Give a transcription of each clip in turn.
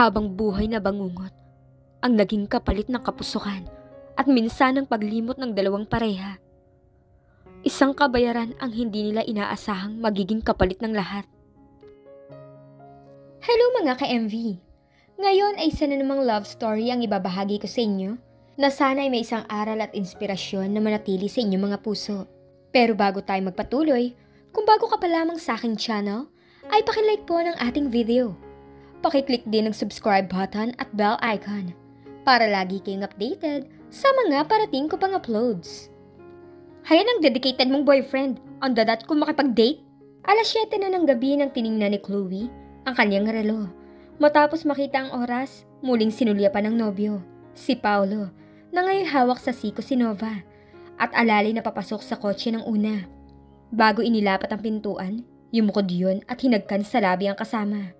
Habang buhay na bangungot, ang naging kapalit ng kapusukan at minsan ang paglimot ng dalawang pareha. Isang kabayaran ang hindi nila inaasahang magiging kapalit ng lahat. Hello mga ka-MV! Ngayon ay isa na namang love story ang ibabahagi ko sa inyo na sana ay may isang aral at inspirasyon na manatili sa inyong mga puso. Pero bago tayo magpatuloy, kung bago ka pa lamang sa aking channel, ay pakilike po ng ating video. Pakiclick din ang subscribe button at bell icon para lagi kayong updated sa mga parating ko pang uploads. Hayan ang dedicated mong boyfriend, on the dot kung makipag-date. Alas 7 na ng gabi nang tiningnan ni Chloe ang kanyang relo. Matapos makita ang oras, muling sinulyapan ng nobyo, si Paolo, na ngayon hawak sa siko si Nova, at alalay na papasok sa kotse ng una. Bago inilapat ang pintuan, yumukod yun at hinagkan sa labi ang kasama.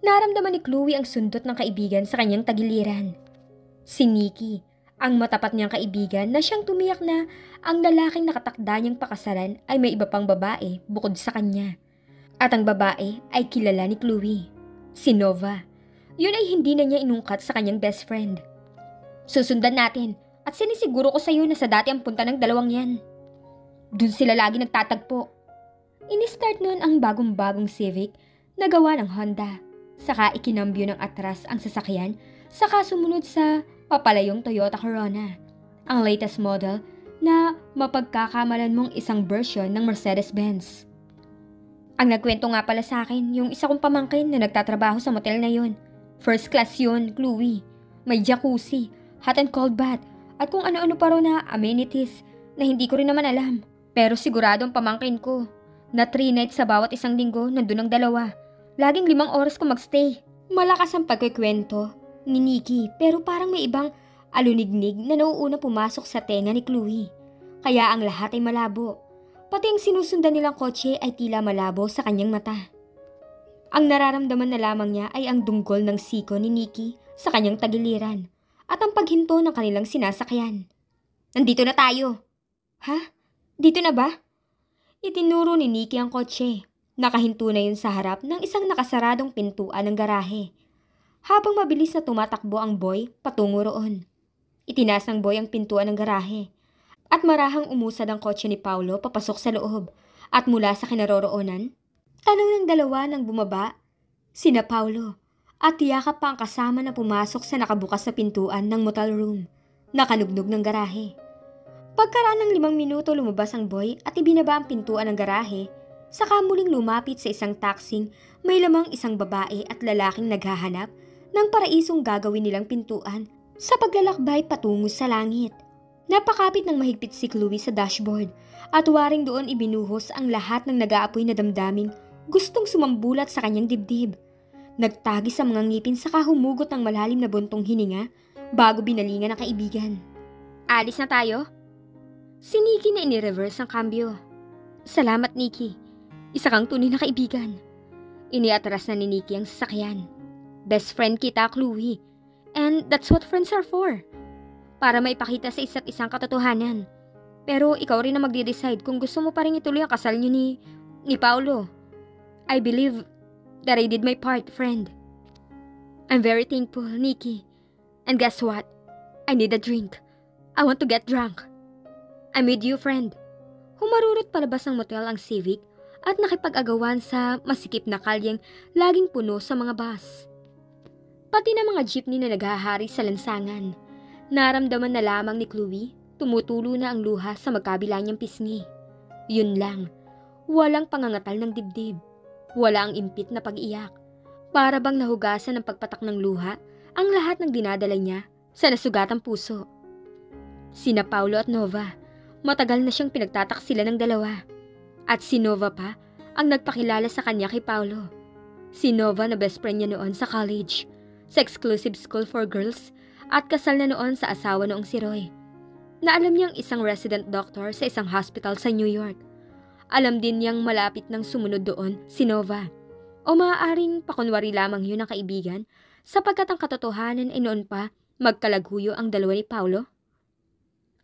Naramdaman ni Chloe ang sundot ng kaibigan sa kanyang tagiliran. Si Nikki, ang matapat niyang kaibigan na siyang tumiyak na ang lalaking nakatakda niyang pakasalan ay may iba pang babae bukod sa kanya. At ang babae ay kilala ni Chloe, si Nova. Yun ay hindi na niya inungkat sa kanyang best friend. Susundan natin at sinisiguro ko sa iyo na sa dati ang punta ng dalawang yan. Doon sila lagi nagtatagpo. Inistart noon ang bagong-bagong Civic na gawa ng Honda. Saka ikinambyo ng atras ang sasakyan, saka sumunod sa papalayong Toyota Corona, ang latest model na mapagkakamalan mong isang version ng Mercedes-Benz. Ang nagkwento nga pala sa akin, yung isa kong pamangkin na nagtatrabaho sa motel na yon. First class yon, Chloe. May jacuzzi, hot and cold bath, at kung ano-ano pa raw na amenities na hindi ko rin naman alam. Pero siguradong pamangkin ko na 3 nights sa bawat isang linggo nandun ang dalawa. Laging 5 oras ko magstay. Malakas ang pagkikwento ni Nikki pero parang may ibang alunignig na nauuna pumasok sa tenga ni Chloe. Kaya ang lahat ay malabo. Pati ang sinusundan nilang kotse ay tila malabo sa kanyang mata. Ang nararamdaman na lamang niya ay ang dunggol ng siko ni Nikki sa kanyang tagiliran at ang paghinto ng kanilang sinasakyan. Nandito na tayo. Ha? Dito na ba? Itinuro ni Nikki ang kotse. Nakahinto na yun sa harap ng isang nakasaradong pintuan ng garahe. Habang mabilis na tumatakbo ang boy patungo roon. Itinaas ng boy ang pintuan ng garahe at marahang umusad ang kotse ni Paolo papasok sa loob at mula sa kinaroroonan, tanong ng dalawa nang bumaba, sina Paolo at yakap pa ang kasama na pumasok sa nakabukas na pintuan ng motel room na kanugnog ng garahe. Pagkaraan ng 5 minuto lumabas ang boy at ibinaba ang pintuan ng garahe. Saka muling lumapit sa isang taksing may lamang isang babae at lalaking naghahanap ng paraisong gagawin nilang pintuan sa paglalakbay patungo sa langit. Napakapit ng mahigpit si Chloe sa dashboard at waring doon ibinuhos ang lahat ng nag-aapoy na damdaming gustong sumambulat sa kanyang dibdib. Nagtagis ang mga ngipin saka humugot ng malalim na buntong hininga bago binalingan ang kaibigan. Alis na tayo? Si Nikki na inireverse ang kambyo. Salamat Nikki. Isa kang tunay na kaibigan. Iniatras na ni Nikki ang sasakyan. Best friend kita, Chloe. And that's what friends are for. Para maipakita sa isa't isang katotohanan. Pero ikaw rin na magde-decide kung gusto mo pa rin ituloy ang kasal niyo ni Paolo. I believe that I did my part, friend. I'm very thankful, Nikki. And guess what? I need a drink. I want to get drunk. I'm with you, friend. Humarurot palabas ng motel ang Civic at nakipag-agawan sa masikip na kalyeng laging puno sa mga bus. Pati na mga jeepney na naghahari sa lansangan. Naramdaman na lamang ni Chloe, tumutulo na ang luha sa magkabila niyang pisngi. Yun lang, walang pangangatal ng dibdib, wala ang impit na pag-iyak. Para bang nahugasan ng pagpatak ng luha ang lahat ng dinadala niya sa nasugatang puso. Sina Paolo at Nova, matagal na siyang pinagtataksila ng dalawa. At si Nova pa ang nagpakilala sa kanya kay Paolo. Si Nova na best friend niya noon sa college, sa exclusive school for girls at kasal na noon sa asawa noong si Roy. Na alam niyang isang resident doctor sa isang hospital sa New York. Alam din niyang malapit ng sumunod doon si Nova. O maaaring pakunwari lamang yun ang kaibigan sapagkat ang katotohanan ay noon pa magkalaguyo ang dalawa ni Paolo.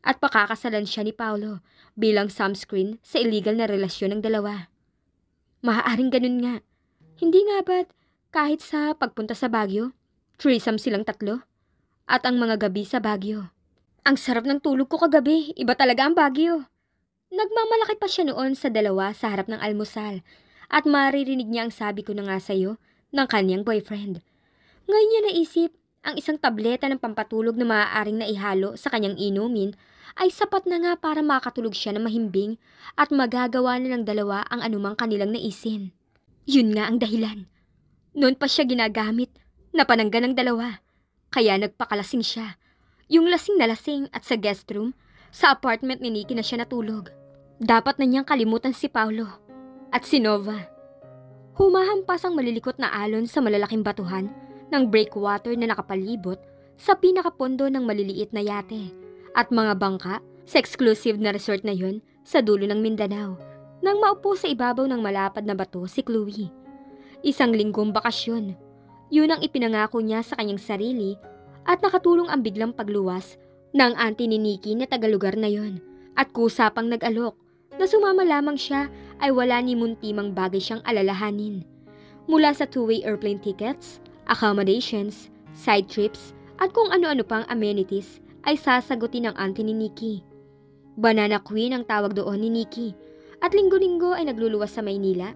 At pakakasalan siya ni Paolo bilang sunscreen sa illegal na relasyon ng dalawa. Maaaring ganun nga. Hindi nga ba't kahit sa pagpunta sa Baguio, Threesome silang tatlo. At ang mga gabi sa Baguio. Ang sarap ng tulog ko kagabi. Iba talaga ang Baguio. Nagmamalaki pa siya noon sa dalawa sa harap ng almusal. At maririnig niya ang sabi ko na nga sa'yo ng kanyang boyfriend. Ngayon niya naisip, ang isang tableta ng pampatulog na maaaring naihalo sa kanyang inumin ay sapat na nga para makatulog siya na mahimbing at magagawa na ng dalawa ang anumang kanilang naisin. Yun nga ang dahilan. Noon pa siya ginagamit, napanangga ng dalawa. Kaya nagpakalasing siya. Yung lasing na lasing at sa guest room, sa apartment ni Nikki na siya natulog. Dapat na niyang kalimutan si Paolo at si Nova. Humahampas ang malilikot na alon sa malalaking batuhan ng breakwater na nakapalibot sa pinakapondo ng maliliit na yate. At mga bangka sa exclusive na resort na yon sa dulo ng Mindanao nang maupo sa ibabaw ng malapad na bato si Chloe. Isang linggong bakasyon, yun ang ipinangako niya sa kanyang sarili at nakatulong ang biglang pagluwas ng auntie ni Nikki na tagalugar na yon at kusapang nag-alok na sumama lamang siya ay wala ni muntimang bagay siyang alalahanin. Mula sa two-way airplane tickets, accommodations, side trips at kung ano-ano pang amenities ay sasagutin ng auntie ni Nikki. Banana Queen ang tawag doon ni Nikki at linggo-linggo ay nagluluwas sa Maynila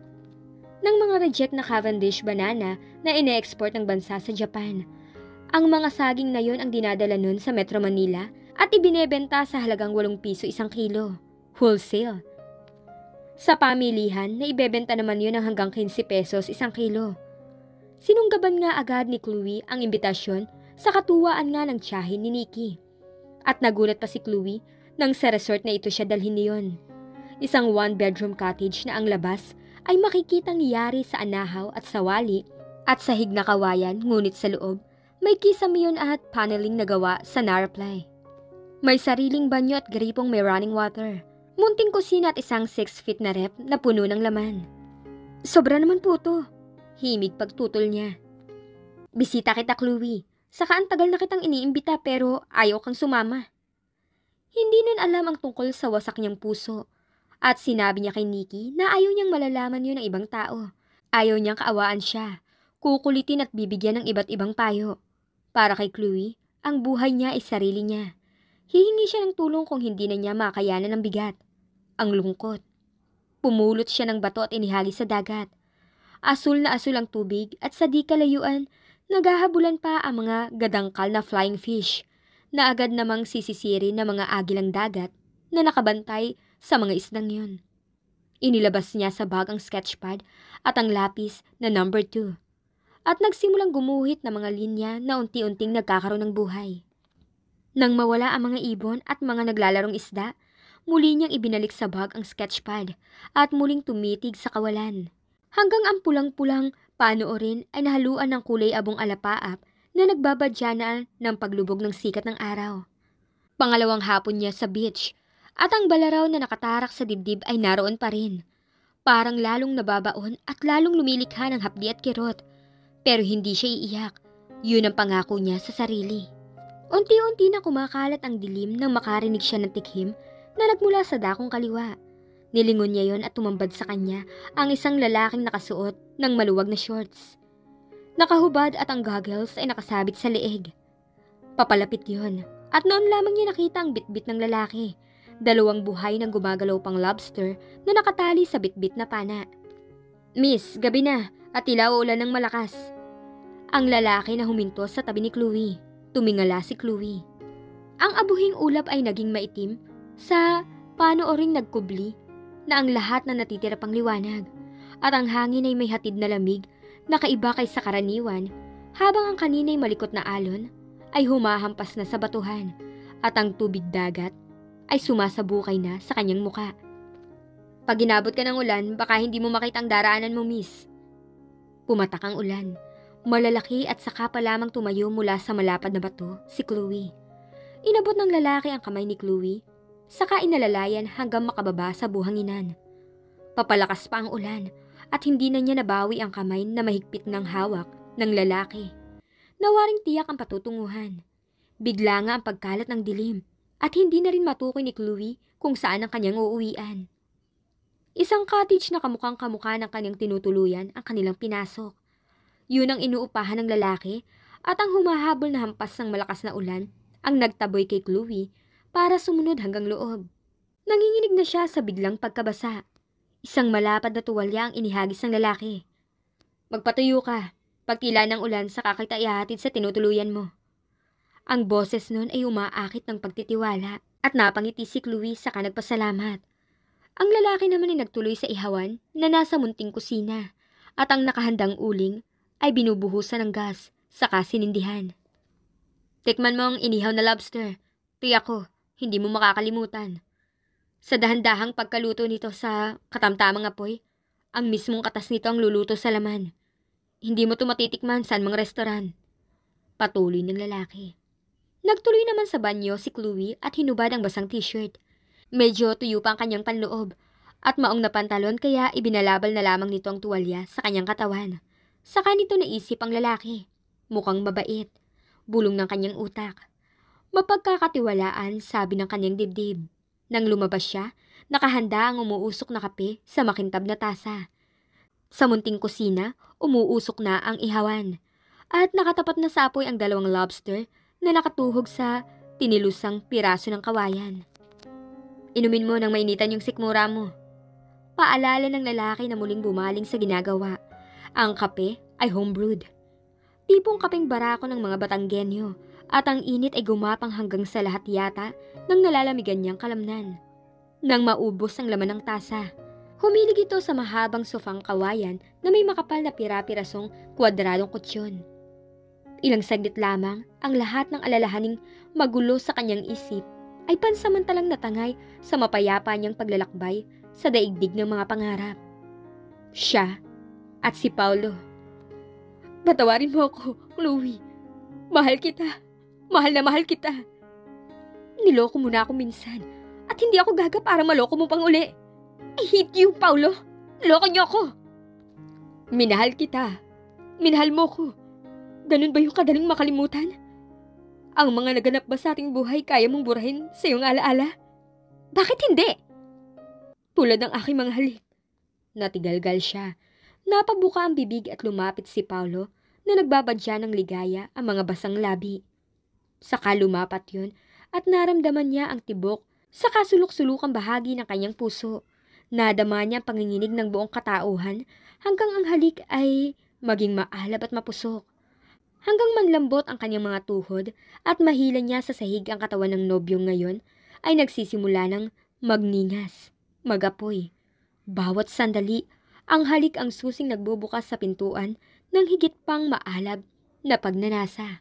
ng mga reject na Cavendish banana na ine-export ng bansa sa Japan. Ang mga saging na yon ang dinadala nun sa Metro Manila at ibinebenta sa halagang 8 piso isang kilo, wholesale. Sa pamilihan na ibebenta naman yon ng hanggang 15 pesos isang kilo. Sinunggaban nga agad ni Chloe ang imbitasyon sa katuwaan nga ng tiyahin ni Nikki. At nagulat pa si Chloe nang sa resort na ito siya dalhin niyon. Isang one-bedroom cottage na ang labas ay makikitang yari sa anahaw at sawali at sahig na kawayan, ngunit sa loob may kisame yon at paneling na gawa sa narplay. May sariling banyo at gripong may running water, munting kusina at isang 6 feet na rep na puno ng laman. Sobra naman po to, himig pagtutol niya. Bisita kita, Chloe. Saka ang tagal na kitang iniimbita pero ayaw kang sumama. Hindi nun alam ang tungkol sa wasak niyang puso at sinabi niya kay Nikki na ayaw niyang malalaman yun ng ibang tao. Ayaw niyang kaawaan siya, kukulitin at bibigyan ng iba't ibang payo. Para kay Chloe, ang buhay niya ay sarili niya. Hihingi siya ng tulong kung hindi na niya makayanan ng bigat, ang lungkot. Pumulot siya ng bato at inihali sa dagat. Asul na asul ang tubig at sa di kalayuan, naghahabulan pa ang mga gadangkal na flying fish na agad namang sisisiri ng mga agilang dagat na nakabantay sa mga isdang yun. Inilabas niya sa bag ang sketchpad at ang lapis na number 2 at nagsimulang gumuhit ng mga linya na unti-unting nagkakaroon ng buhay. Nang mawala ang mga ibon at mga naglalarong isda, muli niyang ibinalik sa bag ang sketchpad at muling tumitig sa kawalan. Hanggang ang pulang-pulang panoorin ay nahaluan ng kulay abong alapaap na nagbabadyanaan ng paglubog ng sikat ng araw. Pangalawang hapon niya sa beach at ang balaraw na nakatarak sa dibdib ay naroon pa rin. Parang lalong nababaon at lalong lumilikha ng hapdi at kirot. Pero hindi siya iiyak. Yun ang pangako niya sa sarili. Unti-unti na kumakalat ang dilim nang makarinig siya ng tikhim na nagmula sa dakong kaliwa. Nilingon niya yon at tumambad sa kanya ang isang lalaking nakasuot ng maluwag na shorts. Nakahubad at ang goggles ay nakasabit sa leeg. Papalapit yon at noon lamang niya nakita ang bitbit ng lalaki. Dalawang buhay ng gumagalaw pang lobster na nakatali sa bitbit na pana. Miss, gabi na at tila uulan ng malakas. Ang lalaki na huminto sa tabi ni Chloe. Tumingala si Chloe. Ang abuhing ulap ay naging maitim sa panooring nagkubli na ang lahat na natitira pang liwanag at ang hangin ay may hatid na lamig na kaiba kay sa karaniwan habang ang kanina'y malikot na alon ay humahampas na sa batuhan at ang tubig dagat ay sumasabukay na sa kanyang muka. Pag inabot ka ng ulan, baka hindi mo makita ang daraanan mo, miss. Pumatak ang ulan. Malalaki at saka pa lamang tumayo mula sa malapad na bato si Chloe. Inabot ng lalaki ang kamay ni Chloe, saka inalalayan hanggang makababa sa buhanginan. Papalakas pa ang ulan at hindi na niya nabawi ang kamay na mahigpit ng hawak ng lalaki. Nawaring tiyak ang patutunguhan. Bigla nga ang pagkalat ng dilim at hindi na rin matukoy ni Chloe kung saan ang kanyang uuwian. Isang cottage na kamukhang kamukha ng kanyang tinutuluyan ang kanilang pinasok. Yun ang inuupahan ng lalaki at ang humahabol na hampas ng malakas na ulan ang nagtaboy kay Chloe para sumunod hanggang loob. Nanginginig na siya sa biglang pagkabasa. Isang malapad na tuwalya ang inihagis ng lalaki. Magpatuyo ka. Pagtila ng ulan saka kita ihatid sa tinutuluyan mo. Ang boses nun ay umaakit ng pagtitiwala at napangiti si Chloe saka nagpasalamat. Ang lalaki naman ay nagtuloy sa ihawan na nasa munting kusina at ang nakahandang uling ay binubuhusan ng gas saka sinindihan. Tikman mo ang inihaw na lobster. Tiyak ko, hindi mo makakalimutan. Sa dahan-dahang pagkaluto nito sa katamtamang apoy, ang mismong katas nito ang luluto sa laman. Hindi mo ito matitikman sa anumang restaurant. Patuloy ng lalaki. Nagtuloy naman sa banyo si Chloe at hinubad ang basang t-shirt. Medyo tuyo pa ang kanyang panloob at maong na pantalon kaya ibinalabal na lamang nito ang tuwalya sa kanyang katawan. Saka nito naisip ang lalaki. Mukhang mabait. Bulong ng kanyang utak. Mapagkakatiwalaan, sabi ng kanyang dibdib. Nang lumabas siya, nakahanda ang umuusok na kape sa makintab na tasa. Sa munting kusina, umuusok na ang ihawan. At nakatapat na sa apoy ang dalawang lobster na nakatuhog sa tinilusang piraso ng kawayan. Inumin mo nang mainitan yung sikmura mo. Paalala ng lalaki na muling bumaling sa ginagawa. Ang kape ay homebrewed. Tipong kapeng barako ng mga Batanggenyo. At ang init ay gumapang hanggang sa lahat yata nang nalalamigan niyang kalamnan. Nang maubos ang laman ng tasa, humilig ito sa mahabang sofang kawayan na may makapal na pira-pirasong kwadradong kutsyon. Ilang saglit lamang ang lahat ng alalahaning magulo sa kanyang isip ay pansamantalang natangay sa mapayapa niyang paglalakbay sa daigdig ng mga pangarap. Siya at si Paolo. Patawarin mo ako, Chloe. Mahal kita. Mahal na mahal kita. Niloko mo na ako minsan at hindi ako gaga para maloko mo pang uli. I hate you, Paolo. Niloko niyo ako. Minahal kita. Minahal mo ko. Ganun ba yung kadaling makalimutan? Ang mga naganap ba sa ating buhay kaya mong burahin sa iyong alaala? Bakit hindi? Tulad ng aking mga halik. Natigalgal siya. Napabuka ang bibig at lumapit si Paolo na nagbabadya ng ligaya ang mga basang labi. Saka lumapat yun at naramdaman niya ang tibok sa kasulok-sulukang bahagi ng kanyang puso. Nadama niya ang panginginig ng buong katauhan hanggang ang halik ay maging maalab at mapusok. Hanggang manlambot ang kanyang mga tuhod at mahila niya sa sahig ang katawan ng nobyong ngayon ay nagsisimula ng magningas, magapoy. Bawat sandali, ang halik ang susing nagbubukas sa pintuan ng higit pang maalab na pagnanasa.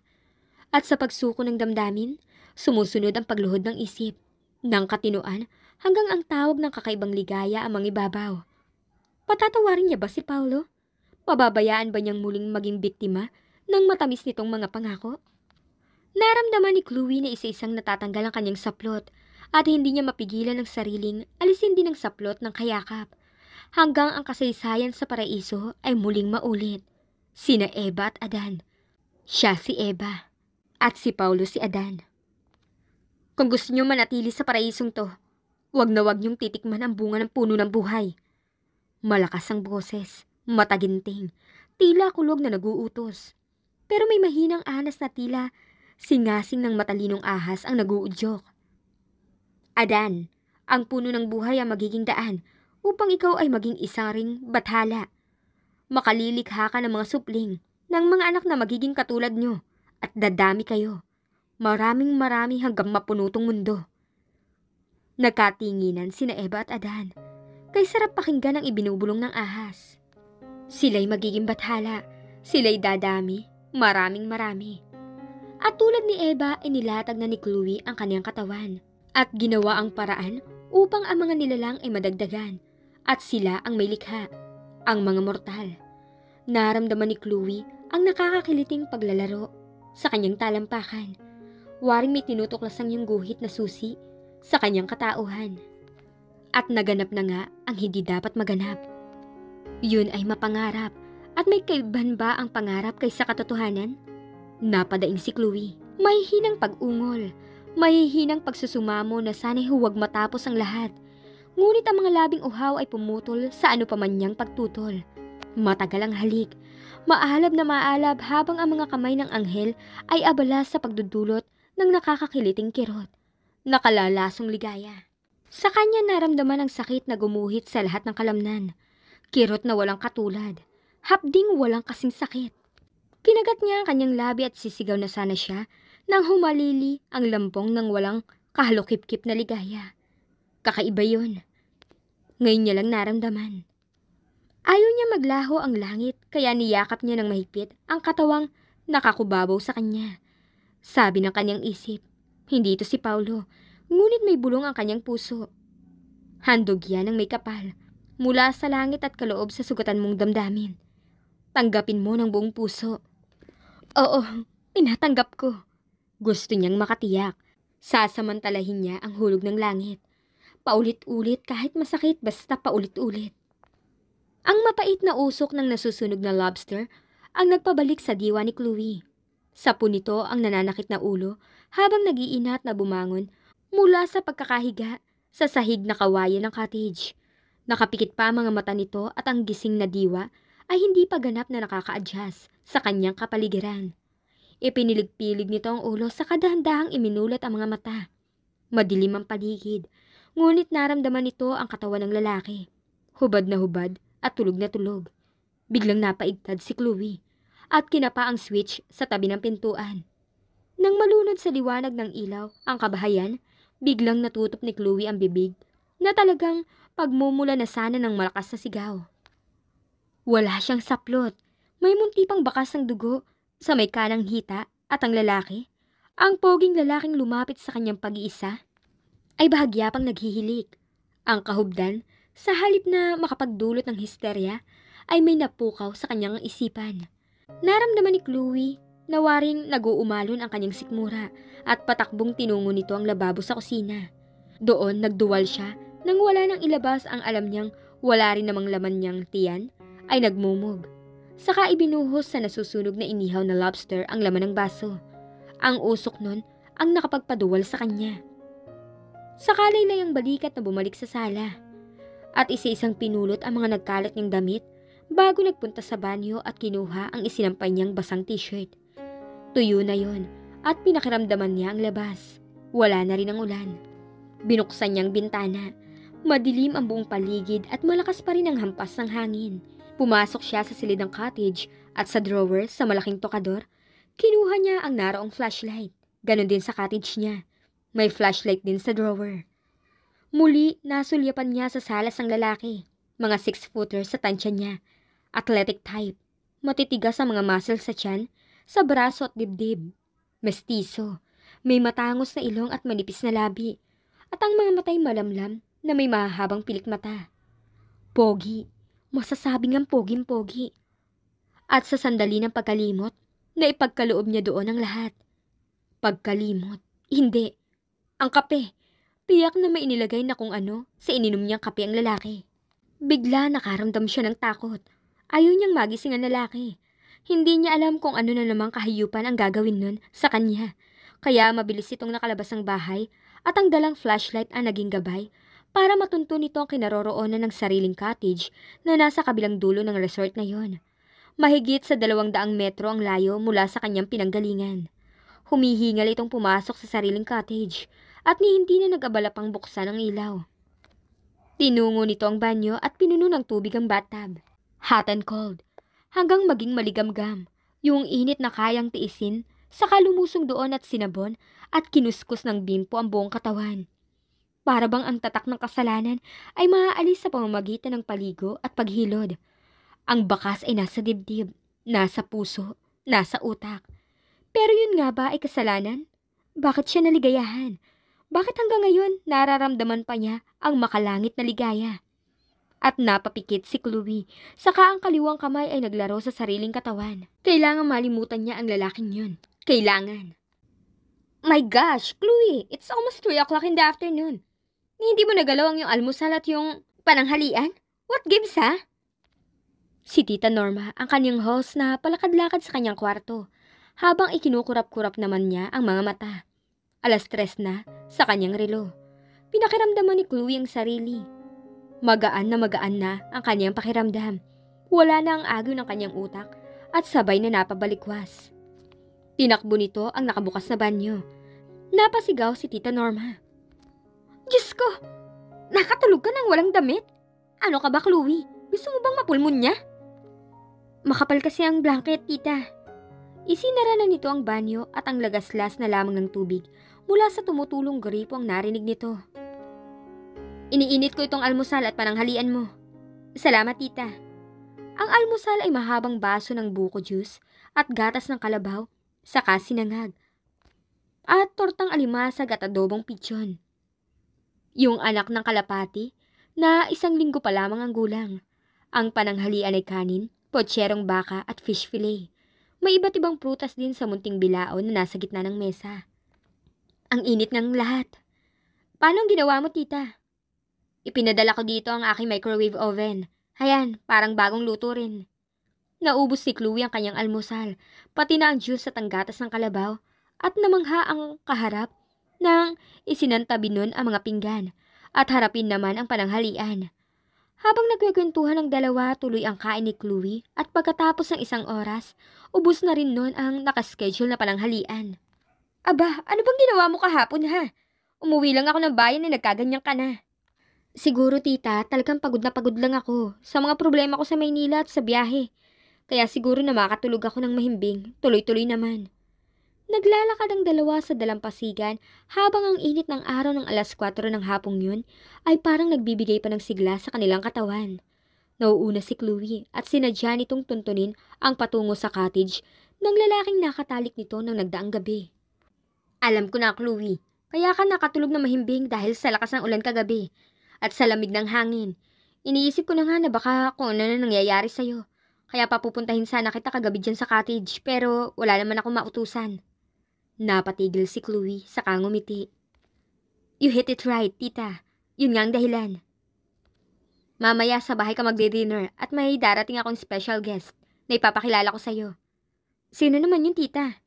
At sa pagsuko ng damdamin, sumusunod ang pagluhod ng isip, ng katinoan hanggang ang tawag ng kakaibang ligaya ang mangibabaw. Patatawarin niya ba si Paolo? Pababayaan ba niyang muling maging biktima ng matamis nitong mga pangako? Naramdaman ni Chloe na isa-isang natatanggal ang kanyang saplot at hindi niya mapigilan ang sariling alisin din ang saplot ng kayakap hanggang ang kasaysayan sa paraiso ay muling maulit. Sina Eva at Adan. Siya si Eva. At si Paolo si Adan. Kung gusto niyo manatili sa paraisong to, wag na wag niyong titikman ang bunga ng puno ng buhay. Malakas ang boses, mataginting, tila kulog na naguutos. Pero may mahinang anas na tila singasing ng matalinong ahas ang naguudyok. Adan, ang puno ng buhay ang magiging daan upang ikaw ay maging isang ring bathala. Makalilikha ka ng mga supling ng mga anak na magiging katulad niyo. At dadami kayo. Maraming marami hanggang mapunutong mundo. Nagkatinginan sina Eva at Adan. Kay sarap pakinggan ang ibinubulong ng ahas. Sila'y magiging bathala. Sila'y dadami. Maraming marami. At tulad ni Eva, inilatag na ni Chloe ang kanyang katawan. At ginawa ang paraan upang ang mga nilalang ay madagdagan. At sila ang may likha. Ang mga mortal. Naramdaman ni Chloe ang nakakakiliting paglalaro sa kanyang talampakan. Waring may tinutuklasang yung guhit na susi sa kanyang katauhan. At naganap na nga ang hindi dapat maganap. Yun ay mapangarap. At may kaibahan ba ang pangarap kaysa katotohanan? Napadaing si Chloe. May hinang pag-ungol. May hinang pagsusumamo na sana'y huwag matapos ang lahat. Ngunit ang mga labing uhaw ay pumutol sa ano pa man niyang pagtutol. Matagalang halik, maalab na maalab habang ang mga kamay ng anghel ay abala sa pagdudulot ng nakakakiliting kirot, nakalalasong ligaya. Sa kanya naramdaman ang sakit na gumuhit sa lahat ng kalamnan, kirot na walang katulad, hapding walang kasing sakit. Kinagat niya ang kanyang labi at sisigaw na sana siya nang humalili ang lampong ng walang kahalukip-kip na ligaya. Kakaiba yun. Ngayon niya lang naramdaman. Ayaw niya maglaho ang langit kaya niyakap niya ng mahigpit ang katawang nakakubabaw sa kanya. Sabi ng kanyang isip, hindi ito si Paolo, ngunit may bulong ang kanyang puso. Handog yan ang may kapal, mula sa langit at kaloob sa sugatan mong damdamin. Tanggapin mo ng buong puso. Oo, tinatanggap ko. Gusto niyang makatiyak. Sasamantalahin niya ang hulog ng langit. Paulit-ulit kahit masakit basta paulit-ulit. Ang mapait na usok ng nasusunog na lobster ang nagpabalik sa diwa ni Chloe. Sapo nito ang nananakit na ulo habang nagiinat na bumangon mula sa pagkakahiga sa sahig na kawayan ng cottage. Nakapikit pa ang mga mata nito at ang gising na diwa ay hindi pa ganap na nakaka-adjust sa kanyang kapaligiran. Ipinilig-pilig nito ang ulo sa kadahandahang iminulat ang mga mata. Madilim ang paligid, ngunit naramdaman nito ang katawan ng lalaki. Hubad na hubad at tulog na tulog. Biglang napaigtad si Chloe at kinapa ang switch sa tabi ng pintuan. Nang malunod sa liwanag ng ilaw ang kabahayan, biglang natutop ni Chloe ang bibig na talagang pagmumula na sana ng malakas na sigaw. Wala siyang saplot. May munti pang bakas ng dugo sa may kanang hita at ang lalaki, ang poging lalaking lumapit sa kanyang pag-iisa, ay bahagya pang naghihilik. Ang kahubdan, sa halip na makapagdulot ng histerya, ay may napukaw sa kanyang isipan. Naramdaman ni Chloe na waring naguumalon ang kanyang sikmura at patakbong tinungo nito ang lababo sa kusina. Doon nagduwal siya nang wala nang ilabas ang alam niyang wala rin namang laman niyang tiyan ay nagmumog. Saka ibinuhos sa nasusunog na inihaw na lobster ang laman ng baso. Ang usok nun ang nakapagpaduwal sa kanya. Sakalay lang ang balikat na bumalik sa sala. At isa-isang pinulot ang mga nagkalat niyang damit bago nagpunta sa banyo at kinuha ang isinampay niyang basang t-shirt. Tuyo na yon at pinakiramdaman niya ang labas. Wala na rin ang ulan. Binuksan niyang bintana. Madilim ang buong paligid at malakas pa rin ang hampas ng hangin. Pumasok siya sa silid ng cottage at sa drawer sa malaking tokador, kinuha niya ang naroong flashlight. Ganon din sa cottage niya. May flashlight din sa drawer. Muli, nasulyapan niya sa salas ang lalaki. Mga 6-footer sa tansya niya. Athletic type. Matitigas ang mga muscles sa tiyan, sa braso at dibdib. Mestizo. May matangos na ilong at manipis na labi. At ang mga mata'y malamlam na may mahahabang pilik mata. Pogi. Masasabing ang poging-pogi. At sa sandali ng pagkalimot, naipagkaloob niya doon ang lahat. Pagkalimot. Hindi. Ang kape. Tiyak na may inilagay na kung ano sa ininom niyang kape ang lalaki. Bigla nakaramdam siya ng takot. Ayaw niyang magising ang lalaki. Hindi niya alam kung ano na namang kahiyupan ang gagawin nun sa kanya. Kaya mabilis itong nakalabas ng bahay at ang dalang flashlight ang naging gabay para matunto nito ang kinaroroonan ng sariling cottage na nasa kabilang dulo ng resort na yon. Mahigit sa 200 metro ang layo mula sa kanyang pinanggalingan. Humihingal itong pumasok sa sariling cottage at ni hindi na nag-abala pang buksan ang ilaw. Tinungo nito ang banyo at pinuno ng tubig ang bathtub. Hot and cold, hanggang maging maligamgam, yung init na kayang tiisin, saka lumusong doon at sinabon at kinuskus ng bimpo ang buong katawan. Para bang ang tatak ng kasalanan ay maaalis sa pamamagitan ng paligo at paghilod. Ang bakas ay nasa dibdib, nasa puso, nasa utak. Pero yun nga ba ay kasalanan? Bakit siya naligayahan? Bakit hanggang ngayon nararamdaman pa niya ang makalangit na ligaya? At napapikit si Chloe, saka ang kaliwang kamay ay naglaro sa sariling katawan. Kailangan malimutan niya ang lalaking yun. Kailangan. My gosh, Chloe, it's almost 3 o'clock in the afternoon. Hindi mo nagalaw ang yung almusal at yung pananghalian? What gives, ha? Si Tita Norma, ang kanyang host na palakad-lakad sa kanyang kwarto, habang ikinukurap-kurap naman niya ang mga mata. 3:00 na sa kanyang relo. Pinakiramdaman ni Chloe ang sarili. Magaan na ang kanyang pakiramdam. Wala na ang agyo ng kanyang utak at sabay na napabalikwas. Tinakbo nito ang nakabukas na banyo. Napasigaw si Tita Norma. Diyos ko! Nakatulog ka ng walang damit? Ano ka ba, Chloe? Gusto mo bang mapulmon niya? Makapal kasi ang blanket, tita. Isinara na nito ang banyo at ang lagaslas na lamang ng tubig mula sa tumutulong gripo ang narinig nito. Iniinit ko itong almusal at pananghalian mo. Salamat, tita. Ang almusal ay mahabang baso ng buko juice at gatas ng kalabaw, saka sinangag, at tortang alimasag at adobong pichon. Yung anak ng kalapati, na 1 linggo pa lamang ang gulang. Ang pananghalian ay kanin, potserong baka at fish fillet. May iba't ibang prutas din sa munting bilao na nasa gitna ng mesa. Ang init ng lahat. Paano ang ginawa mo, tita? Ipinadala ko dito ang aking microwave oven. Hayan, parang bagong luto rin. Naubos si Chloe ang kanyang almusal, pati na ang juice at ang gatas ng kalabaw, at namangha ang kaharap nang isinantabi nun ang mga pinggan, at harapin naman ang pananghalian. Habang nagkwekwentuhan ng dalawa, tuloy ang kain ni Chloe, at pagkatapos ng 1 oras, ubos na rin nun ang nakaschedule na pananghalian. Aba, ano bang ginawa mo kahapon ha? Umuwi lang ako ng bayan na nagkaganyan ka na. Siguro tita, talagang pagod na pagod lang ako sa mga problema ko sa Maynila at sa biyahe. Kaya siguro na makatulog ako ng mahimbing, tuloy-tuloy naman. Naglalakad ang dalawa sa dalampasigan habang ang init ng araw ng 4:00 ng hapong yun ay parang nagbibigay pa ng sigla sa kanilang katawan. Nauuna si Chloe at sinadya nitong tuntunin ang patungo sa cottage ng lalaking nakatalik nito ng nagdaang gabi. Alam ko na, Chloe, kaya ka nakatulog na mahimbing dahil sa lakas ng ulan kagabi. At sa lamig ng hangin. Iniisip ko na nga na baka kung ano na nangyayari sa'yo. Kaya papupuntahin sana kita kagabi dyan sa cottage, pero wala naman akong mautusan. Napatigil si Chloe, saka ngumiti. You hit it right, tita. Yun nga ang dahilan. Mamaya sa bahay ka magdi-dinner at may darating akong special guest na ipapakilala ko sa'yo. Sino naman yun, tita?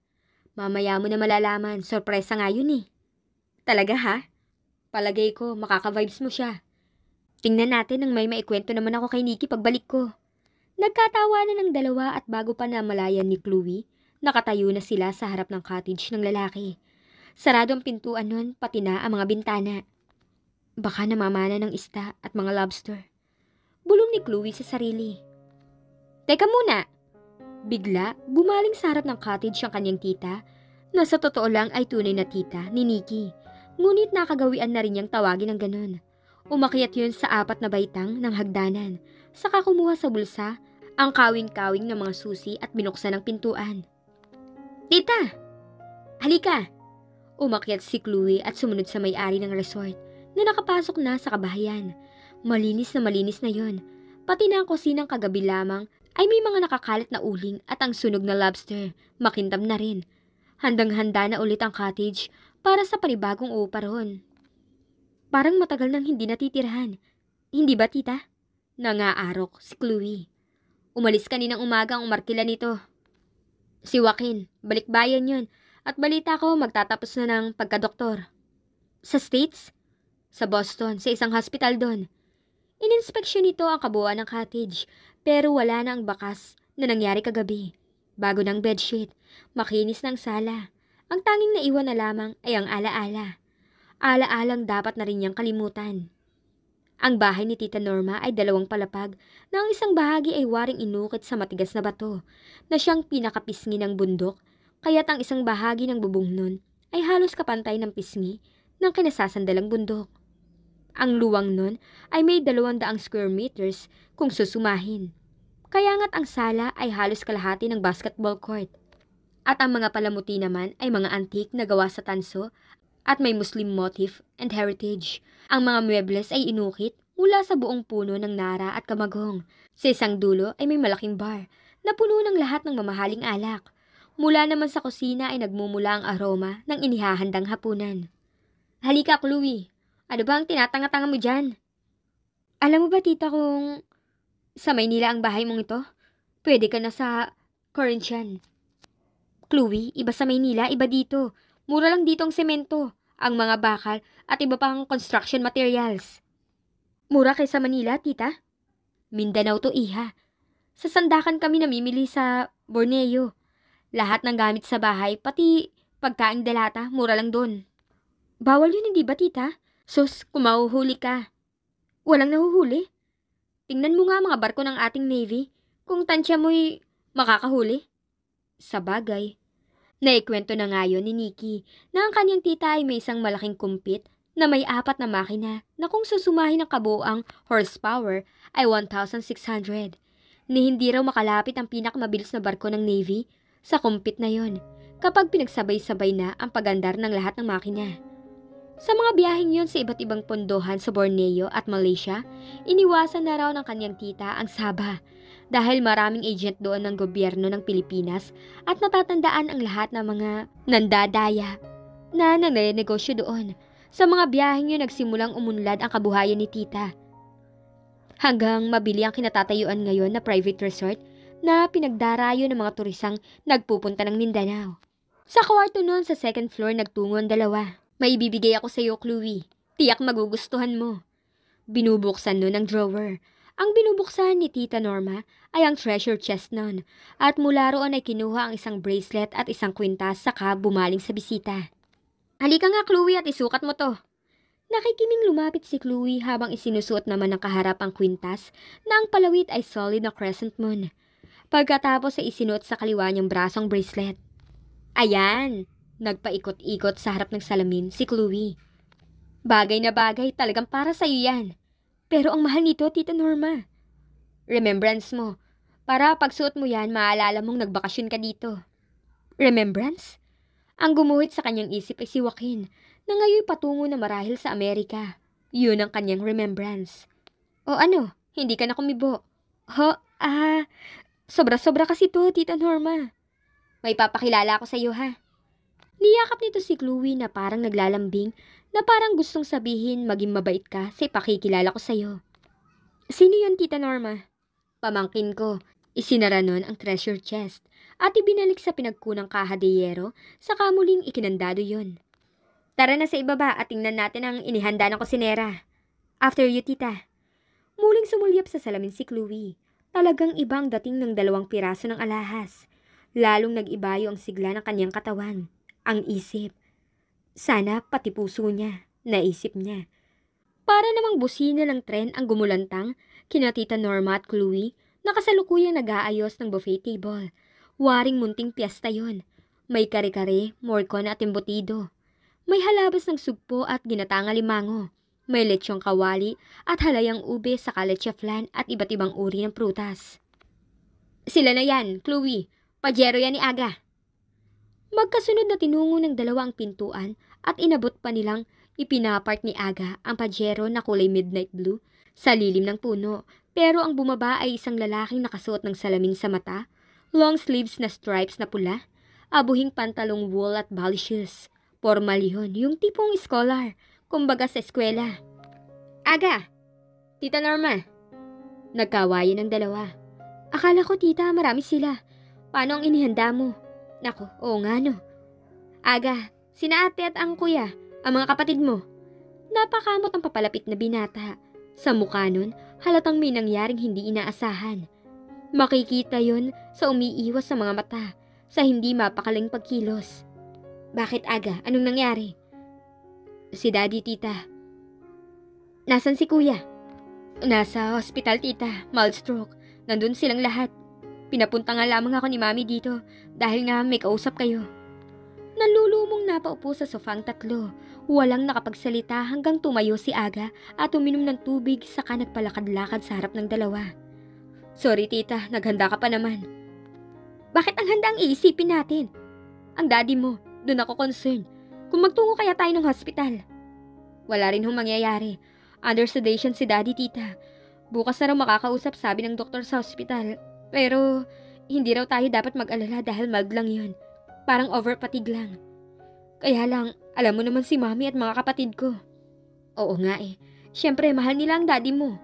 Mamaya mo na malalaman, sorpresa nga yun eh. Talaga ha? Palagay ko, makaka-vibes mo siya. Tingnan natin ang may maikwento naman ako kay Nikki pagbalik ko. Nagkatawanan ng dalawa at bago pa namalayan ni Chloe, nakatayo na sila sa harap ng cottage ng lalaki. Sarado ang pintuan nun, pati na ang mga bintana. Baka namamana ng isda at mga lobster. Bulong ni Chloe sa sarili. Teka muna! Bigla, bumaling sa harap ng cottage ang kanyang tita na sa totoo lang ay tunay na tita ni Nikki. Ngunit nakagawian na rin niyang tawagin ng ganun. Umakyat yun sa 4 na baitang ng hagdanan. Saka kumuha sa bulsa ang kawing-kawing ng mga susi at binuksan ang pintuan. Tita! Halika! Umakyat si Chloe at sumunod sa may-ari ng resort na nakapasok na sa kabahayan. Malinis na yon. Pati na ang kusinang kagabi lamang ay may mga nakakalat na uling at ang sunog na lobster. Makintab na rin. Handang-handa na ulit ang cottage para sa panibagong upa roon. Parang matagal nang hindi natitirahan. Hindi ba, tita? Nangaarok si Chloe. Umalis kaninang umaga ang umarkila nito. Si Joaquin, balikbayan yun. At balita ko, magtatapos na ng pagkadoktor. Sa States? Sa Boston, sa isang hospital doon. Ininspeksyon nito ang kabuuan ng cottage, pero wala na ang bakas na nangyari kagabi. Bago ng bedsheet, makinis ng sala. Ang tanging naiwan na lamang ay ang alaala. Alaalang dapat na rin niyang kalimutan. Ang bahay ni Tita Norma ay 2 palapag na ang 1 bahagi ay waring inukit sa matigas na bato na siyang pinakapisngi ng bundok, kaya't ang 1 bahagi ng bubong nun ay halos kapantay ng pisngi ng kinasasandalang bundok. Ang luwang nun ay may 200 square meters kung susumahin. Kaya nga't ang sala ay halos kalahati ng basketball court. At ang mga palamuti naman ay mga antik na gawa sa tanso at may Muslim motif and heritage. Ang mga muebles ay inukit mula sa buong puno ng nara at kamagong. Sa 1 dulo ay may malaking bar na puno ng lahat ng mamahaling alak. Mula naman sa kusina ay nagmumula ang aroma ng inihahandang hapunan. Halika, Chloe. Ano ba ang tinatanga-tanga mo dyan? Alam mo ba, tita, kung sa Maynila ang bahay mong ito? Pwede ka na sa Corinthian. Chloe, iba sa Maynila, iba dito. Mura lang dito ang semento, ang mga bakal at iba pang construction materials. Mura kaysa Manila, tita? Mindanao to, iha. Sa sandakan kami namimili sa Borneo. Lahat ng gamit sa bahay, pati pagkaing delata, mura lang doon. Bawal yun, hindi ba, tita? Sus, kung mahuhuli ka. Walang nahuhuli. Tingnan mo nga mga barko ng ating Navy. Kung tansya mo'y makakahuli. Sa bagay. Naikwento na ngayon ni Nikki na ang kanyang tita ay may isang malaking kumpit na may 4 na makina na kung susumahin ang kabuoang horsepower ay 1,600. Ni hindi raw makalapit ang pinakamabilis na barko ng Navy sa kumpit na yon kapag pinagsabay-sabay na ang pagandar ng lahat ng makina. Sa mga biyaheng yon sa iba't ibang pondohan sa Borneo at Malaysia, iniwasan na raw ng kanyang tita ang Sabah dahil maraming agent doon ng gobyerno ng Pilipinas at natatandaan ang lahat ng mga nandadaya na nangnegosyo doon. Sa mga biyaheng yon nagsimulang umunlad ang kabuhayan ni tita. Hanggang mabili ang kinatatayuan ngayon na private resort na pinagdarayo ng mga turisang nagpupunta ng Mindanao. Sa kwarto noon sa second floor nagtungo ang dalawa. May ibibigay ako sa iyo, Chloe. Tiyak magugustuhan mo. Binubuksan nun ang drawer. Ang binubuksan ni Tita Norma ay ang treasure chest nun. At mula roon ay kinuha ang isang bracelet at isang kwintas saka bumaling sa bisita. Halika nga, Chloe, at isukat mo to. Nakikiming lumapit si Chloe habang isinusuot naman ng kaharap ang kwintas na ang palawit ay solid na crescent moon. Pagkatapos ay isinuot sa kaliwa niyang brasong bracelet. Ayan! Nagpaikot-ikot sa harap ng salamin si Chloe. Bagay na bagay, talagang para sa'yo yan. Pero ang mahal nito, Tita Norma. Remembrance mo. Para pagsuot mo yan, maalala mong nagbakasyon ka dito. Remembrance? Ang gumuhit sa kanyang isip ay si Joaquin, na ngayon patungo na marahil sa Amerika. Yun ang kanyang remembrance. O ano, hindi ka na kumibo. Sobra-sobra kasi to, Tita Norma. May papakilala ako sa'yo, ha? Niyakap nito si Chloe na parang naglalambing na parang gustong sabihin maging mabait ka sa ipakikilala ko sa'yo. Sino yun, Tita Norma? Pamangkin ko. Isinara nun ang treasure chest at ibinalik sa pinagkunang kahadeyero saka muling ikinandado yun. Tara na sa ibaba at tingnan natin ang inihanda ng kusinera. After you, tita. Muling sumulyap sa salamin si Chloe. Talagang ibang dating ng 2 piraso ng alahas. Lalong nag-ibayo ang sigla ng kanyang katawan. Ang isip. Sana pati puso niya, naisip niya. Para namang busina ng tren ang gumulantang kina Tita Norma at Chloe na kasalukuyang nag-aayos ng buffet table. Waring munting piyesta yon. May kare-kare, morcon at embutido. May halabas ng sugpo at ginatangang limango. May lechong kawali at halayang ube saka leche flan at iba't ibang uri ng prutas. Sila na yan, Chloe. Pajero yan ni Aga. Magkasunod na tinungo ng 2 ang pintuan at inabot pa nilang ipinapark ni Aga ang pajero na kulay midnight blue sa lilim ng puno. Pero ang bumaba ay isang lalaking nakasuot ng salamin sa mata, long sleeves na stripes na pula, abuhing pantalong wool at bali shoes. Formal yun, yung tipong scholar, kumbaga sa eskwela. Aga! Tita Norma! Nagkawayan ang dalawa. Akala ko, tita, marami sila. Paano ang inihanda mo? Nako, oo nga no. Aga, sina ate at ang kuya, ang mga kapatid mo. Napakamot ang papalapit na binata. Sa mukha nun, halatang may nangyaring hindi inaasahan. Makikita yon sa umiiwas sa mga mata, sa hindi mapakaling pagkilos. Bakit, Aga? Anong nangyari? Si Daddy, tita. Nasaan si kuya? Nasa hospital, tita. Mild stroke. Nandun silang lahat. Pinapunta nga lamang ako ni Mami dito dahil nga may kausap kayo. Nalulumong napaupo sa sofang 3. Walang nakapagsalita hanggang tumayo si Aga at uminom ng tubig saka nagpalakad-lakad sa harap ng dalawa. Sorry, tita, naghanda ka pa naman. Bakit ang handa ang iisipin natin? Ang daddy mo, doon ako concerned. Kung magtungo kaya tayo ng hospital. Wala rin hong mangyayari. Under sedation si daddy, tita. Bukas na raw makakausap, sabi ng doktor sa hospital. Pero, hindi raw tayo dapat mag-alala dahil mild lang yun. Parang overfatigue lang. Kaya lang, alam mo naman si Mami at mga kapatid ko. Oo nga eh. Siyempre, mahal nila ang daddy mo.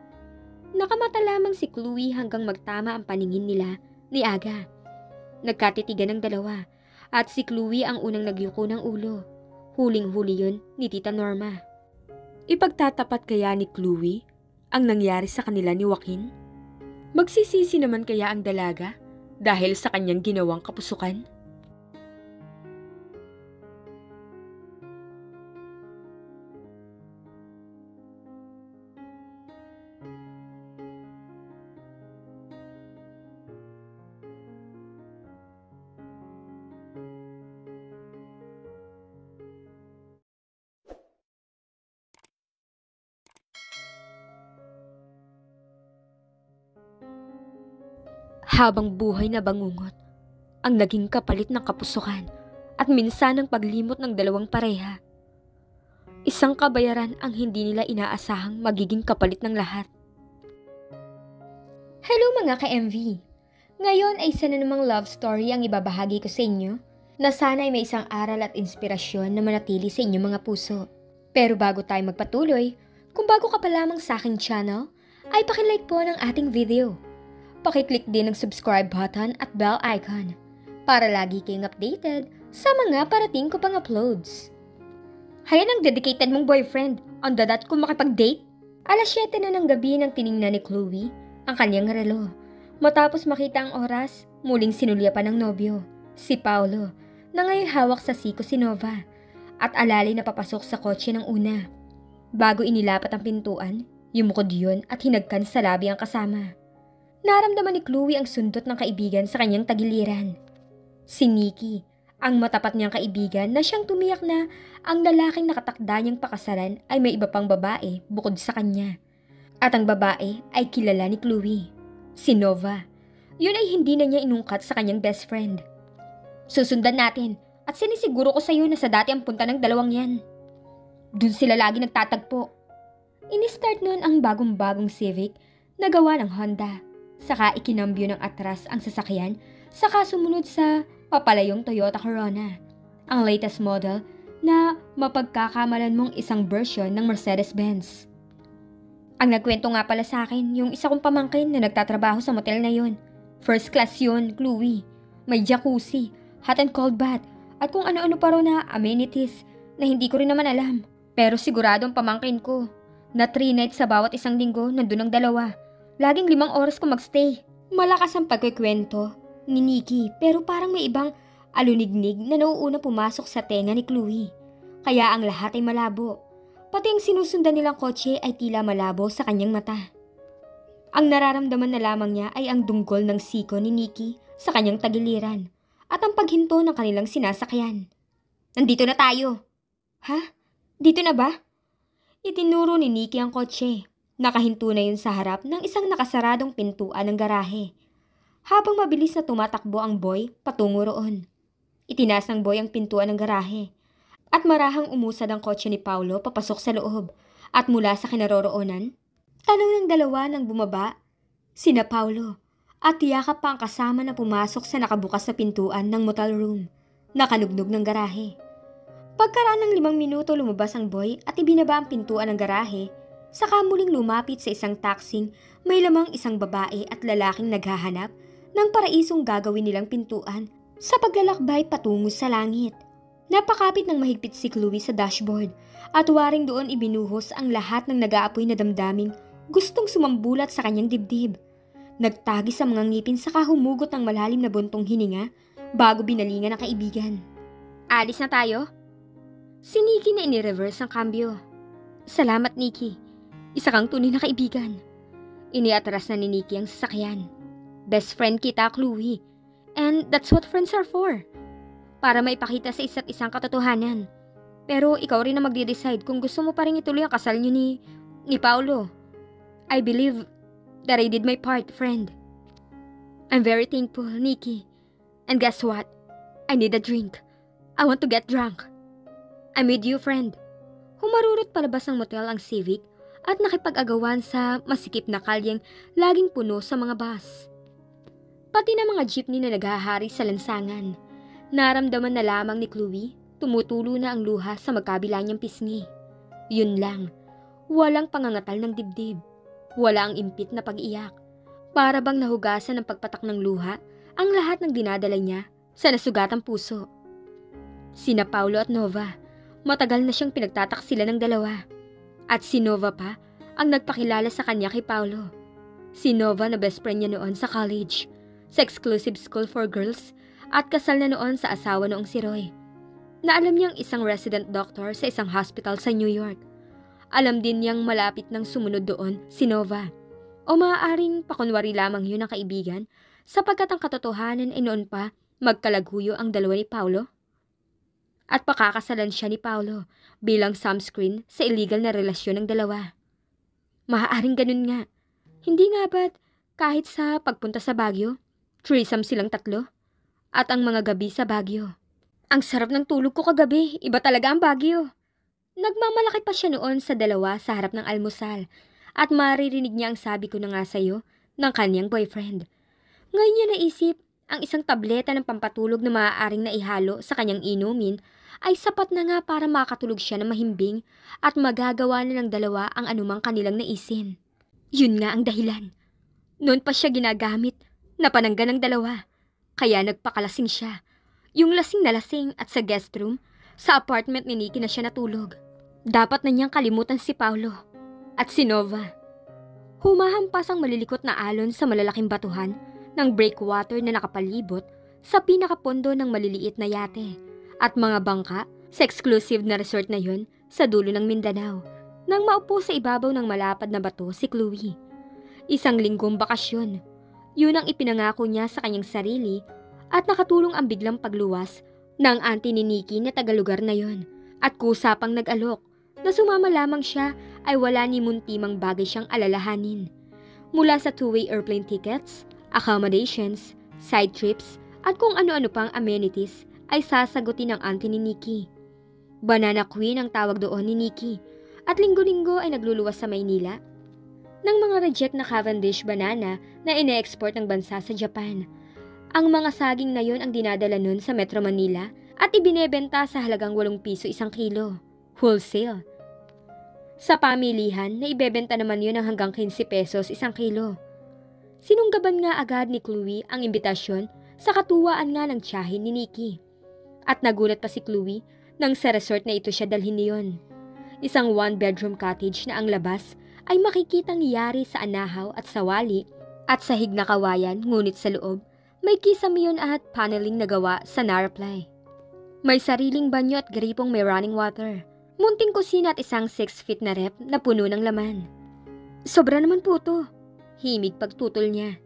Nakamata lamang si Chloe hanggang magtama ang paningin nila ni Aga. Nagkatitigan ng 2 at si Chloe ang unang nagyuko ng ulo. Huling-huli yun ni Tita Norma. Ipagtatapat kaya ni Chloe ang nangyari sa kanila ni Joaquin? Magsisisi naman kaya ang dalaga dahil sa kanyang ginawang kapusukan? Habang buhay na bangungot, ang naging kapalit ng kapusukan at minsan ang paglimot ng dalawang pareha. Isang kabayaran ang hindi nila inaasahang magiging kapalit ng lahat. Hello mga ka-MV! Ngayon ay isa na namang love story ang ibabahagi ko sa inyo na sana'y may isang aral at inspirasyon na manatili sa inyong mga puso. Pero bago tayo magpatuloy, kung bago ka pa lamang sa aking channel, ay pakilike po ng ating video. Pakiclick din ang subscribe button at bell icon para lagi kayong updated sa mga parating ko pang uploads. Hayan ang dedicated mong boyfriend, on the dot kung makipag-date. Alas 7 na ng gabi nang tiningnan ni Chloe ang kanyang relo. Matapos makita ang oras, muling sinulyapan ng nobyo, si Paolo, na ngayon hawak sa siko si Nova at alalay na papasok sa kotse ng una. Bago inilapat ang pintuan, yumukod yun at hinagkan sa labi ang kasama. Naramdaman ni Chloe ang sundot ng kaibigan sa kanyang tagiliran. Si Nikki, ang matapat niyang kaibigan na siyang tumiyak na ang lalaking nakatakda niyang pakasalan ay may iba pang babae bukod sa kanya. At ang babae ay kilala ni Chloe, si Nova. Yun ay hindi na niya inungkat sa kanyang best friend. Susundan natin at sinisiguro ko sa iyo na sa dati ang punta ng dalawang yan. Doon sila lagi nagtatagpo. Inistart noon ang bagong-bagong Civic na gawa ng Honda. Saka ikinambyo ng atras ang sasakyan, saka sumunod sa papalayong Toyota Corona, ang latest model na mapagkakamalan mong isang version ng Mercedes-Benz. Ang nagkwento nga pala sa akin yung isa kong pamangkin na nagtatrabaho sa motel na yon. First class yon, Chloe. May jacuzzi, hot and cold bath, at kung ano-ano pa raw na amenities na hindi ko rin naman alam. Pero sigurado ang pamangkin ko na 3 nights sa bawat isang linggo nandun ang dalawa. Laging 5 oras ko magstay. Malakas ang pagkikwento ni Nikki pero parang may ibang alunignig na nauuna pumasok sa tenga ni Chloe. Kaya ang lahat ay malabo. Pati ang sinusundan nilang kotse ay tila malabo sa kanyang mata. Ang nararamdaman na lamang niya ay ang dunggol ng siko ni Nikki sa kanyang tagiliran at ang paghinto ng kanilang sinasakyan. Nandito na tayo. Ha? Dito na ba? Itinuro ni Nikki ang kotse. Nakahinto na yun sa harap ng isang nakasaradong pintuan ng garahe. Habang mabilis na tumatakbo ang boy patungo roon. Itinaas ng boy ang pintuan ng garahe. At marahang umusad ang kotse ni Paolo papasok sa loob. At mula sa kinaroroonan, tanong ng dalawa nang bumaba, sina Paolo. At yakap pa ang kasama na pumasok sa nakabukas na pintuan ng motel room. Nakanugnog ng garahe. Pagkaraan ng 5 minuto lumabas ang boy at ibinaba ang pintuan ng garahe. Saka muling lumapit sa isang taksing may lamang isang babae at lalaking naghahanap ng paraisong gagawin nilang pintuan sa paglalakbay patungo sa langit. Napakapit ng mahigpit si Chloe sa dashboard at waring doon ibinuhos ang lahat ng nag-aapoy na damdaming gustong sumambulat sa kanyang dibdib. Nagtagi sa mga ngipin saka humugot ng malalim na buntong hininga bago binalingan ang kaibigan. Alis na tayo? Si Nikki na inireverse ang kambyo. Salamat Nikki. Isa kang tunay na kaibigan. Iniatras na ni Nikki ang sasakyan. Best friend kita, Chloe. And that's what friends are for. Para maipakita sa isa't isang katotohanan. Pero ikaw rin na magde-decide kung gusto mo pa rin ituloy ang kasal niyo ni Paolo. I believe that I did my part, friend. I'm very thankful, Nikki. And guess what? I need a drink. I want to get drunk. I'm with you, friend. Humarurot palabas ng motel ang Civic at nakipag-agawan sa masikip na kalyeng laging puno sa mga bus. Pati na mga jeepney na naghahari sa lansangan. Naramdaman na lamang ni Chloe, tumutulo na ang luha sa magkabila niyang pisngi. Yun lang, walang pangangatal ng dibdib. Wala ang impit na pag-iyak. Para bang nahugasan ng pagpatak ng luha ang lahat ng dinadala niya sa nasugatang puso. Sina Paolo at Nova, matagal na siyang pinagtataksila ng dalawa. At si Nova pa ang nagpakilala sa kanya kay Paolo. Si Nova na best friend niya noon sa college, sa exclusive school for girls, at kasal na noon sa asawa noong si Roy. Naalam niyang isang resident doctor sa isang hospital sa New York. Alam din niyang malapit ng sumunod doon si Nova. O maaaring pakunwari lamang yun ang kaibigan sapagkat ang katotohanan ay noon pa magkalaguyo ang dalawa ni Paolo. At pakakasalan siya ni Paolo bilang sunscreen sa illegal na relasyon ng dalawa. Maaaring ganun nga. Hindi nga ba't kahit sa pagpunta sa Baguio, threesome silang tatlo? At ang mga gabi sa Baguio. Ang sarap ng tulog ko kagabi, iba talaga ang Baguio. Nagmamalaki pa siya noon sa dalawa sa harap ng almusal at maririnig niya ang sabi ko na nga sa'yo ng kanyang boyfriend. Ngayon niya naisip, ang isang tableta ng pampatulog na maaaring naihalo sa kanyang inumin ay sapat na nga para makatulog siya ng mahimbing at magagawa na ng dalawa ang anumang kanilang naisin. Yun nga ang dahilan. Noon pa siya ginagamit, napanangga ng dalawa. Kaya nagpakalasing siya. Yung lasing na lasing at sa guest room, sa apartment ni Nikki na siya natulog. Dapat na niyang kalimutan si Paolo at si Nova. Humahampas ang malilikot na alon sa malalaking batuhan ng breakwater na nakapalibot sa pinakapondo ng maliliit na yate at mga bangka sa exclusive na resort na yun sa dulo ng Mindanao. Nang maupo sa ibabaw ng malapad na bato si Chloe. Isang linggong bakasyon. Yun ang ipinangako niya sa kanyang sarili at nakatulong ang biglang pagluwas ng auntie ni Nikki na tagalugar na yun at kusa pang nag-alok na sumama lamang siya ay wala ni muntimang bagay siyang alalahanin. Mula sa two-way airplane tickets, accommodations, side trips at kung ano-ano pang amenities ay sasagutin ng auntie ni Nikki. Banana Queen ang tawag doon ni Nikki. At linggo-linggo ay nagluluwas sa Maynila ng mga reject na Cavendish banana na ine-export ng bansa sa Japan. Ang mga saging na yon ang dinadala nun sa Metro Manila at ibinebenta sa halagang 8 piso isang kilo, wholesale. Sa pamilihan na ibebenta naman yon ng hanggang 15 pesos isang kilo. Sinunggaban nga agad ni Chloe ang imbitasyon sa katuwaan nga ng tiyahin ni Nikki. At nagulat pa si Chloe nang sa resort na ito siya dalhin niyon. Isang one-bedroom cottage na ang labas ay makikitang yari sa anahaw at sawali at sahig na kawayan ngunit sa loob may kisamiyon at paneling na gawa sa narplay. May sariling banyo at gripong may running water, munting kusina at isang 6 feet na rep na puno ng laman. Sobra naman po to, himig pagtutol niya.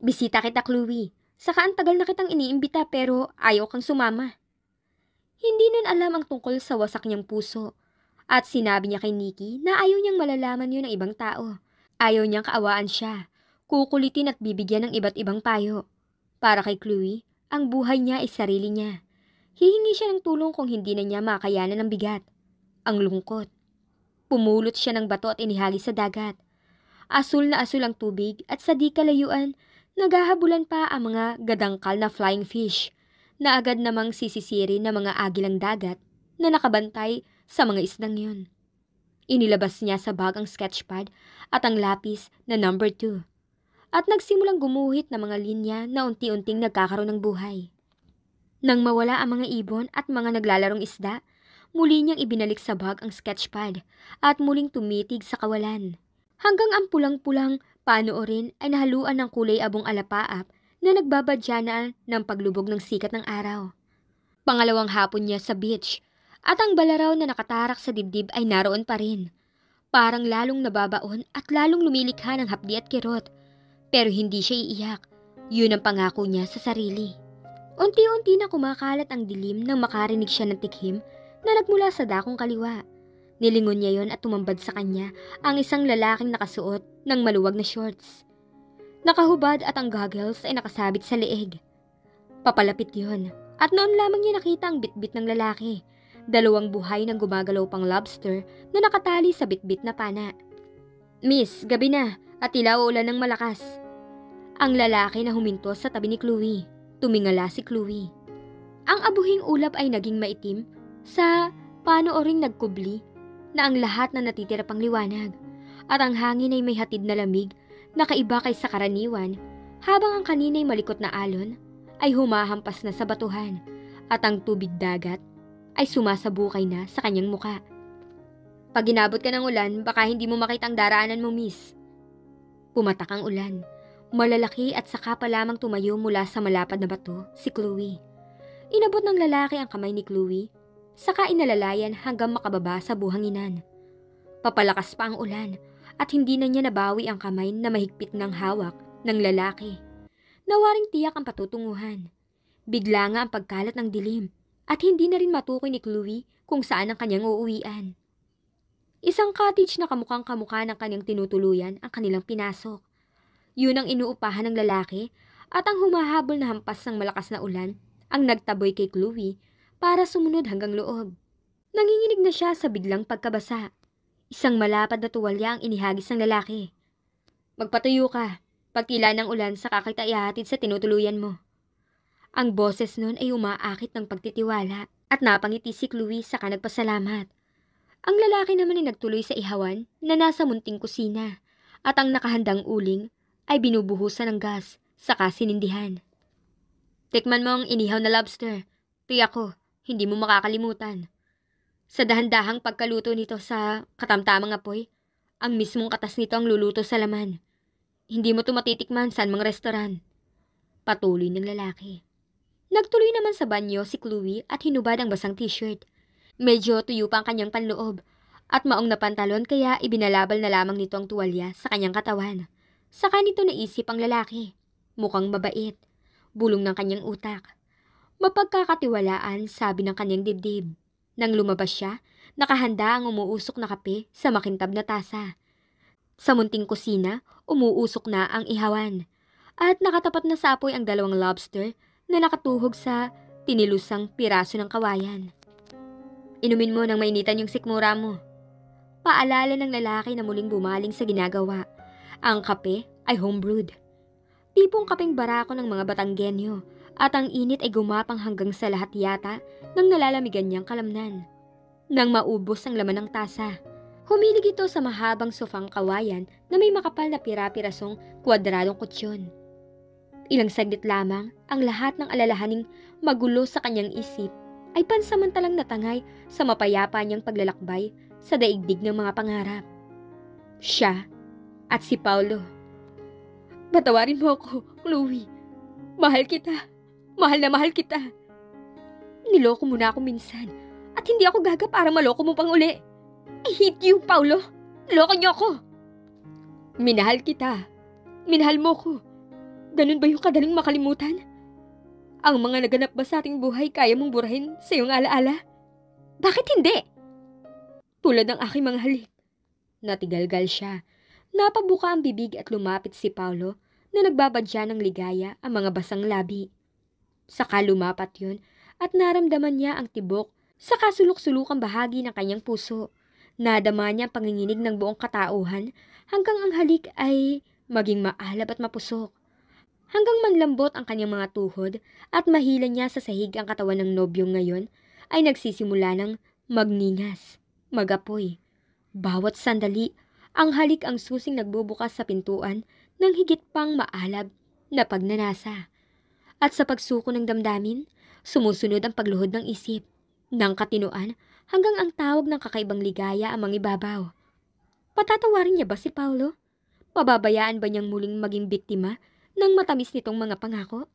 Bisita kita Chloe, saka ang tagal na kitang iniimbita pero ayaw kang sumama. Hindi nun alam ang tungkol sa wasak niyang puso. At sinabi niya kay Nikki na ayaw niyang malalaman yun ng ibang tao. Ayaw niyang kaawaan siya, kukulitin at bibigyan ng iba't ibang payo. Para kay Chloe, ang buhay niya ay sarili niya. Hihingi siya ng tulong kung hindi na niya makayanan ng bigat. Ang lungkot. Pumulot siya ng bato at inihali sa dagat. Asul na asul ang tubig at sa di kalayuan, naghahabulan pa ang mga gadangkal na flying fish na agad namang sisisiri na mga agilang dagat na nakabantay sa mga isdang yun. Inilabas niya sa bag ang sketchpad at ang lapis na number 2 at nagsimulang gumuhit na mga linya na unti-unting nagkakaroon ng buhay. Nang mawala ang mga ibon at mga naglalarong isda, muli niyang ibinalik sa bag ang sketchpad at muling tumitig sa kawalan. Hanggang ang pulang-pulang panoorin ay nahaluan ng kulay abong alapaap na nagbabadyana ng paglubog ng sikat ng araw. Pangalawang hapon niya sa beach, at ang balaraw na nakatarak sa dibdib ay naroon pa rin. Parang lalong nababaon at lalong lumilikha ng hapdi at kirot. Pero hindi siya iiyak. Yun ang pangako niya sa sarili. Unti-unti na kumakalat ang dilim nang makarinig siya ng tikhim na nagmula sa dakong kaliwa. Nilingon niya yon at tumambad sa kanya ang isang lalaking nakasuot ng maluwag na shorts. Nakahubad at ang goggles ay nakasabit sa leeg. Papalapit yon at noon lamang niya nakita ang bitbit ng lalaki. Dalawang buhay ng gumagalaw pang lobster na nakatali sa bitbit na pana. Miss, gabi na at tila uulan ng malakas. Ang lalaki na huminto sa tabi ni Chloe. Tumingala si Chloe. Ang abuhing ulap ay naging maitim sa panooring nagkubli na ang lahat na natitira pang liwanag at ang hangin ay may hatid na lamig na kaiba kay sa karaniwan habang ang kanina'y malikot na alon ay humahampas na sa batuhan at ang tubig dagat ay sumasabukay na sa kanyang muka. Pag inabot ka ng ulan, baka hindi mo makita ang daraanan mo, miss. Pumatak ang ulan. Malalaki at saka pa lamang tumayo mula sa malapad na bato si Chloe. Inabot ng lalaki ang kamay ni Chloe, saka inalalayan hanggang makababa sa buhanginan. Papalakas pa ang ulan at hindi na niya nabawi ang kamay na mahigpit ng hawak ng lalaki. Nawaring tiyak ang patutunguhan. Bigla nga ang pagkalat ng dilim at hindi na rin matukoy ni Chloe kung saan ang kanyang uuwian. Isang cottage na kamukhang kamukha ng kanyang tinutuluyan ang kanilang pinasok. Yun ang inuupahan ng lalaki at ang humahabol na hampas ng malakas na ulan ang nagtaboy kay Chloe para sumunod hanggang loob. Nanginginig na siya sa biglang pagkabasa. Isang malapad na tuwalya ang inihagis ng lalaki. Magpatuyo ka. Pagtila ng ulan saka kita ihatid sa tinutuluyan mo. Ang boses nun ay umaakit ng pagtitiwala at napangiti si Chloe saka nagpasalamat. Ang lalaki naman ay nagtuloy sa ihawan na nasa munting kusina at ang nakahandang uling ay binubuhusan ng gas, saka sinindihan. Tikman mo ang inihaw na lobster. Tiyak ko, hindi mo makakalimutan. Sa dahan-dahang pagkaluto nito sa katamtamang apoy, ang mismong katas nito ang luluto sa laman. Hindi mo ito matitikman sa anumang restoran. Patuloy ng lalaki. Nagtuloy naman sa banyo si Chloe at hinubad ang basang t-shirt. Medyo tuyo pa ang kanyang panloob at maong na pantalon kaya ibinalabal na lamang nito ang tuwalya sa kanyang katawan. Saka nito naisip ang lalaki. Mukhang mabait. Bulong ng kanyang utak. Mapagkakatiwalaan, sabi ng kanyang dibdib. Nang lumabas siya, nakahanda ang umuusok na kape sa makintab na tasa. Sa munting kusina, umuusok na ang ihawan. At nakatapat na sa apoy ang dalawang lobster na nakatuhog sa tinilusang piraso ng kawayan. Inumin mo nang mainitan yung sikmura mo. Paalala ng lalaki na muling bumaling sa ginagawa. Ang kape ay homebrewed. Tipong kapeng barako ng mga Batanggenyo at ang init ay gumapang hanggang sa lahat yata ng nalalamigan niyang kalamnan. Nang maubos ang laman ng tasa, humilig ito sa mahabang sofang kawayan na may makapal na pira-pirasong kwadradong kutsyon. Ilang saglit lamang ang lahat ng alalahaning magulo sa kanyang isip ay pansamantalang natangay sa mapayapa niyang paglalakbay sa daigdig ng mga pangarap. Siya at si Paolo. Patawarin mo ako, Chloe. Mahal kita. Mahal na mahal kita. Niloko mo na ako minsan at hindi ako gaga para maloko mo pang uli. I hate you, Paolo. Loko niyo ako. Minahal kita. Minahal mo ko. Ganun ba yung kadaling makalimutan? Ang mga naganap ba sa ating buhay kaya mong burahin sa iyong alaala? Bakit hindi? Tulad ng aking mga halik. Natigalgal siya. Napabuka ang bibig at lumapit si Paolo na nagbabadya ng ligaya ang mga basang labi. Saka lumapat yun at naramdaman niya ang tibok sa kasulok-sulukang bahagi ng kanyang puso. Nadama niya ang panginginig ng buong katauhan hanggang ang halik ay maging maalab at mapusok. Hanggang manlambot ang kanyang mga tuhod at mahila niya sa sahig ang katawan ng nobyong ngayon ay nagsisimula ng magningas, magapoy. Bawat sandali, ang halik ang susing nagbubukas sa pintuan ng higit pang maalab na pagnanasa. At sa pagsuko ng damdamin, sumusunod ang pagluhod ng isip, ng katinoan hanggang ang tawag ng kakaibang ligaya ang mangibabaw. Patatawarin niya ba si Paolo? Pababayaan ba niyang muling maging biktima ng matamis nitong mga pangako?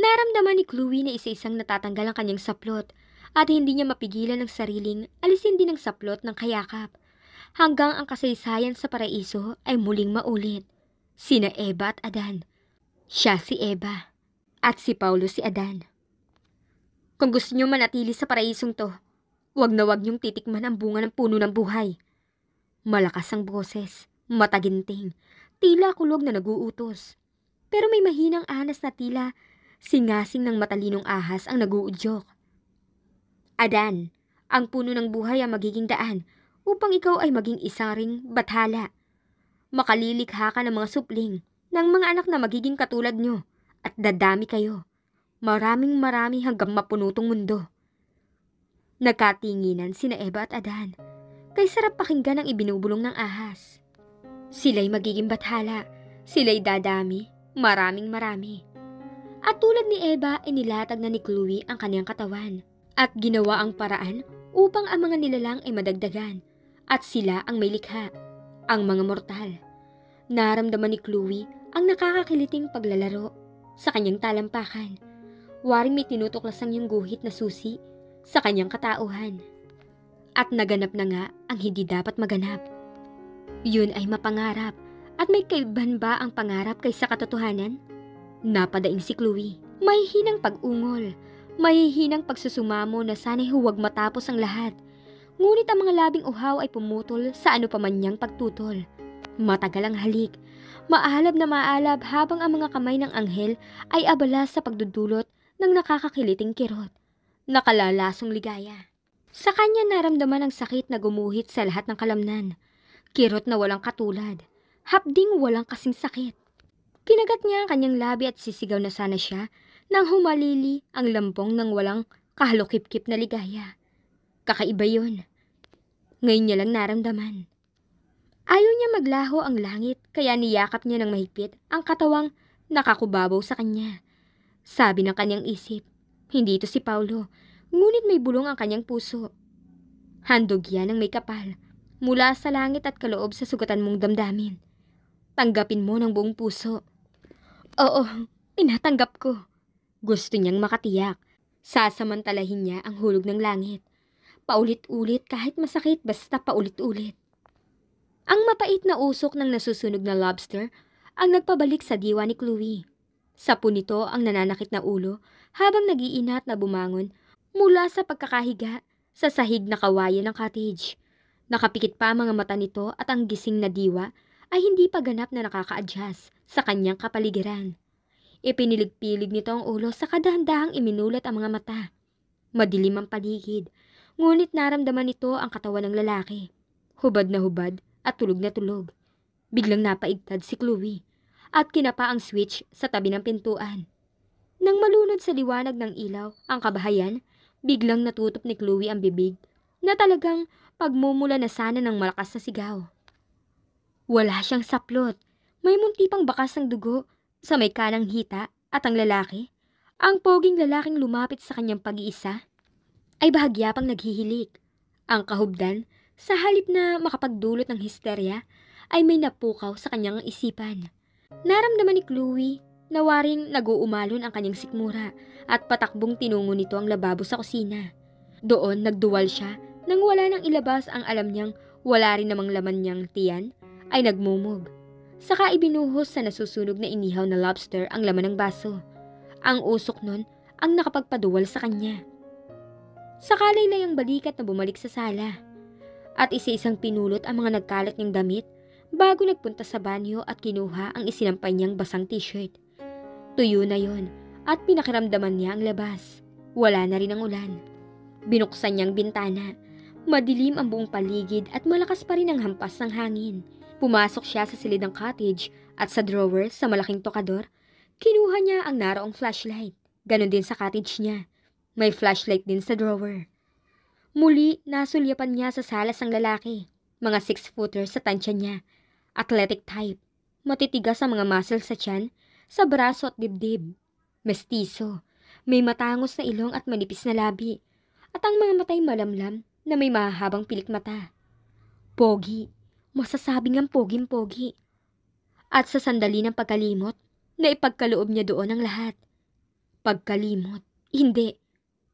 Naramdaman ni Chloe na isa-isang natatanggal ang kanyang saplot at hindi niya mapigilan ang sariling alisin din ang saplot ng kayakap. Hanggang ang kasaysayan sa paraiso ay muling maulit. Sina Eva at Adan. Siya si Eva. At si Paolo si Adan. Kung gusto niyo manatili sa paraisong to, wag na wag niyong titikman ang bunga ng puno ng buhay. Malakas ang boses, mataginting, tila kulog na naguutos. Pero may mahinang anas na tila singasing ng matalinong ahas ang naguudyok. Adan, ang puno ng buhay ang magiging daan upang ikaw ay maging isang ring bathala. Makalilikha ka ng mga supling, ng mga anak na magiging katulad nyo, at dadami kayo. Maraming marami hanggang mapunutong mundo. Nagkatinginan sina Eva at Adan. Kay sarap pakinggan ang ibinubulong ng ahas. Sila'y magiging bathala, sila'y dadami, maraming marami. At tulad ni Eva, inilatag na ni Chloe ang kaniyang katawan, at ginawa ang paraan upang ang mga nilalang ay madagdagan, at sila ang may likha, ang mga mortal. Naramdaman ni Chloe ang nakakakiliting paglalaro sa kanyang talampakan. Waring may tinutuklasang yung guhit na susi sa kanyang katauhan. At naganap na nga ang hindi dapat maganap. Yun ay mapangarap, at may kaibahan ba ang pangarap kaysa katotohanan? Napadaing si Chloe. May hinang pag-ungol, may hinang pagsusumamo na sana'y huwag matapos ang lahat. Ngunit ang mga labing uhaw ay pumutol sa ano pa man niyang pagtutol. Matagal ang halik, maalab na maalab habang ang mga kamay ng anghel ay abala sa pagdudulot ng nakakakiliting kirot, nakalalasong ligaya. Sa kanya naramdaman ang sakit na gumuhit sa lahat ng kalamnan, kirot na walang katulad, hapding walang kasing sakit. Kinagat niya ang kanyang labi at sisigaw na sana siya nang humalili ang lampong ng walang kahalukip-kip na ligaya. Kakaiba yun. Ngayon niya lang naramdaman. Ayaw niya maglaho ang langit kaya niyakap niya ng mahigpit ang katawang nakakubabaw sa kanya. Sabi ng kanyang isip, hindi ito si Paolo, ngunit may bulong ang kanyang puso. Handog yan ang may kapal, mula sa langit at kaloob sa sugatan mong damdamin. Tanggapin mo ng buong puso. Oo, tinatanggap ko. Gusto niyang makatiyak. Sasamantalahin niya ang hulog ng langit. Paulit-ulit kahit masakit basta paulit-ulit. Ang mapait na usok ng nasusunog na lobster ang nagpabalik sa diwa ni Chloe. Sapo nito ang nananakit na ulo habang nagiinat na bumangon mula sa pagkakahiga sa sahig na kawayan ng cottage. Nakapikit pa ang mga mata nito at ang gising na diwa ay hindi pa ganap na nakaka-adjust sa kanyang kapaligiran. Ipinilig-pilig nito ang ulo sa kadahandahang iminulat ang mga mata. Madilim ang paligid, ngunit naramdaman nito ang katawan ng lalaki. Hubad na hubad at tulog na tulog. Biglang napaigtad si Chloe at kinapa ang switch sa tabi ng pintuan. Nang malunod sa liwanag ng ilaw ang kabahayan, biglang natutop ni Chloe ang bibig na talagang pagmumula na sana ng malakas na sigaw. Wala siyang saplot. May munti pang bakas ng dugo sa may kanang hita at ang lalaki, ang poging lalaking lumapit sa kanyang pag-iisa, ay bahagya pang naghihilik. Ang kahubdan, sa halip na makapagdulot ng histerya, ay may napukaw sa kanyang isipan. Naramdaman ni Chloe na waring naguumalon ang kanyang sikmura at patakbong tinungo nito ang lababo sa kusina. Doon nagduwal siya nang wala nang ilabas ang alam niyang wala rin namang laman niyang tiyan ay nagmumog. Saka ibinuhos sa nasusunog na inihaw na lobster ang laman ng baso. Ang usok nun ang nakapagpaduwal sa kanya. Sakalay lang ang balikat na bumalik sa sala. At isa-isang pinulot ang mga nagkalat niyang damit bago nagpunta sa banyo at kinuha ang isinampay niyang basang t-shirt. Tuyo na yon at pinakiramdaman niya ang labas. Wala na rin ang ulan. Binuksan niyang bintana. Madilim ang buong paligid at malakas pa rin ang hampas ng hangin. Pumasok siya sa silid ng cottage at sa drawer sa malaking tokador, kinuha niya ang naroong flashlight. Ganon din sa cottage niya. May flashlight din sa drawer. Muli, nasulyapan niya sa salas ang lalaki. Mga 6-footer sa tansya niya. Athletic type. Matitigas ang mga muscles sa tiyan, sa braso at dibdib. Mestizo. May matangos na ilong at manipis na labi. At ang mga matay malamlam na may mahahabang pilik mata. Pogi. Masasabing ang poging-pogi. At sa sandali ng pagkalimot, naipagkaloob niya doon ang lahat. Pagkalimot. Hindi.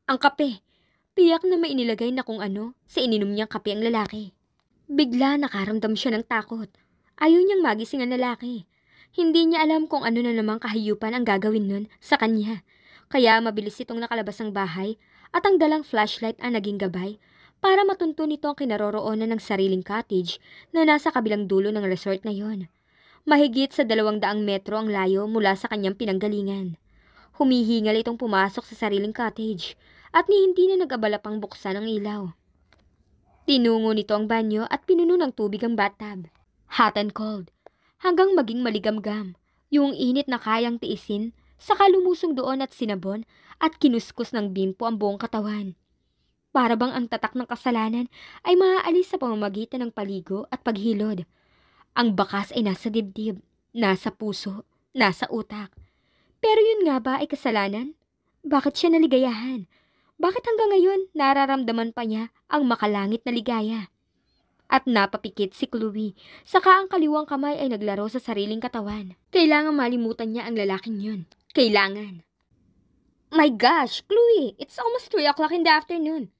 Ang kape. Tiyak na may inilagay na kung ano sa ininom niyang kape ang lalaki. Bigla nakaramdam siya ng takot. Ayaw niyang magising ang lalaki. Hindi niya alam kung ano na namang kahiyupan ang gagawin nun sa kanya. Kaya mabilis itong nakalabas ng bahay at ang dalang flashlight ang naging gabay para matunto nito ang kinaroroonan ng sariling cottage na nasa kabilang dulo ng resort na yon. Mahigit sa 200 metro ang layo mula sa kanyang pinanggalingan. Humihingal itong pumasok sa sariling cottage at ni hindi na nag-abala pang buksan ang ilaw. Tinungo nito ang banyo at pinuno ng tubig ang bathtub. Hot and cold, hanggang maging maligamgam, yung init na kayang tiisin, saka lumusong doon at sinabon at kinuskus ng bimpo ang buong katawan. Para bang ang tatak ng kasalanan ay maaalis sa pamamagitan ng paligo at paghilod. Ang bakas ay nasa dibdib, nasa puso, nasa utak. Pero yun nga ba ay kasalanan? Bakit siya naligayahan? Bakit hanggang ngayon nararamdaman pa niya ang makalangit na ligaya? at napapikit si Chloe. Saka ang kaliwang kamay ay naglaro sa sariling katawan. Kailangan malimutan niya ang lalaking yun. Kailangan. My gosh, Chloe, it's almost 3 o'clock in the afternoon.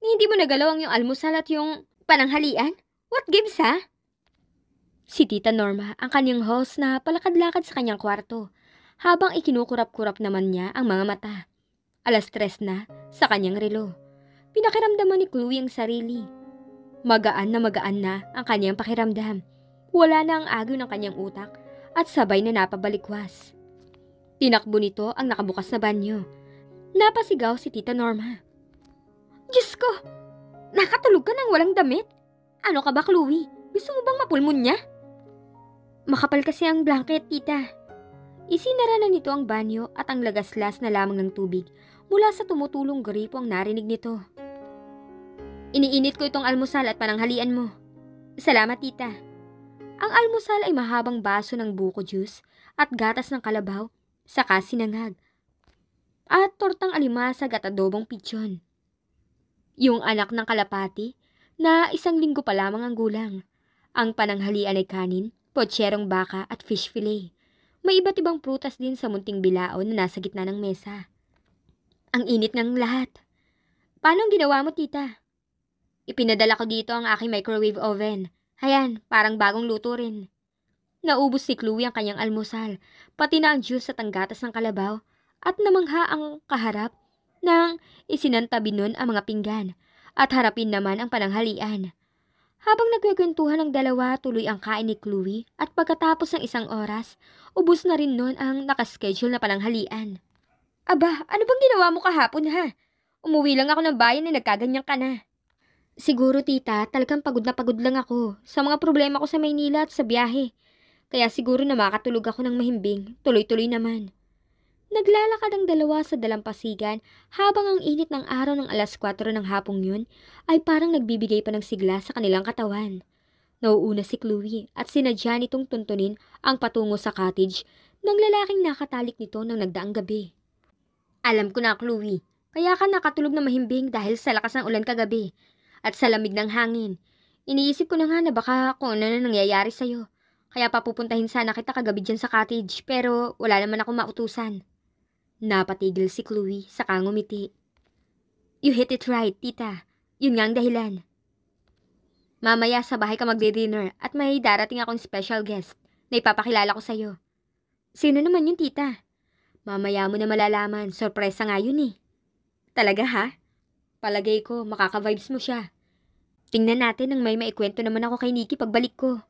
Hindi mo nagalaw ang yung almusal at yung pananghalian? What gives, ha? Si Tita Norma, ang kanyang host na palakad-lakad sa kanyang kwarto, habang ikinukurap-kurap naman niya ang mga mata. 3 na sa kanyang relo. Pinakiramdaman ni Chloe ang sarili. Magaan na ang kanyang pakiramdam. Wala na ang agyo ng kanyang utak at sabay na napabalikwas. Tinakbo nito ang nakabukas na banyo. Napasigaw si Tita Norma. Diyos ko! Nakatulog ka ng walang damit? Ano ka ba, Chloe? Gusto mo bang mapulmunya? Makapal kasi ang blanket, Tita. Isinara na nito ang banyo at ang lagaslas na lamang ng tubig mula sa tumutulong gripo ang narinig nito. Iniinit ko itong almusal at pananghalian mo. Salamat, Tita. Ang almusal ay mahabang baso ng buko juice at gatas ng kalabaw saka sinangag at tortang alimasag at adobong pichon. Yung anak ng kalapati na 1 linggo pa lamang ang gulang. Ang pananghalian ay kanin, potserong baka at fish fillet. May iba't ibang prutas din sa munting bilao na nasa gitna ng mesa. Ang init ng lahat. Paano ang ginawa mo, Tita? Ipinadala ko dito ang aking microwave oven. Hayan, parang bagong luto rin. Naubos si Chloe ang kanyang almusal, pati na ang juice at ang gatas ng kalabaw, at namangha ang kaharap nang isinantabi nun ang mga pinggan at harapin naman ang pananghalian. Habang nagkwentuhan ng dalawa, tuloy ang kain ni Chloe at pagkatapos ng 1 oras, ubos na rin nun ang nakaschedule na pananghalian. Aba, ano bang ginawa mo kahapon, ha? Umuwi lang ako ng bayan na nagkaganyan ka na. Siguro, Tita, talagang pagod lang ako sa mga problema ko sa Maynila at sa biyahe. Kaya siguro na makatulog ako ng mahimbing, tuloy-tuloy naman. Naglalakad ang dalawa sa dalampasigan habang ang init ng araw ng 4 ng hapong yun ay parang nagbibigay pa ng sigla sa kanilang katawan. Nauuna si Chloe at sinadya nitong tuntunin ang patungo sa cottage ng lalaking nakatalik nito ng nagdaang gabi. Alam ko na, Chloe, kaya ka nakatulog na mahimbing dahil sa lakas ng ulan kagabi at sa lamig ng hangin. Iniisip ko na nga na baka kung ano na nangyayari sa'yo. Kaya papupuntahin sana kita kagabi dyan sa cottage pero wala naman ako mautusan. Napatigil si Chloe, saka ngumiti. You hit it right, Tita. Yun nga ang dahilan. Mamaya sa bahay ka magdi-dinner at may darating akong special guest na ipapakilala ko sa'yo. Sino naman yun, Tita? Mamaya mo na malalaman, sorpresa nga yun eh. Talaga, ha? Palagay ko, makaka-vibes mo siya. Tingnan natin ang may maikwento naman ako kay Nikki pagbalik ko.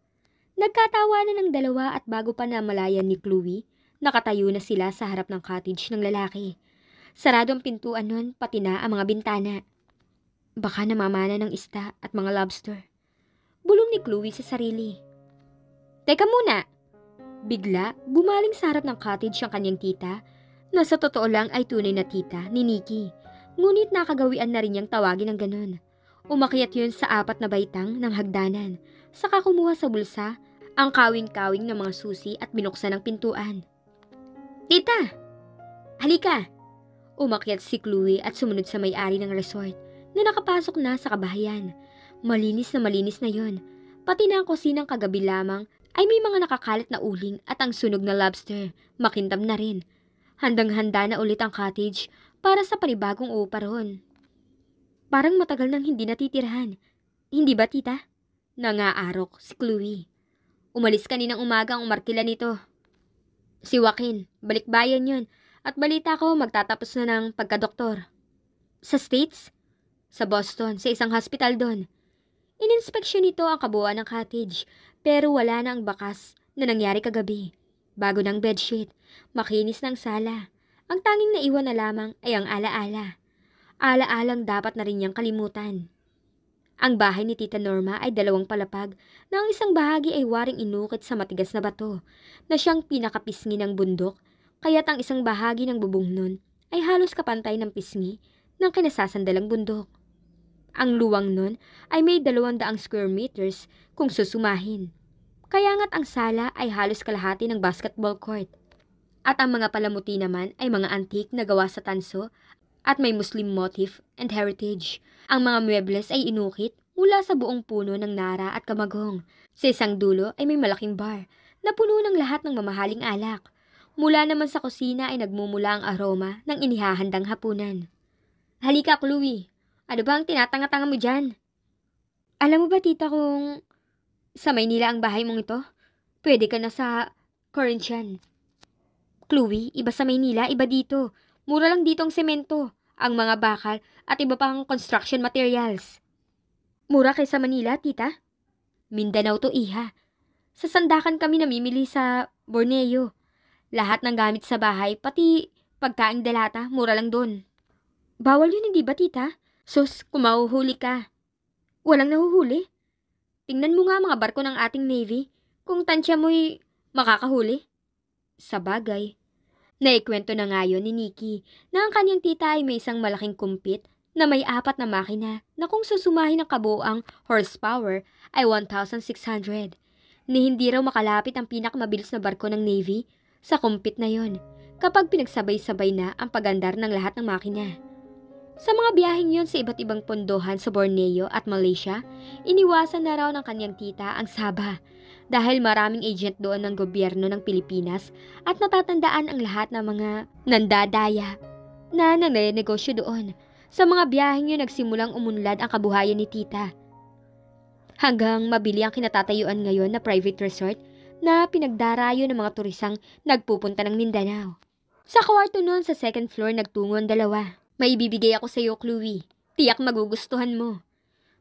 Nagkatawanan ng dalawa at bago pa namalayan ni Chloe, nakatayo na sila sa harap ng cottage ng lalaki. Sarado ang pintuan nun, pati na ang mga bintana. Baka namamana ng isda at mga lobster. Bulong ni Chloe sa sarili. Teka muna! Bigla, gumaling sa harap ng cottage ang kanyang tita na sa totoo lang ay tunay na tita ni Nikki. Ngunit nakagawian na rin niyang tawagin ng ganun. Umakyat yun sa 4 na baitang ng hagdanan. Saka kumuha sa bulsa ang kawing-kawing ng mga susi at binuksan ang pintuan. Tita! Halika! Umakyat si Chloe at sumunod sa may-ari ng resort na nakapasok na sa kabahayan. Malinis na yon. Pati na ang kusinang kagabi lamang ay may mga nakakalat na uling at ang sunog na lobster. Makintab na rin. Handang-handa na ulit ang cottage para sa panibagong upa roon. Parang matagal nang hindi natitirhan. Hindi ba, Tita? Nangaarok si Chloe. Umalis kaninang umaga ang umarkila nito. Si Joaquin, balikbayan yun. At balita ko, magtatapos na ng pagkadoktor. Sa States? Sa Boston, sa isang hospital doon. Ininspeksyon nito ang kabuuan ng cottage, pero wala na ang bakas na nangyari kagabi. Bago ng bedsheet, makinis ng sala. Ang tanging naiwan na lamang ay ang alaala. Alaalang dapat na rin niyang kalimutan. Ang bahay ni Tita Norma ay 2 palapag na ang 1 bahagi ay waring inukit sa matigas na bato na siyang pinakapisngi ng bundok kaya't ang 1 bahagi ng bubong nun ay halos kapantay ng pisngi ng kinasasandalang bundok. Ang luwang nun ay may 200 square meters kung susumahin. Kaya nga't ang sala ay halos kalahati ng basketball court. At ang mga palamuti naman ay mga antik na gawa sa tanso at may Muslim motif and heritage. Ang mga muebles ay inukit mula sa buong puno ng nara at kamaghong. Sa isang dulo ay may malaking bar na puno ng lahat ng mamahaling alak. Mula naman sa kusina ay nagmumula ang aroma ng inihahandang hapunan. Halika, Chloe. Ano ba ang tinatanga-tanga mo dyan? Alam mo ba, tita, kung sa Maynila ang bahay mong ito? Pwede ka na sa Corinthian. Chloe, iba sa Maynila, iba dito. Mura lang dito ang semento, ang mga bakal at iba pang construction materials. Mura kaysa Manila, tita? Mindanao to, iha. Sa Sandakan kami namimili sa Borneo. Lahat ng gamit sa bahay, pati pagkaing dalata, mura lang doon. Bawal yun, hindi ba, tita? Sus, kumahuhuli ka. Walang nahuhuli. Tingnan mo nga mga barko ng ating Navy. Kung tansya mo'y makakahuli. Sa bagay. Naikwento na ngayon ni Nikki na ang kanyang tita ay may isang malaking kumpit na may 4 na makina na kung susumahin ang kabuoang horsepower ay 1,600. Ni hindi raw makalapit ang pinakamabilis na barko ng Navy sa kumpit na yon kapag pinagsabay-sabay na ang pagandar ng lahat ng makina. Sa mga biyaheng yon sa iba't ibang pondohan sa Borneo at Malaysia, iniwasan na raw ng kanyang tita ang Sabah dahil maraming agent doon ng gobyerno ng Pilipinas at natatandaan ang lahat ng mga nandadaya na nangnegosyo doon. Sa mga biyaheng yon nagsimulang umunlad ang kabuhayan ni tita. Hanggang mabili ang kinatatayuan ngayon na private resort na pinagdarayo ng mga turisang nagpupunta ng Mindanao. Sa kwarto noon sa second floor nagtungo ang dalawa. Maibibigay ako sa iyo, Chloe. Tiyak magugustuhan mo.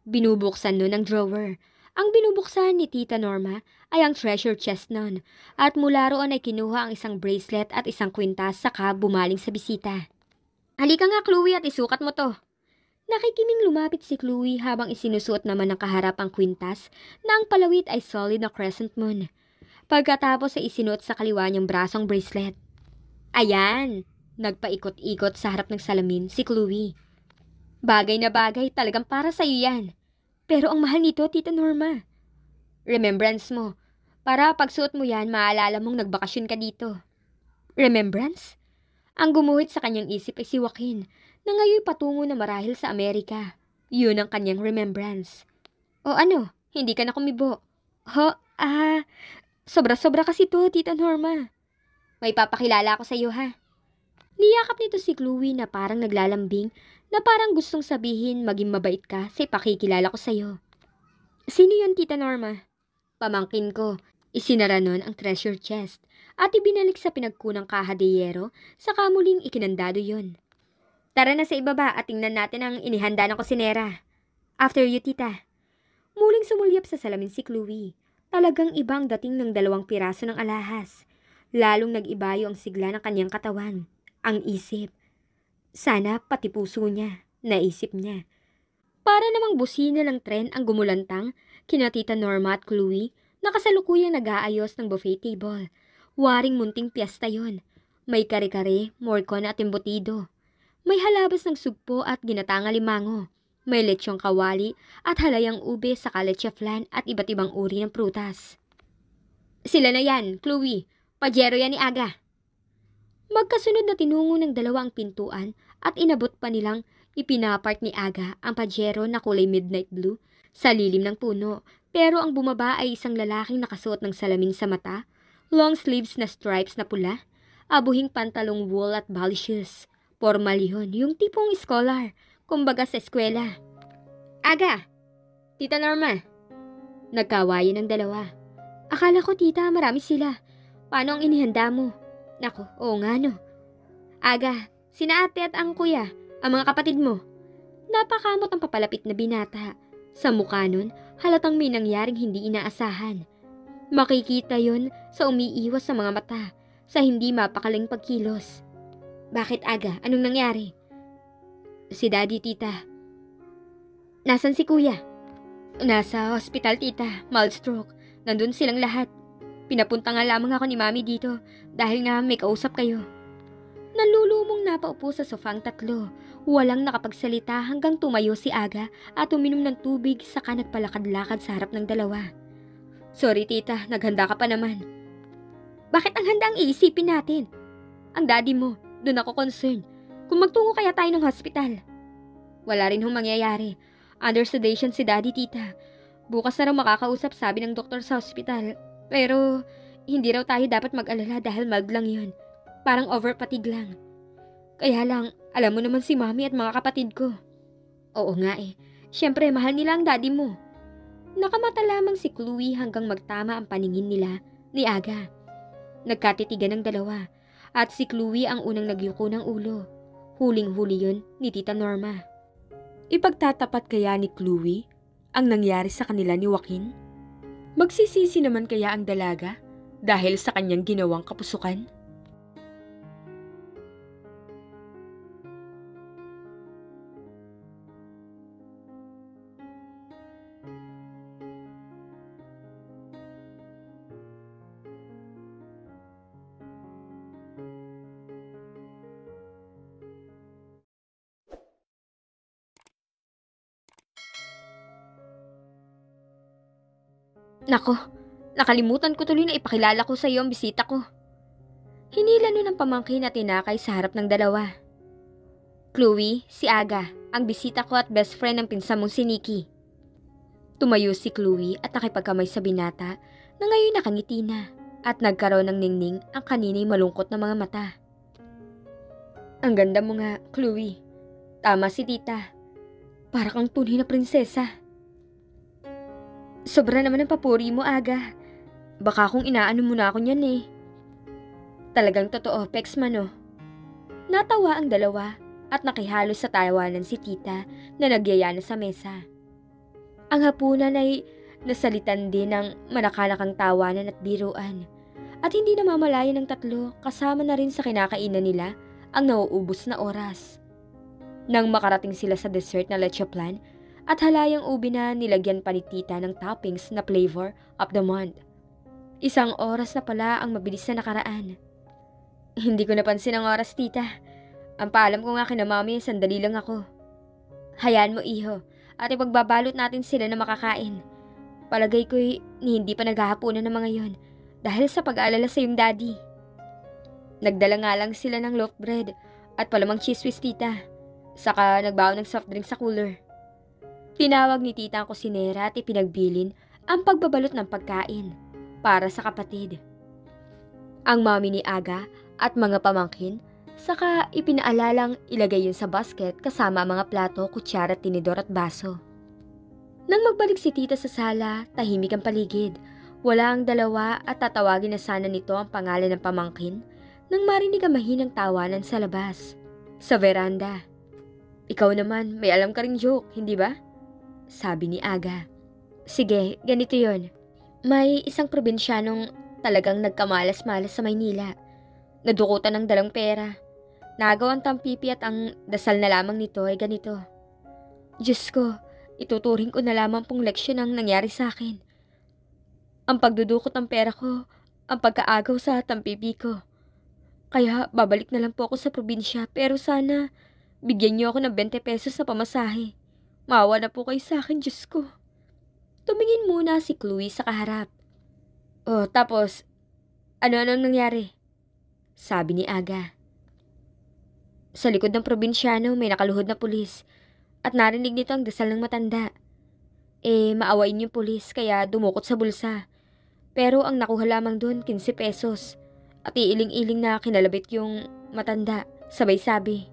Binubuksan nun ang drawer. Ang binubuksan ni Tita Norma ay ang treasure chest nun at mula roon ay kinuha ang isang bracelet at isang kwintas saka bumaling sa bisita. Halika nga, Chloe, at isukat mo to. Nakikiming lumapit si Chloe habang isinusuot naman ng kaharap ang kwintas na ang palawit ay solid na crescent moon. Pagkatapos ay isinuot sa kaliwa niyang brasong bracelet. Ayan! Nagpaikot-ikot sa harap ng salamin si Chloe. Bagay na bagay, talagang para sa'yo yan. Pero ang mahal nito, Tita Norma. Remembrance mo. Para pagsuot mo yan, maalala mong nagbakasyon ka dito. Remembrance? Ang gumuhit sa kanyang isip ay si Joaquin, na ngayon patungo na marahil sa Amerika. Yun ang kanyang remembrance. O ano, hindi ka na kumibo. Sobra-sobra kasi to, Tita Norma. May papakilala ako sa'yo, ha? Niyakap nito si Chloe na parang naglalambing na parang gustong sabihin maging mabait ka sa ipakikilala ko sa'yo. Sino yun, Tita Norma? Pamangkin ko. Isinara nun ang treasure chest at ibinalik sa pinagkunang kahadeyero sa kamuling ikinandado yun. Tara na sa ibaba at tingnan natin ang inihanda ng kusinera. After you, tita. Muling sumulyap sa salamin si Chloe. Talagang ibang dating ng 2 piraso ng alahas. Lalong nag-ibayo ang sigla ng kanyang katawan. Ang isip. Sana pati puso niya, naisip niya. Para namang busina ng tren ang gumulantang kina Tita Norma at Chloe na kasalukuyang nag-aayos ng buffet table. Waring munting piyesta yon. May kare-kare, morcon at embutido. May halabas ng sugpo at ginataang alimango. May lechong kawali at halayang ube sa leche flan at iba't ibang uri ng prutas. Sila na yan, Chloe. Pajero yan ni Aga. Magkasunod na tinungo ng 2 ang pintuan at inabot pa nilang ipinapark ni Aga ang Pajero na kulay midnight blue sa lilim ng puno. Pero ang bumaba ay isang lalaking nakasuot ng salamin sa mata, long sleeves na stripes na pula, abuhing pantalong wool at bali shoes. Formal yun, yung tipong scholar, kumbaga sa eskwela. Aga! Tita Norma! Nagkawayan ng 2. Akala ko, tita, marami sila. Paano ang inihanda mo? Nako, oo nga no. Aga, sina ate at ang kuya, ang mga kapatid mo. Napakamot ang papalapit na binata. Sa mukha nun, halatang may nangyaring hindi inaasahan. Makikita yon sa umiiwas sa mga mata, sa hindi mapakaling pagkilos. Bakit, Aga? Anong nangyari? Si Daddy, tita. Nasaan si kuya? Nasa hospital, tita. Mild stroke. Nandun silang lahat. Pinapunta nga lamang ako ni Mami dito dahil nga may kausap kayo. Nalulumong napaupo sa sofang 3. Walang nakapagsalita hanggang tumayo si Aga at uminom ng tubig saka nagpalakad-lakad sa harap ng 2. Sorry, tita, naghanda ka pa naman. Bakit ang handa ang iisipin natin? Ang daddy mo, doon ako concerned. Kung magtungo kaya tayo ng hospital. Wala rin hong mangyayari. Under sedation si Daddy, Tita. Bukas na raw makakausap, sabi ng doktor sa hospital. Pero hindi raw tayo dapat mag-alala dahil mag lang yun. Parang overpatig lang. Kaya lang, alam mo naman si Mami at mga kapatid ko. Oo nga eh. Siyempre, mahal nila ang daddy mo. Nakamata lamang si Chloe hanggang magtama ang paningin nila ni Aga. Nagkatitigan ng dalawa at si Chloe ang unang nagyuko ng ulo. Huling-huli yun ni Tita Norma. Ipagtatapat kaya ni Chloe ang nangyari sa kanila ni Joaquin? Magsisisi naman kaya ang dalaga dahil sa kanyang ginawang kapusukan? Nako, nakalimutan ko tuloy na ipakilala ko sa iyo ang bisita ko. Hinila nun ang pamangkin na tinakay sa harap ng dalawa. Chloe, si Aga, ang bisita ko at best friend ng pinsan mong si Nikki. Tumayo si Chloe at nakipagkamay sa binata na ngayon nakangiti na at nagkaroon ng ningning ang kanina'y malungkot na mga mata. Ang ganda mo nga, Chloe. Tama si Tita. Para kang tunay na prinsesa. Sobra naman ang papuri mo, Aga. Baka kung inaano mo na ako niyan eh. Talagang totoo, Pex Mano. Natawa ang dalawa at nakihalos sa tawanan si Tita na nagyaya na sa mesa. Ang hapunan ay nasalitan din ng manakalakang tawanan at biruan. At hindi namamalayan ng tatlo, kasama na rin sa kinakainan nila ang nauubos na oras. Nang makarating sila sa dessert na lechoplan, at halayang ubi na nilagyan pa ni Tita ng toppings na flavor of the month. Isang oras na pala ang mabilis na nakaraan. Hindi ko napansin ang oras, Tita. Ang paalam ko nga kina Mami, sandali lang ako. Hayaan mo, iho, at ipagbabalot natin sila na makakain. Palagay ko'y hindi pa naghahapunan ng mga yon dahil sa pag-aalala sa iyong daddy. Nagdala nga lang sila ng loaf bread at palamang cheese whiz, Tita. Saka nagbaon ng soft drink sa cooler. Tinawag ni Tita ang kusinera at ipinagbilin ang pagbabalot ng pagkain para sa kapatid. Ang mami ni Aga at mga pamangkin, saka ipinaalalang ilagay yun sa basket kasama ang mga plato, kutsara, tinidor at baso. Nang magbalik si Tita sa sala, tahimik ang paligid. Wala ang dalawa at tatawagin na sana nito ang pangalan ng pamangkin nang marinig ang mahinang tawanan sa labas, sa veranda. Ikaw naman, may alam ka ring joke, hindi ba? Sabi ni Aga. Sige, ganito yon. May isang probinsyanong talagang nagkamalas-malas sa Maynila. Nadukutan ng dalang pera. Nagawa ang tampipi at ang dasal na lamang nito ay ganito. Diyos ko, ituturing ko na lamang pong leksyon ang nangyari sa akin. Ang pagdudukot ng pera ko, ang pagkaagaw sa tampipi ko. Kaya babalik na lang po ako sa probinsya, pero sana bigyan niyo ako ng 20 pesos na pamasahe. Maawa na po kayo sa akin, Diyos ko. Tumingin muna si Chloe sa kaharap. Oh, tapos, ano-anong nangyari? Sabi ni Aga. Sa likod ng probinsyano, may nakaluhod na pulis. At narinig nito ang dasal ng matanda. Eh, maawain yung pulis, kaya dumukot sa bulsa. Pero ang nakuha lamang doon, 15 pesos. At iiling-iling na kinalabit yung matanda, sabay-sabi.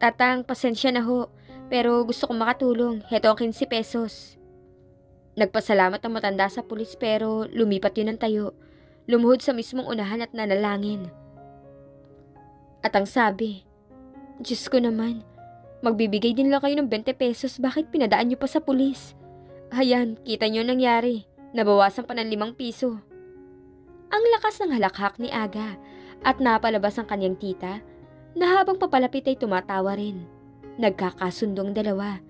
Tatang, pasensya na ho. Pero gusto kong makatulong, heto ang 15 pesos. Nagpasalamat ang matanda sa pulis pero lumipat yun ng tayo. Lumuhod sa mismong unahan at nanalangin. At ang sabi, Diyos ko naman, magbibigay din lang kayo ng 20 pesos, bakit pinadaan nyo pa sa pulis? Hayan, kita nyo nangyari, nabawasan pa ng 5 piso. Ang lakas ng halakhak ni Aga at napalabas ang kanyang tita na habang papalapit ay tumatawa rin. Nagkakasundong dalawa.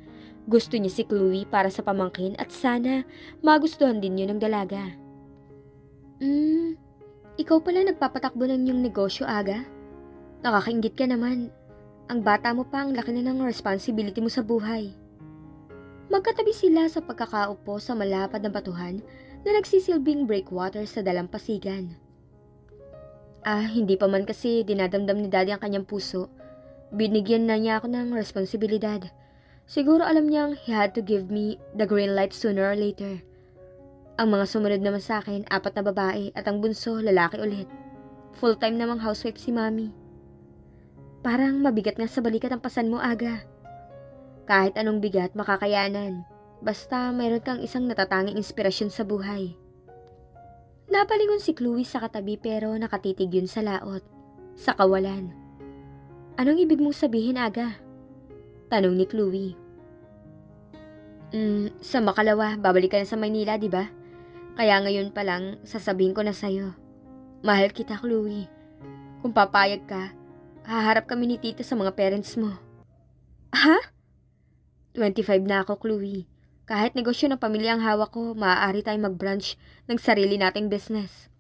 Gusto niya si Chloe para sa pamangkin at sana magustuhan din yun ng dalaga. Ikaw pala nagpapatakbo ng iyong negosyo, Aga? Nakakaingit ka naman. Ang bata mo pa, ang laki na ng responsibility mo sa buhay. Magkatabi sila sa pagkakaupo sa malapad na batuhan na nagsisilbing breakwater sa dalampasigan. Ah, hindi pa man kasi dinadamdam ni Daddy ang kanyang puso. Binigyan na niya ako ng responsibilidad. Siguro alam niyang he had to give me the green light sooner or later. Ang mga sumunod naman sa akin, 4 na babae at ang bunso, lalaki ulit. Full-time namang housewife si Mami. Parang mabigat nga sa balikat ang pasan mo, Aga. Kahit anong bigat, makakayanan. Basta mayroon kang isang natatanging inspirasyon sa buhay. Napalingon si Chloe sa katabi pero nakatitig yun sa laot, sa kawalan. Anong ibig mong sabihin, Aga? Tanong ni Chloe. Sa makalawa, babalik ka na sa Maynila, di ba? Kaya ngayon pa lang, sasabihin ko na sa'yo. Mahal kita, Chloe. Kung papayag ka, haharap kami ni Tito sa mga parents mo. Ha? 25 na ako, Chloe. Kahit negosyo ng pamilya ang hawak ko, maaari tayong mag-branch ng sarili nating business.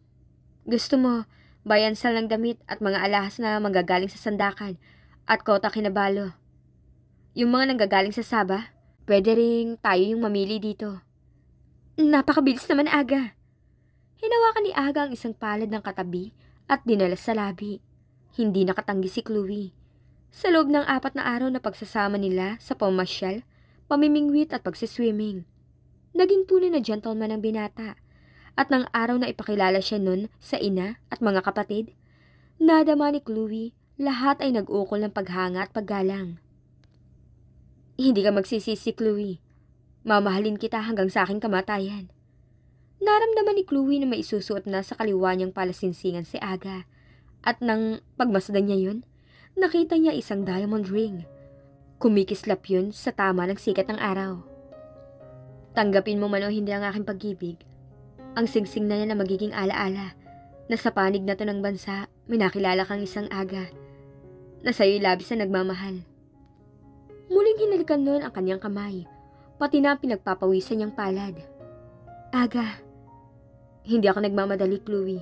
Gusto mo, buy and sell ng damit at mga alahas na manggagaling sa Sandakan at Kota Kinabalo. Yung mga nanggagaling sa Saba, pwede ring tayo yung mamili dito. Napakabilis naman, Aga. Hinawakan ni Aga ang isang palad ng katabi at dinala sa labi. Hindi nakatanggi si Chloe. Sa loob ng 4 na araw na pagsasama nila sa pamasyal, pamimingwit at pagsiswimming, naging tunay na gentleman ang binata. At ng araw na ipakilala siya nun sa ina at mga kapatid, nadama ni Chloe, lahat ay nag-ukol ng paghanga at paggalang. Hindi ka magsisisi, Chloe. Mamahalin kita hanggang sa aking kamatayan. Naramdaman ni Chloe na may isusuot na sa kaliwa niyang palasinsingan si Aga, at nang pagmasdan niya yun, nakita niya isang diamond ring. Kumikislap yun sa tama ng sikat ng araw. Tanggapin mo man o hindi ang aking pag-ibig, ang singsing na yan na magiging alaala, na sa panig na to ng bansa, minakilala kang isang Aga, na sa'yo'y labis na nagmamahal. Muling hinalikan nun ang kanyang kamay, pati na ang pinagpapawisan niyang palad. Aga, hindi ako nagmamadali, Chloe.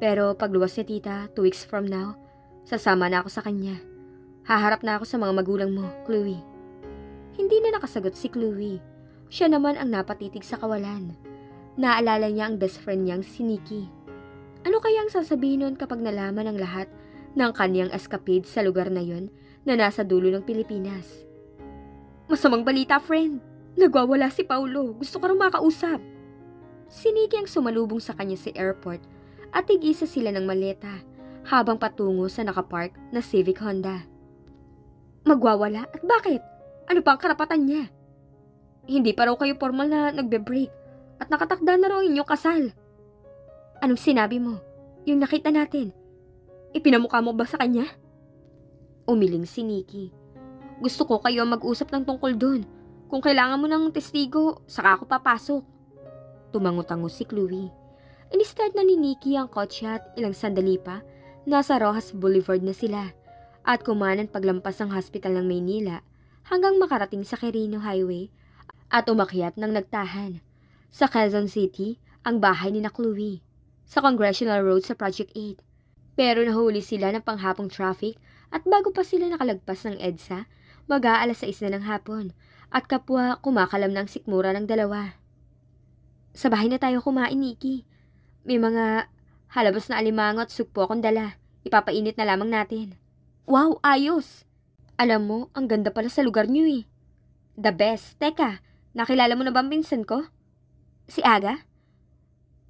Pero pagluwas ni Tita, 2 weeks from now, sasama na ako sa kanya. Haharap na ako sa mga magulang mo, Chloe. Hindi na nakasagot si Chloe. Siya naman ang napatitig sa kawalan. Naalala niya ang best friend niyang si Nikki. Ano kaya ang sasabihin nun kapag nalaman ang lahat ng kaniyang escapade sa lugar na yon na nasa dulo ng Pilipinas? Masamang balita, friend. Nagwawala si Paolo. Gusto ko rin makausap. Si Nikki ang sumalubong sa kanya sa airport at tig-isa sila ng maleta habang patungo sa nakapark na Civic Honda. Magwawala? At bakit? Ano pa ang karapatan niya? Hindi pa raw kayo formal na nagbe-break at nakatakda na raw inyong kasal. Anong sinabi mo? Yung nakita natin, ipinamukha mo ba sa kanya? Umiling si Nikki. Gusto ko kayo mag-usap ng tungkol doon. Kung kailangan mo ng testigo, saka ako papasok. Tumango-tango si Chloe. Inistart na ni Nikki ang kotse at ilang sandali pa, nasa Rojas Boulevard na sila at kumanan paglampas ng hospital ng Maynila hanggang makarating sa Quirino Highway at umakyat ng nagtahan. Sa Quezon City, ang bahay ni na Chloe, sa Congressional Road sa Project 8. Pero nahuli sila ng panghapong traffic at bago pa sila nakalagpas ng EDSA, mag-aalas 6 na ng hapon at kapwa kumakalam ng sikmura ng dalawa. Sa bahay na tayo kumain, Nikki. May mga halabas na alimango at sugpo akong dala. Ipapainit na lamang natin. Wow, ayos! Alam mo, ang ganda pala sa lugar niyo eh. The best. Teka, nakilala mo na ba ang pinsan ko? Si Aga?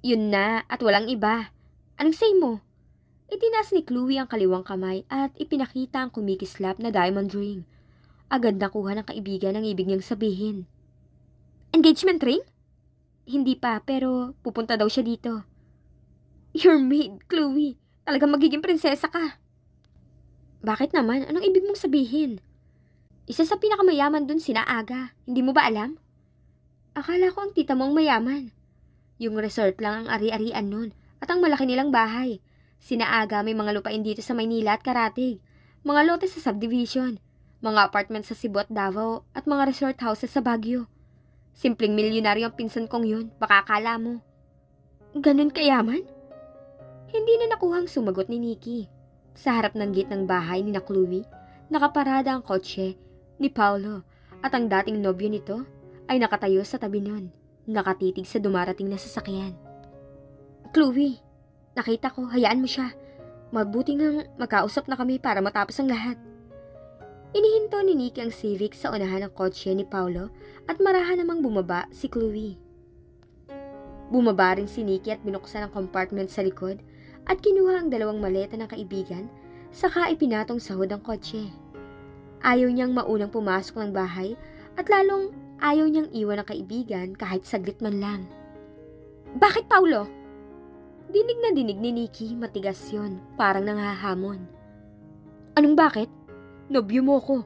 Yun na, at walang iba. Anong say mo? Itinaas ni Chloe ang kaliwang kamay at ipinakita ang kumikislap na diamond ring. Agad nakuha ng kaibigan ang ibig niyang sabihin. Engagement ring? Hindi pa, pero pupunta daw siya dito. You're made, Chloe. Talagang magiging prinsesa ka. Bakit naman? Anong ibig mong sabihin? Isa sa pinakamayaman dun sina Aga. Hindi mo ba alam? Akala ko ang tita mong mayaman. Yung resort lang ang ari-arian nun at ang malaki nilang bahay. Sina Aga may mga lupain dito sa Maynila at Karatig, mga lote sa subdivision, mga apartment sa Cebu at Davao at mga resort houses sa Baguio. Simpleng milyonaryo ang pinsan kong yun, baka akala mo. Ganun kayaman? Hindi na nakuhang sumagot ni Nikki. Sa harap ng gate ng bahay ni na Chloe, nakaparada ang kotse ni Paolo at ang dating nobyo nito ay nakatayo sa tabi nun, nakatitig sa dumarating na sasakyan. Chloe, nakita ko, hayaan mo siya. Mabuti ngang magkausap na kami para matapos ang lahat. Inihinto ni Nikki ang Civic sa unahan ng kotse ni Paolo at marahan namang bumaba si Chloe. Bumaba rin si Nikki at binuksan ang compartment sa likod at kinuha ang dalawang maleta ng kaibigan saka ipinatong sa hood ang kotse. Ayaw niyang maunang pumasok ng bahay at lalong ayaw niyang iwan ang kaibigan kahit saglit man lang. Bakit, Paolo? Dinig na dinig ni Nikki, matigas yun, parang nanghahamon. Anong bakit? Nobyo mo ko.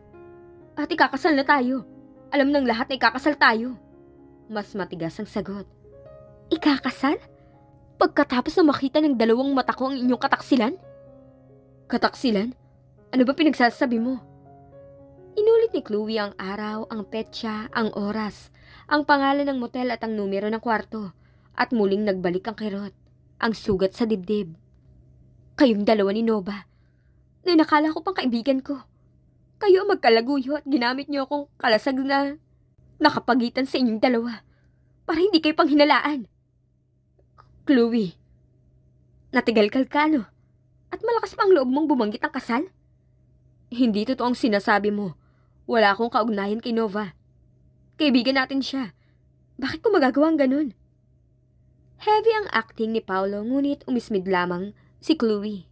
At ikakasal na tayo. Alam ng lahat na ikakasal tayo. Mas matigas ang sagot. Ikakasal? Pagkatapos na makita ng dalawang mata ko ang inyong kataksilan? Kataksilan? Ano ba pinagsasabi mo? Inulit ni Chloe ang araw, ang petsa, ang oras, ang pangalan ng motel at ang numero ng kwarto. At muling nagbalik ang kirot, ang sugat sa dibdib. Kayong dalawa ni Nova, na nakala ko pang kaibigan ko. Kayo ang magkalaguyo at ginamit niyo akong kalasag na nakapagitan sa inyong dalawa para hindi kayo panghinalaan. Chloe, natigal ka no? At malakas pang loob mong bumanggit ang kasal? Hindi totoong sinasabi mo. Wala akong kaugnayan kay Nova. Kaibigan natin siya. Bakit ko magagawang ganun? Heavy ang acting ni Paolo ngunit umismid lamang si Chloe.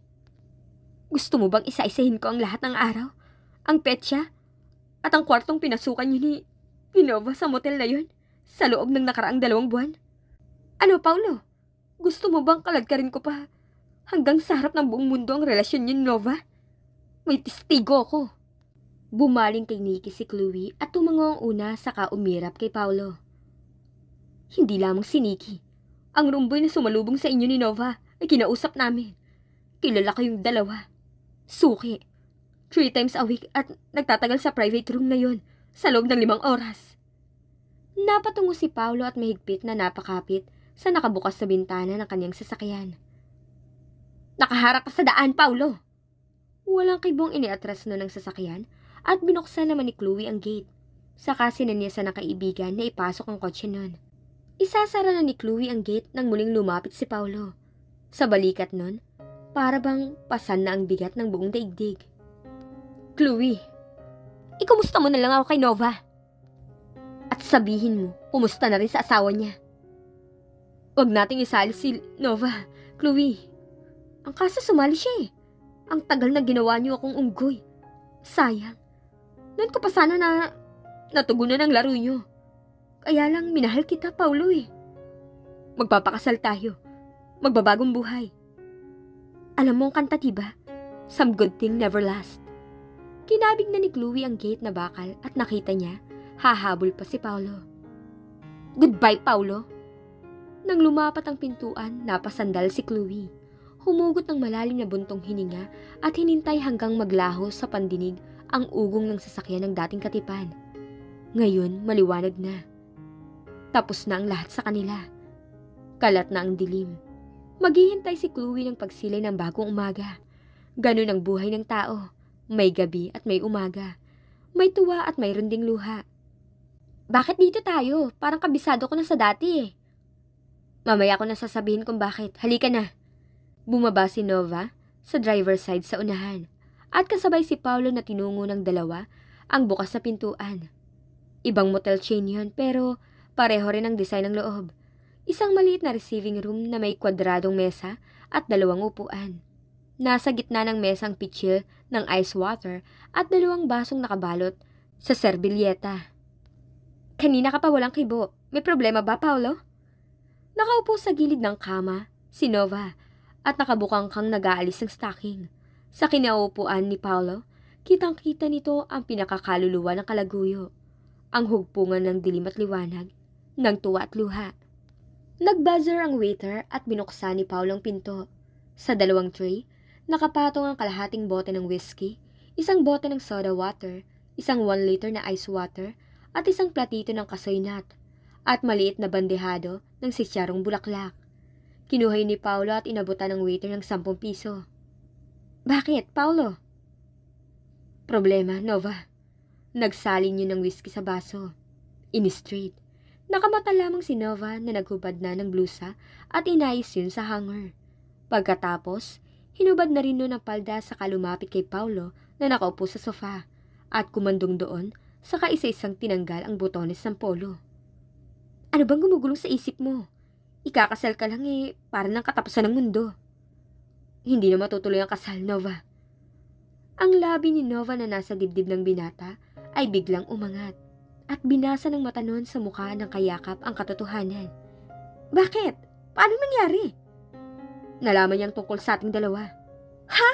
Gusto mo bang isa-isahin ko ang lahat ng araw? Ang petsa at ang kwartong pinasukan niyo ni Nova sa motel na yon sa loob ng nakaraang 2 buwan? Ano, Paolo? Gusto mo bang kaladkarin ko pa hanggang sa harap ng buong mundo ang relasyon niyo ni Nova? May testigo ko. Bumaling kay Nikki si Chloe at tumango ang una saka umirap kay Paolo. Hindi lamang si Nikki. Ang rumboy na sumalubong sa inyo ni Nova ay kinausap namin. Kilala kayong dalawa. Suki. 3 times a week at nagtatagal sa private room na yon sa loob ng 5 oras. Napatungo si Paolo at mahigpit na napakapit sa nakabukas na bintana ng kanyang sasakyan. Nakaharap ka sa daan, Paolo! Walang kibong iniatras nun ng sasakyan at binuksan naman ni Chloe ang gate. Saka sinanyasan ng kaibigan na ipasok ang kotse nun. Isasara na ni Chloe ang gate nang muling lumapit si Paolo. Sa balikat nun, para bang pasan na ang bigat ng buong daigdig. Chloe, ikumusta mo na lang ako kay Nova. At sabihin mo, kumusta na rin sa asawa niya. Huwag nating isali si Nova, Chloe. Ang kaso sumali siya eh. Ang tagal na ginawa niyo akong unggoy. Sayang. Noon ko pa sana na natugunan ang laro niyo. Kaya lang minahal kita, Paolo eh. Magpapakasal tayo. Magbabagong buhay. Alam mo ang kanta, diba? Some good thing never lasts. Kinabig na ni Chloe ang gate na bakal at nakita niya, hahabol pa si Paolo. Goodbye, Paolo! Nang lumapat ang pintuan, napasandal si Chloe. Humugot ng malalim na buntong hininga at hinintay hanggang maglaho sa pandinig ang ugong ng sasakyan ng dating katipan. Ngayon, maliwanag na. Tapos na ang lahat sa kanila. Kalat na ang dilim. Maghihintay si Chloe ng pagsilay ng bagong umaga. Ganun ang buhay ng tao. May gabi at may umaga. May tuwa at mayroon ding luha. Bakit dito tayo? Parang kabisado ko na sa dati eh. Mamaya ko na sasabihin kung bakit. Halika na. Bumaba si Nova sa driver's side sa unahan. At kasabay si Paolo na tinungo ng dalawa ang bukas na pintuan. Ibang motel chain yun pero pareho rin ang design ng loob. Isang maliit na receiving room na may kwadradong mesa at 2 upuan. Nasa gitna ng mesang pitsil ng ice water at 2 basong nakabalot sa serbilyeta. Kanina ka pa walang kibo. May problema ba, Paolo? Nakaupo sa gilid ng kama si Nova at nakabukang kang nag-aalis ng stocking. Sa kinaupuan ni Paolo, kitang-kita nito ang pinakakaluluwa ng kalaguyo, ang hugpungan ng dilim at liwanag, ng tuwa at luha. Nagbuzzer ang waiter at binuksan ni Paolo ang pinto. Sa 2 tray, nakapatong ang kalahating bote ng whiskey, isang bote ng soda water, isang 1 liter na ice water, at isang platito ng kasoy nut, at maliit na bandehado ng sisyarong bulaklak. Kinuha ni Paolo at inabutan ng waiter ng 10 piso. Bakit, Paolo? Problema, Nova. Nagsalin yun ng whiskey sa baso. In-straight. Nakamata lamang si Nova na naghubad na ng blusa at inayos yun sa hanger. Pagkatapos, hinubad na rin nun ang palda saka lumapit kay Paolo na nakaupo sa sofa at kumandong doon, saka isa-isang tinanggal ang botones ng polo. Ano bang gumugulong sa isip mo? Ikakasal ka lang eh, para ng katapusan ng mundo. Hindi na matutuloy ang kasal, Nova. Ang labi ni Nova na nasa dibdib ng binata ay biglang umangat at binasa ng mata noon sa mukha ng kayakap ang katotohanan. Bakit? Paano nangyari? Nalaman niyang tungkol sa ating dalawa. Ha?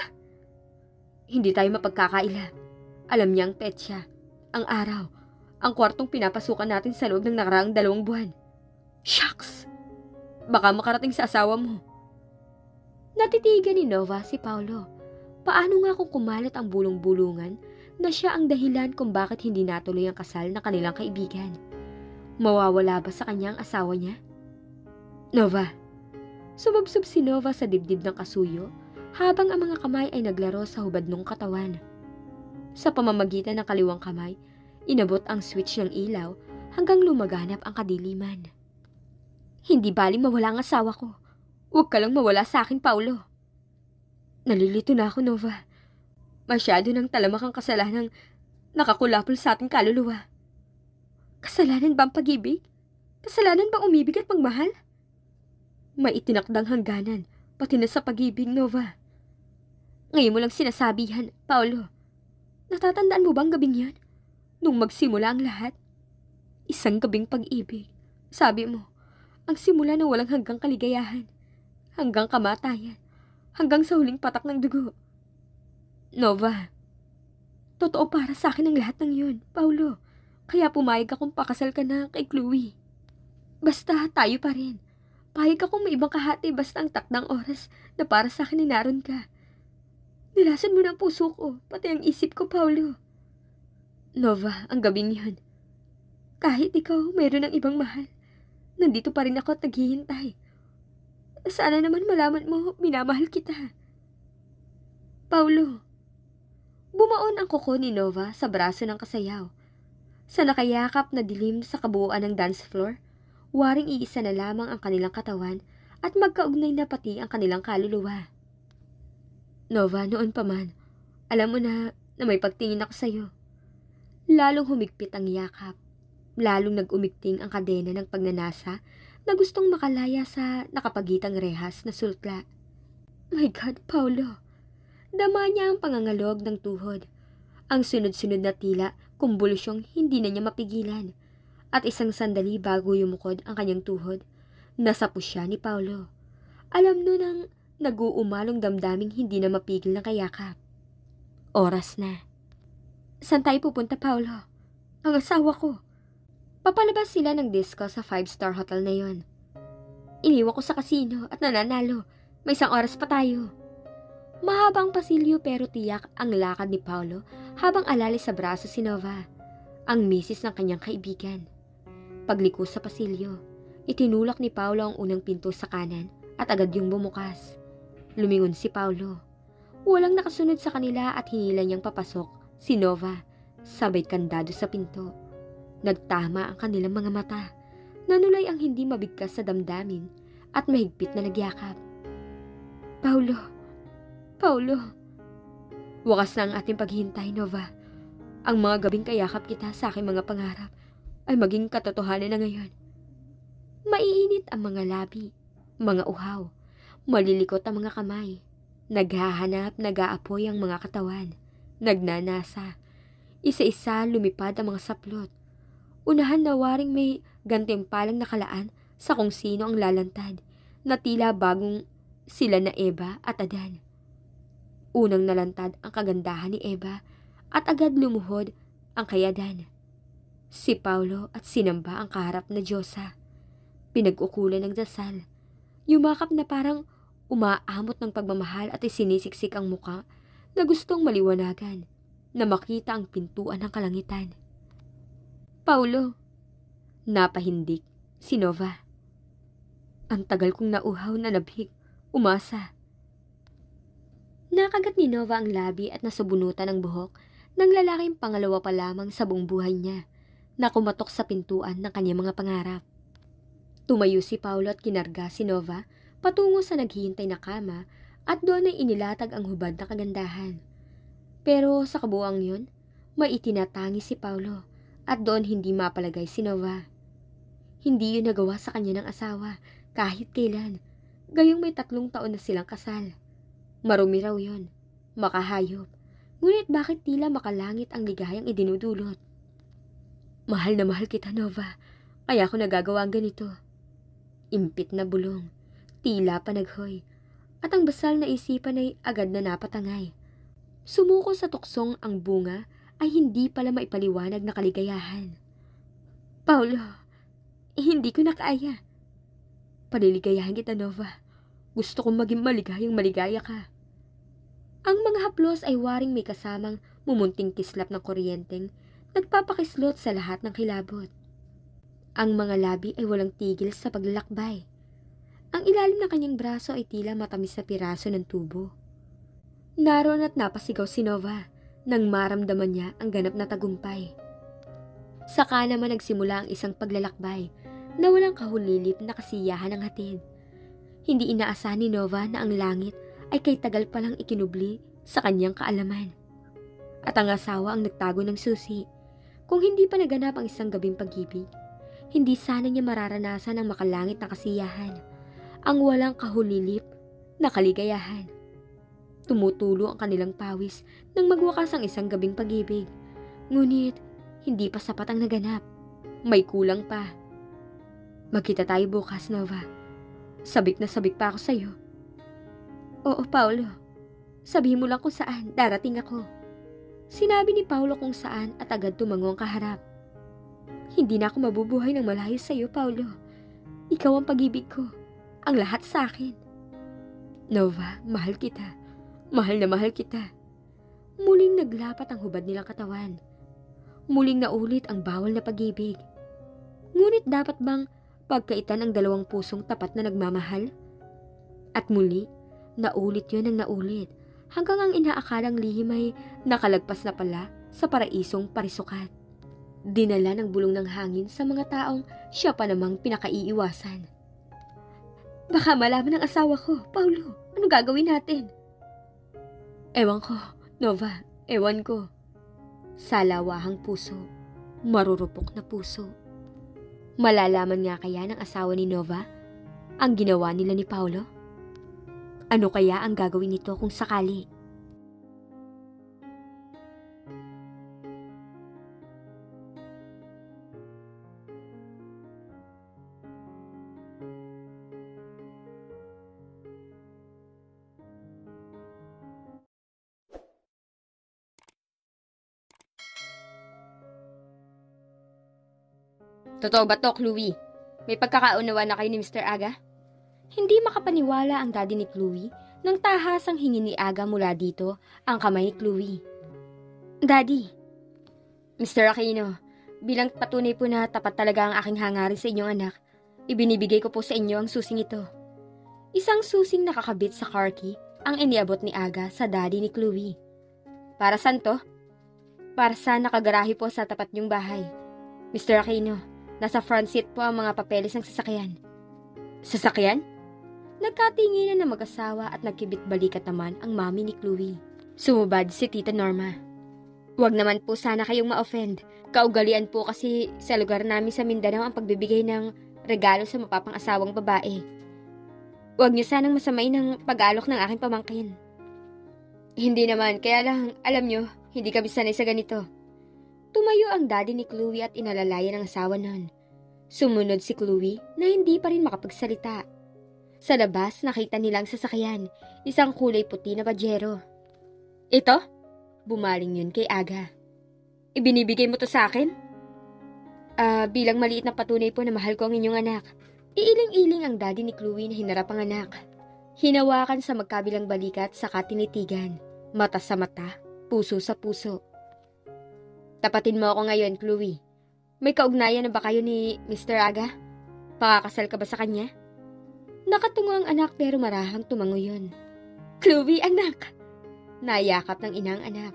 Hindi tayo mapagkakaila. Alam niyang petsa, ang araw, ang kwartong pinapasukan natin sa loob ng nakaraang 2 buwan. Shucks! Baka makarating sa asawa mo. Natitigan ni Nova si Paolo. Paano nga kung kumalat ang bulong-bulungan na siya ang dahilan kung bakit hindi natuloy ang kasal na kanilang kaibigan? Mawawala ba sa kanya ang asawa niya? Nova. Sumubsob si Nova sa dibdib ng kasuyo habang ang mga kamay ay naglaro sa hubad ng katawan. Sa pamamagitan ng kaliwang kamay, inabot ang switch ng ilaw hanggang lumaganap ang kadiliman. Hindi baling mawala ang asawa ko. Huwag ka lang mawala sa akin, Paolo. Nalilito na ako, Nova. Masyado ng talamak ang kasalanang nakakulapol sa ating kaluluwa. Kasalanan ba ang pag-ibig? Kasalanan ba umibig at magmahal? May itinakdang hangganan, pati na sa pag-ibig, Nova. Ngayon mo lang sinasabihan, Paolo. Natatandaan mo ba ang gabing yan? Nung magsimula ang lahat? Isang gabing pag-ibig. Sabi mo, ang simula na walang hanggang kaligayahan, hanggang kamatayan, hanggang sa huling patak ng dugo. Nova, totoo para sa akin ang lahat ng yun, Paolo. Kaya pumayag akong pakasal ka na kay Chloe. Basta tayo pa rin. Pahig akong may ibang kahati basta ang takdang oras na para sa akin naroon ka. Nilasan mo na ang puso ko, pati ang isip ko, Paolo. Nova, ang gabing yun. Kahit ikaw mayroon ng ibang mahal, nandito pa rin ako at naghihintay. Sana naman malaman mo, minamahal kita. Paolo. Bumaon ang kuko ni Nova sa braso ng kasayaw. Sa nakayakap na dilim sa kabuuan ng dance floor, waring iisa na lamang ang kanilang katawan at magkaugnay na pati ang kanilang kaluluwa. Nova, noon pa man, alam mo na may pagtingin ako sa'yo. Lalong humigpit ang yakap, lalong nag-umigting ang kadena ng pagnanasa na gustong makalaya sa nakapagitang rehas na sultla. My God, Paolo! Dama niya ang pangangalog ng tuhod. Ang sunod-sunod na tila, kumbulsyong hindi na niya mapigilan. At isang sandali bago yumukod ang kanyang tuhod, nasapo siya ni Paolo. Alam nun ang naguumalong damdaming hindi na mapigil ng kayakap. Oras na. Saan tayo pupunta, Paolo? Ang asawa ko. Papalabas sila ng disco sa 5-star hotel na yon. Iniwan ko sa kasino at nananalo. May 1 oras pa tayo. Mahabang pasilyo pero tiyak ang lakad ni Paolo habang alali sa braso si Nova, ang misis ng kanyang kaibigan. Pagliko sa pasilyo, itinulak ni Paolo ang unang pinto sa kanan at agad yung bumukas. Lumingon si Paolo. Walang nakasunod sa kanila at hinila niyang papasok si Nova, sabay kandado sa pinto. Nagtama ang kanilang mga mata, nanulay ang hindi mabigkas sa damdamin at mahigpit na nagyakap. Paolo! Paolo, wakas na ang ating paghihintay, Nova. Ang mga gabing kayakap kita sa aking mga pangarap ay maging katotohanan na ngayon. Maiinit ang mga labi, mga uhaw, malilikot ang mga kamay, naghahanap, nag-aapoy ang mga katawan, nagnanasa. Isa-isa lumipad ang mga saplot. Unahan na waring may gantimpalang nakalaan sa kung sino ang lalantad, na tila bagong sila na Eva at Adan. Unang nalantad ang kagandahan ni Eva at agad lumuhod ang kayadan. Si Paolo at sinamba ang kaharap na Diyosa. Pinag-ukulan ng dasal. Yumakap na parang umaamot ng pagmamahal at isinisiksik ang muka na gustong maliwanagan na makita ang pintuan ng kalangitan. Paolo, napahindik si Nova. Ang tagal kong nauhaw na nabhik, umasa. Nakagat ni Nova ang labi at nasubunutan ang buhok ng lalaking pangalawa pa lamang sa buong buhay niya na kumatok sa pintuan ng kanyang mga pangarap. Tumayo si Paolo at kinarga si Nova patungo sa naghihintay na kama at doon ay inilatag ang hubad na kagandahan. Pero sa kabuuan yun, may itinatangi si Paolo at doon hindi mapalagay si Nova. Hindi yun nagawa sa kanya ng asawa kahit kailan, gayong may 3 taon na silang kasal. Marumi raw yun, makahayop, ngunit bakit tila makalangit ang ligayang idinudulot? Mahal na mahal kita, Nova, kaya ako nagagawa ang ganito. Impit na bulong, tila panaghoy, at ang basal na isipan ay agad na napatangay. Sumuko sa tuksong ang bunga ay hindi pala maipaliwanag na kaligayahan. Paolo, hindi ko na kaya. Paliligayahan kita, Nova. Gusto kong maging maligayang maligaya ka. Ang mga haplos ay waring may kasamang mumunting kislap ng kuryenteng nagpapakislot sa lahat ng kilabot. Ang mga labi ay walang tigil sa paglalakbay. Ang ilalim ng kanyang braso ay tila matamis na piraso ng tubo. Naroon at napasigaw si Nova nang maramdaman niya ang ganap na tagumpay. Saka naman nagsimula ang isang paglalakbay na walang kahulilip na kasiyahan ng hatid. Hindi inaasahan ni Nova na ang langit ay kay tagal palang ikinubli sa kanyang kaalaman. At ang asawa ang nagtago ng susi. Kung hindi pa naganap ang isang gabing pag-ibig, hindi sana niya mararanasan ang makalangit na kasiyahan, ang walang kahulilip na kaligayahan. Tumutulo ang kanilang pawis nang magwakas ang isang gabing pag-ibig. Ngunit, hindi pa sapat ang naganap. May kulang pa. Magkita tayo bukas, Nova. Sabik na sabik pa ako sa'yo. Oo, Paolo. Sabihin mo lang kung saan, darating ako. Sinabi ni Paolo kung saan at agad tumango ang kaharap. Hindi na ako mabubuhay ng malayo sa'yo, Paolo. Ikaw ang pag-ibig ko. Ang lahat sa'kin. Nova, mahal kita. Mahal na mahal kita. Muling naglapat ang hubad nilang katawan. Muling naulit ang bawal na pag-ibig. Ngunit dapat bang pagkaitan ang dalawang pusong tapat na nagmamahal? At muli, naulit yun ang naulit hanggang ang inaakalang lihim ay nakalagpas na pala sa paraisong parisukat. Dinala ng bulong ng hangin sa mga taong siya pa namang pinakaiiwasan. Baka malaman ng asawa ko, Paolo, ano gagawin natin? Ewan ko, Nova, ewan ko. Salawahang puso, marurupok na puso. Malalaman nga kaya ng asawa ni Nova ang ginawa nila ni Paolo? Ano kaya ang gagawin nito kung sakali? Totoo ba to, Chloe? May pagkakaunawa na kayo ni Mr. Aga? Hindi makapaniwala ang daddy ni Chloe nang tahasang hingin ni Aga mula dito ang kamay ni Chloe. Daddy, Mr. Aquino, bilang patunay po na tapat talaga ang aking hangarin sa inyong anak, ibinibigay ko po sa inyo ang susing ito. Isang susing nakakabit sa car key ang iniabot ni Aga sa daddy ni Chloe. Para saan to? Para sa nakagarahe po sa tapat niyong bahay. Mr. Aquino, nasa front seat po ang mga papeles ng sasakyan. Sasakyan? Nagkatinginan na mag-asawa at nagkibit-balikat naman ang mami ni Chloe. Sumubad si Tita Norma. Huwag naman po sana kayong ma-offend. Kaugalian po kasi sa lugar namin sa Mindanao ang pagbibigay ng regalo sa mapapang-asawang babae. Huwag niyo sanang masamain ang pag-alok ng aking pamangkin. Hindi naman, kaya lang, alam niyo, hindi kami sanay sa ganito. Tumayo ang daddy ni Chloe at inalalayan ang asawa nun. Sumunod si Chloe na hindi pa rin makapagsalita. Sa labas, nakita nilang sasakyan, isang kulay puti na Pajero. Ito? Bumaling yun kay Aga. Ibinibigay mo to sa akin? Bilang maliit na patunay po na mahal ko ang inyong anak. Iiling-iling ang daddy ni Chloe na hinarap ang anak. Hinawakan sa magkabilang balikat saka tinitigan. Mata sa mata, puso sa puso. Tapatin mo ako ngayon, Chloe. May kaugnayan na ba kayo ni Mr. Aga? Pakakasal ka ba sa kanya? Nakatungo ang anak pero marahang tumango yun. Chloe, anak! Nayakap ng inang anak.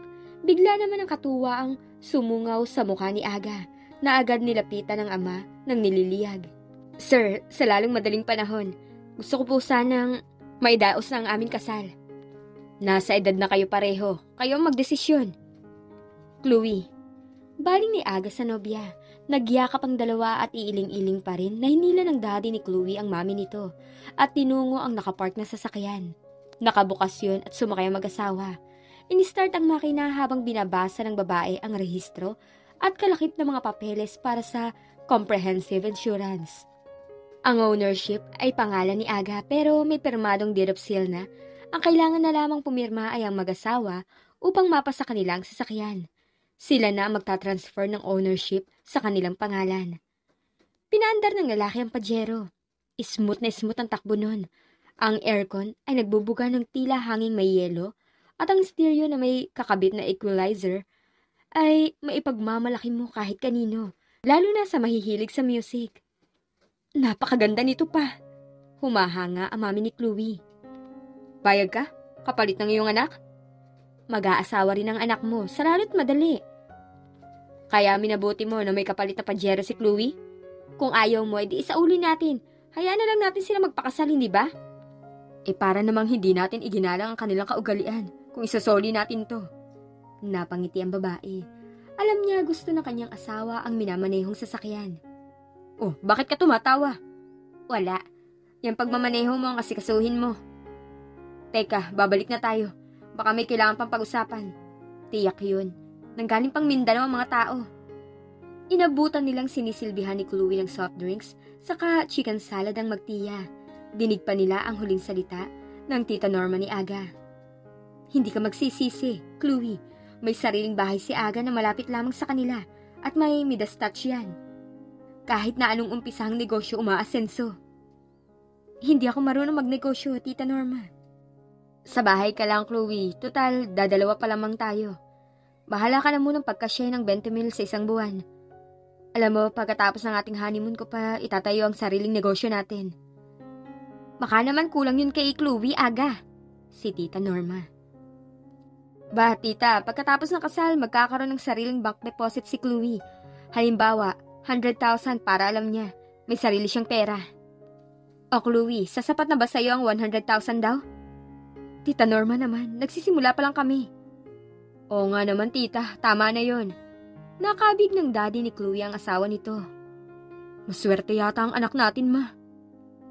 Bigla naman ang katuwa ang sumungaw sa mukha ni Aga na agad nilapitan ng ama nang nililiyag. Sir, sa lalong madaling panahon, gusto ko po sanang maidaos na ang aming kasal. Nasa edad na kayo pareho. Kayo ang magdesisyon. Chloe, Baling ni Aga sa nobya. Nagyakap ang dalawa at iiling-iling pa rin na hinila ng daddy ni Chloe ang mami nito at tinungo ang nakapark na sasakyan. Nakabukas yun at sumakay ang mag-asawa. Inistart ang makina habang binabasa ng babae ang rehistro at kalakip ng mga papeles para sa comprehensive insurance. Ang ownership ay pangalan ni Aga pero may pirmadong deed of sale na ang kailangan na lamang pumirma ay ang mag-asawa upang mapasa kanila ang sasakyan. Sila na magtatransfer ng ownership sa kanilang pangalan. Pinaandar ng lalaki ang Pajero. Smooth na smooth ang takbo nun. Ang aircon ay nagbubuga ng tila hanging may yelo at ang stereo na may kakabit na equalizer ay maipagmamalaki mo kahit kanino, lalo na sa mahihilig sa music. Napakaganda nito pa. Humahanga ang mami ni Chloe. Bayag ka? Kapalit ng iyong anak? Mag-aasawa rin ang anak mo, saralo't madali. Kaya minabuti mo na may kapalit na Pajero si Chloe? Kung ayaw mo, edi isauli natin. Hayaan na lang natin sila magpakasal, hindi ba? Para namang hindi natin iginalang ang kanilang kaugalian kung isasoli natin to. Napangiti ang babae. Alam niya gusto ng kanyang asawa ang minamanehong sasakyan. Oh, bakit ka tumatawa? Wala. Yang pagmamaneho mo ang kasikasuhin mo. Teka, babalik na tayo. Baka may kailangan pang pag-usapan. Tiyak yun. Nanggaling pang Mindanao ang mga tao. Inabutan nilang sinisilbihan ni Chloe ng soft drinks saka chicken salad ang magtiya. Dinig pa nila ang huling salita ng Tita Norma ni Aga. Hindi ka magsisisi, Chloe. May sariling bahay si Aga na malapit lamang sa kanila at may Midas touch yan. Kahit na anong umpisang negosyo umaasenso. Hindi ako marunong magnegosyo, Tita Norma. Sa bahay ka lang, Chloe. Total, dadalawa pa lamang tayo. Bahala ka na munang pagkasya ng 20 mil sa isang buwan. Alam mo, pagkatapos ng ating honeymoon ko pa, itatayo ang sariling negosyo natin. Baka naman kulang yun kay Chloe, Aga. Si Tita Norma. Ba, Tita, pagkatapos ng kasal, magkakaroon ng sariling bank deposit si Chloe. Halimbawa, 100,000 para alam niya. May sarili siyang pera. O Chloe, sasapat na ba sa'yo ang 100,000 daw? Tita Norma naman, nagsisimula pa lang kami. Oo nga naman tita, tama na yon. Nakabig ng daddy ni Chloe ang asawa nito. Maswerte yata ang anak natin ma.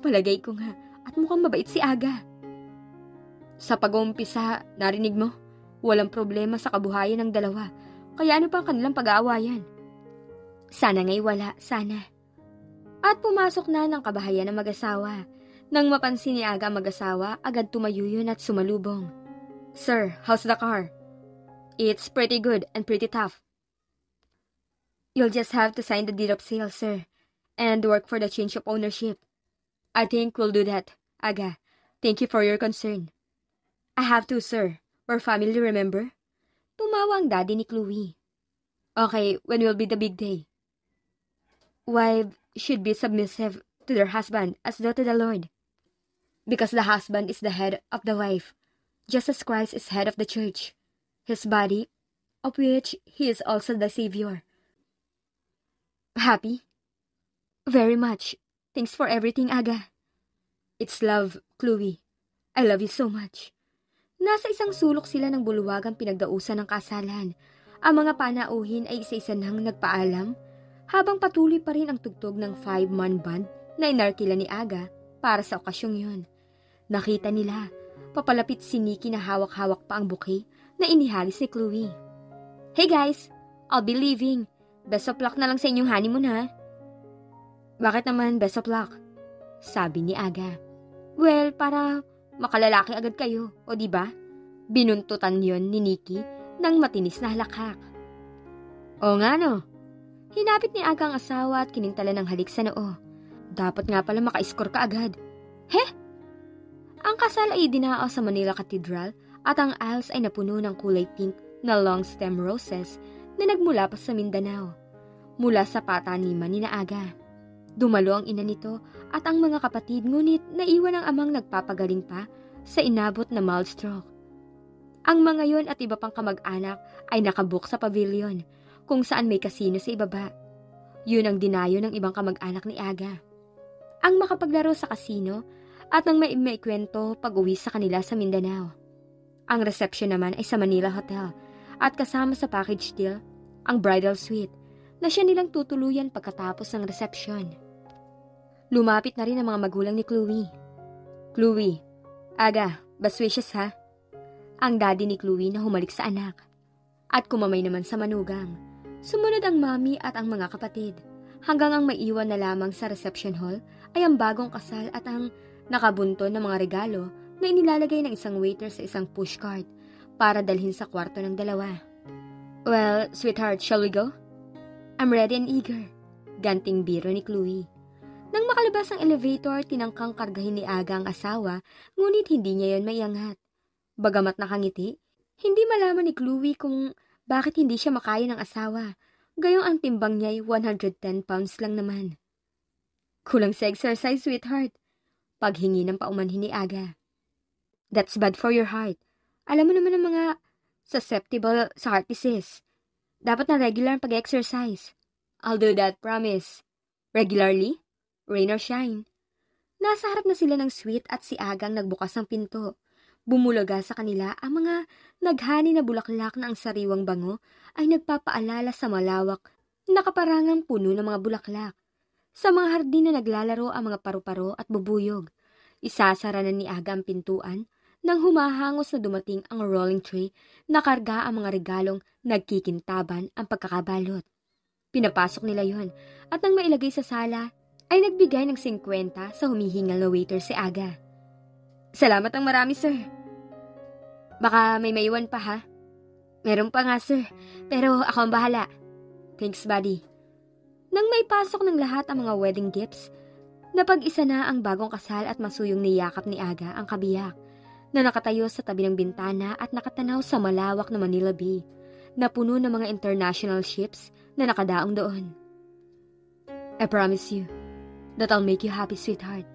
Palagay ko nga, at mukhang mabait si Aga. Sa pag-uumpisa, narinig mo? Walang problema sa kabuhayan ng dalawa, kaya ano pa ang kanilang pag-aawayan? Sana nga'y wala, sana. At pumasok na ng kabahayan ng mag-asawa. Nang mapansin ni Aga ang mag-asawa, agad tumayo yun at sumalubong. Sir, how's the car? It's pretty good and pretty tough. You'll just have to sign the deed of sale, sir, and work for the change of ownership. I think we'll do that, Aga. Thank you for your concern. I have to, sir. We're family, remember? Tumawa ang daddy ni Chloe. Okay, when will be the big day? Wife should be submissive to their husband as though to the Lord. Because the husband is the head of the wife, just as Christ is head of the church, his body, of which he is also the Savior. Happy? Very much. Thanks for everything, Aga. It's love, Chloe. I love you so much. Nasa isang sulok sila ng buluwagang pinagdausan ng kasalan. Ang mga panauhin ay isa-isa nang nagpaalam habang patuloy pa rin ang tugtog ng 5-man band na inarkila ni Aga para sa okasyong yun. Nakita nila, papalapit si Nikki na hawak-hawak pa ang bouquet na inihalis ni Chloe. Hey guys, I'll be leaving. Best of luck na lang sa inyong honeymoon ha. Bakit naman best of luck? Sabi ni Aga. Well, para makalalaki agad kayo, o diba? Binuntutan yon ni Nikki ng matinis na halakhak. O nga no. Hinapit ni Aga ang asawa at kinintala ng halik sa noo. Dapat nga pala maka-score ka agad. Heh? Ang kasal ay dinao sa Manila Cathedral at ang aisles ay napuno ng kulay pink na long-stem roses na nagmula pa sa Mindanao. Mula sa pataniman ni Aga. Dumalo ang ina nito at ang mga kapatid ngunit naiwan ang amang nagpapagaling pa sa inabot na mild stroke. Ang mga yon at iba pang kamag-anak ay nakabook sa pavilion kung saan may kasino sa ibaba. Yun ang dinayo ng ibang kamag-anak ni Aga. Ang makapaglaro sa kasino at ang may kwento pag-uwi sa kanila sa Mindanao. Ang reception naman ay sa Manila Hotel at kasama sa package deal ang bridal suite na siya nilang tutuluyan pagkatapos ng reception. Lumapit na rin ang mga magulang ni Chloe. Chloe, Aga, best wishes ha? Ang daddy ni Chloe na humalik sa anak at kumamay naman sa manugang. Sumunod ang mami at ang mga kapatid hanggang ang maiwan na lamang sa reception hall ay ang bagong kasal at ang nakabunton ng mga regalo na inilalagay ng isang waiter sa isang pushcart para dalhin sa kwarto ng dalawa. Well, sweetheart, shall we go? I'm ready and eager, ganting biro ni Chloe. Nang makalabas ang elevator, tinangkang kargahin ni Aga ang asawa, ngunit hindi niya yon maiangat. Bagamat nakangiti, hindi malaman ni Chloe kung bakit hindi siya makaya ng asawa, gayong ang timbang niya ay 110 pounds lang naman. Kulang sa exercise, sweetheart, paghingi ng paumanhin ni Aga. That's bad for your heart. Alam mo naman ang mga susceptible sa heart disease. Dapat na regular ang pag-exercise. I'll do that, promise. Regularly? Rain or shine. Nasa harap na sila ng suite at si Agang nagbukas ng pinto. Bumulaga sa kanila ang mga naghani na bulaklak na ang sariwang bango ay nagpapaalala sa malawak na kaparangang puno ng mga bulaklak. Sa mga hardin na naglalaro ang mga paru-paro at bubuyog. Isasara na ni Aga ang pintuan nang humahangos na dumating ang rolling tray na karga ang mga regalong nagkikintaban ang pagkakabalot. Pinapasok nila yon at nang mailagay sa sala ay nagbigay ng 50 sa humihingal na waiter si Aga. Salamat ang marami, sir. Baka may maiwan pa, ha? Meron pa nga, sir. Pero ako ang bahala. Thanks, buddy. Nang may pasok ng lahat ang mga wedding gifts, napag-isa na ang bagong kasal at masuyong niyakap ni Aga ang kabiyak na nakatayo sa tabi ng bintana at nakatanaw sa malawak na Manila Bay na puno ng mga international ships na nakadaong doon. I promise you that I'll make you happy, sweetheart.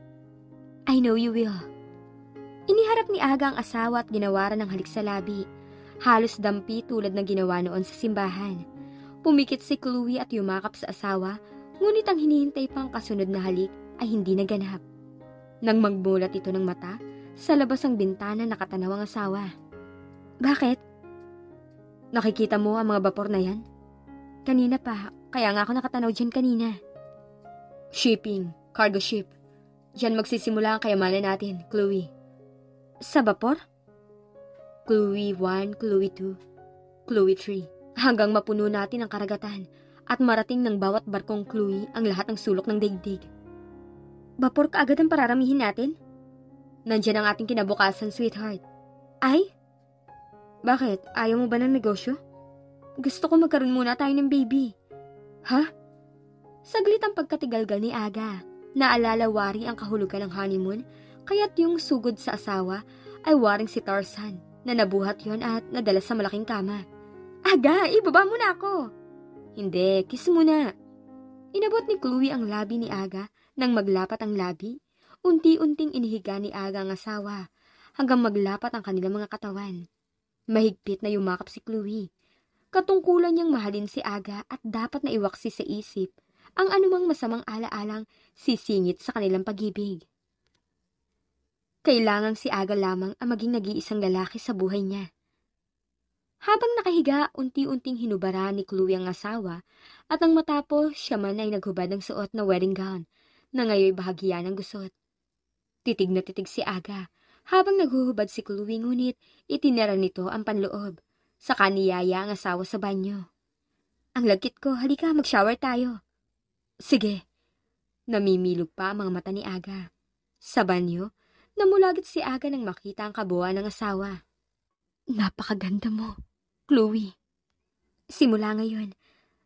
I know you will. Iniharap ni Aga ang asawa at ginawaran ng halik sa labi, halos dampi tulad ng ginawa noon sa simbahan. Pumikit si Chloe at yumakap sa asawa, ngunit ang hinihintay pang kasunod na halik ay hindi naganap. Nang magmulat ito ng mata, sa labas ang bintana nakatanaw ang asawa. Bakit? Nakikita mo ang mga bapor na yan? Kanina pa, kaya nga ako nakatanaw dyan kanina. Shipping, cargo ship. Diyan magsisimula ang kayamanan natin, Chloe. Sa bapor? Chloe 1, Chloe 2, Chloe 3. Hanggang mapuno natin ang karagatan at marating ng bawat barkong Chloe ang lahat ng sulok ng daigdig. Bapor ka agad ang pararamihin natin? Nandiyan ang ating kinabukasan, sweetheart. Ay? Bakit? Ayaw mo ba ng negosyo? Gusto ko magkaroon muna tayo ng baby. Ha? Saglit ang pagkatigalgal ni Aga. Naalala wari ang kahulugan ng honeymoon, kaya't yung sugod sa asawa ay waring si Tarzan na nabuhat yon at nadala sa malaking kama. Aga, ibaba muna ako! Hindi, kiss muna. Inabot ni Chloe ang labi ni Aga. Nang maglapat ang labi, unti-unting inihiga ni Aga ang asawa hanggang maglapat ang kanilang mga katawan. Mahigpit na yumakap si Chloe. Katungkulan niyang mahalin si Aga at dapat na iwaksi sa isip ang anumang masamang alaalang sisingit sa kanilang pag-ibig. Kailangan si Aga lamang ang maging nag-iisang lalaki sa buhay niya. Habang nakahiga, unti-unting hinubara ni Chloe ang asawa at nang matapos siya man ay naghubad ng suot na wedding gown na ngayon bahagya ng gusot. Titig na titig si Aga habang naghuhubad si Chloe, ngunit itinira nito ang panloob. Saka niyaya ang asawa sa banyo. Ang lagkit ko, halika mag-shower tayo. Sige. Namimilog pa ang mga mata ni Aga. Sa banyo, namulagit si Aga nang makita ang kabuuan ng asawa. Napakaganda mo, Chloe. Simula ngayon,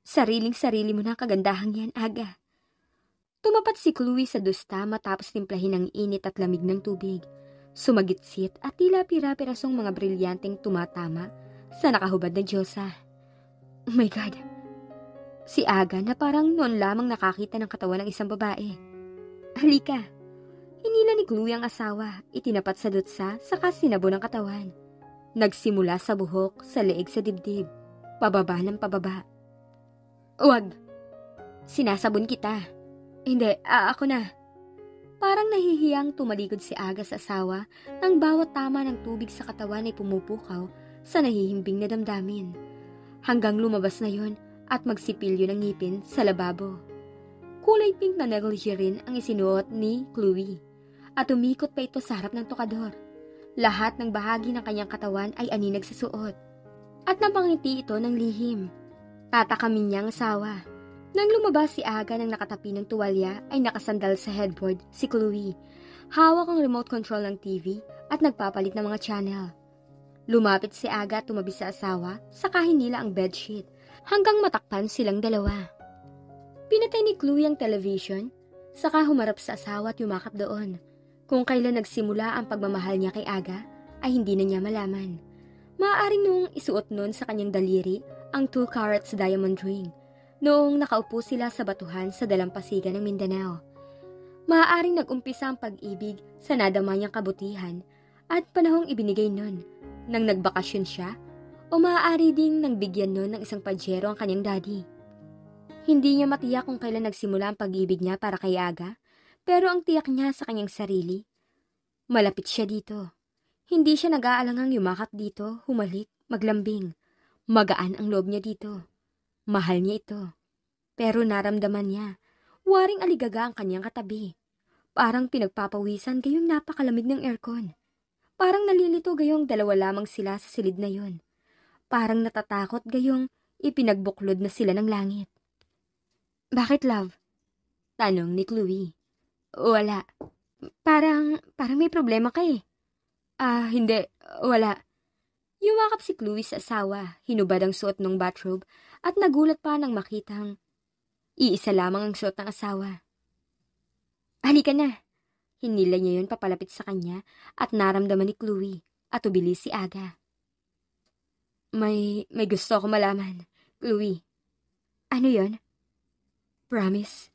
sariling-sarili mo na ang kagandahang yan, Aga. Tumapat si Chloe sa dusta matapos timplahin ang init at lamig ng tubig. Sumagitsit at tila pira-pirasong mga brilyanteng tumatama sa nakahubad na diyosa. Oh my God! Si Aga na parang noon lamang nakakita ng katawan ng isang babae. Halika! Hinila ni Chloe ang asawa, itinapat sa dutsa, saka sinabo ng katawan. Nagsimula sa buhok, sa leeg, sa dibdib. Pababa ng pababa. Wag! Sinasabon kita! Hindi, ako na. Parang nahihiyang tumalikod si Aga sa asawa nang bawat tama ng tubig sa katawan ay pumupukaw sa nahihimbing na damdamin. Hanggang lumabas na yon at magsipilyo ng ngipin sa lababo. Kulay pink na negligee rin ang isinuot ni Chloe at umikot pa ito sa harap ng tukador. Lahat ng bahagi ng kanyang katawan ay aninag sa suot at napangiti ito ng lihim. Tatakamin niya ang asawa. Nang lumabas si Aga ng nakatapi ng tuwalya ay nakasandal sa headboard si Chloe. Hawak ang remote control ng TV at nagpapalit ng mga channel. Lumapit si Aga at tumabi sa asawa, sakahin nila ang bedsheet hanggang matakpan silang dalawa. Pinatay ni Chloe ang television, saka humarap sa asawa at yumakap doon. Kung kailan nagsimula ang pagmamahal niya kay Aga ay hindi na niya malaman. Maaaring noong isuot nun sa kanyang daliri ang 2 carats diamond ring noong nakaupo sila sa batuhan sa dalampasigan ng Mindanao. Maaaring nagumpisa ang pag-ibig sa nadama niyang kabutihan at panahong ibinigay nun nang nagbakasyon siya, o maaari ding nang bigyan nun ng isang padyero ang kanyang daddy. Hindi niya matiyak kung kailan nagsimula ang pag-ibig niya para kay Aga, pero ang tiyak niya sa kanyang sarili, malapit siya dito. Hindi siya nag-aalangang yumakap dito, humalik, maglambing. Magaan ang loob niya dito. Mahal niya ito. Pero naramdaman niya, waring aligaga ang kanyang katabi. Parang pinagpapawisan gayong napakalamig ng aircon. Parang nalilito gayong dalawa lamang sila sa silid na yon. Parang natatakot gayong ipinagbuklod na sila ng langit. Bakit, love? Tanong ni Chloe. Wala. Parang may problema ka eh. Hindi. Wala. Yumakap si Chloe sa asawa, hinubad ang suot ng bathrobe at nagulat pa nang makitang iisa lamang ang suot ng asawa. Halika na. Hinila niya yun papalapit sa kanya at naramdaman ni Chloe at ubili si Aga. May gusto ko malaman, Chloe. Ano yon? Promise.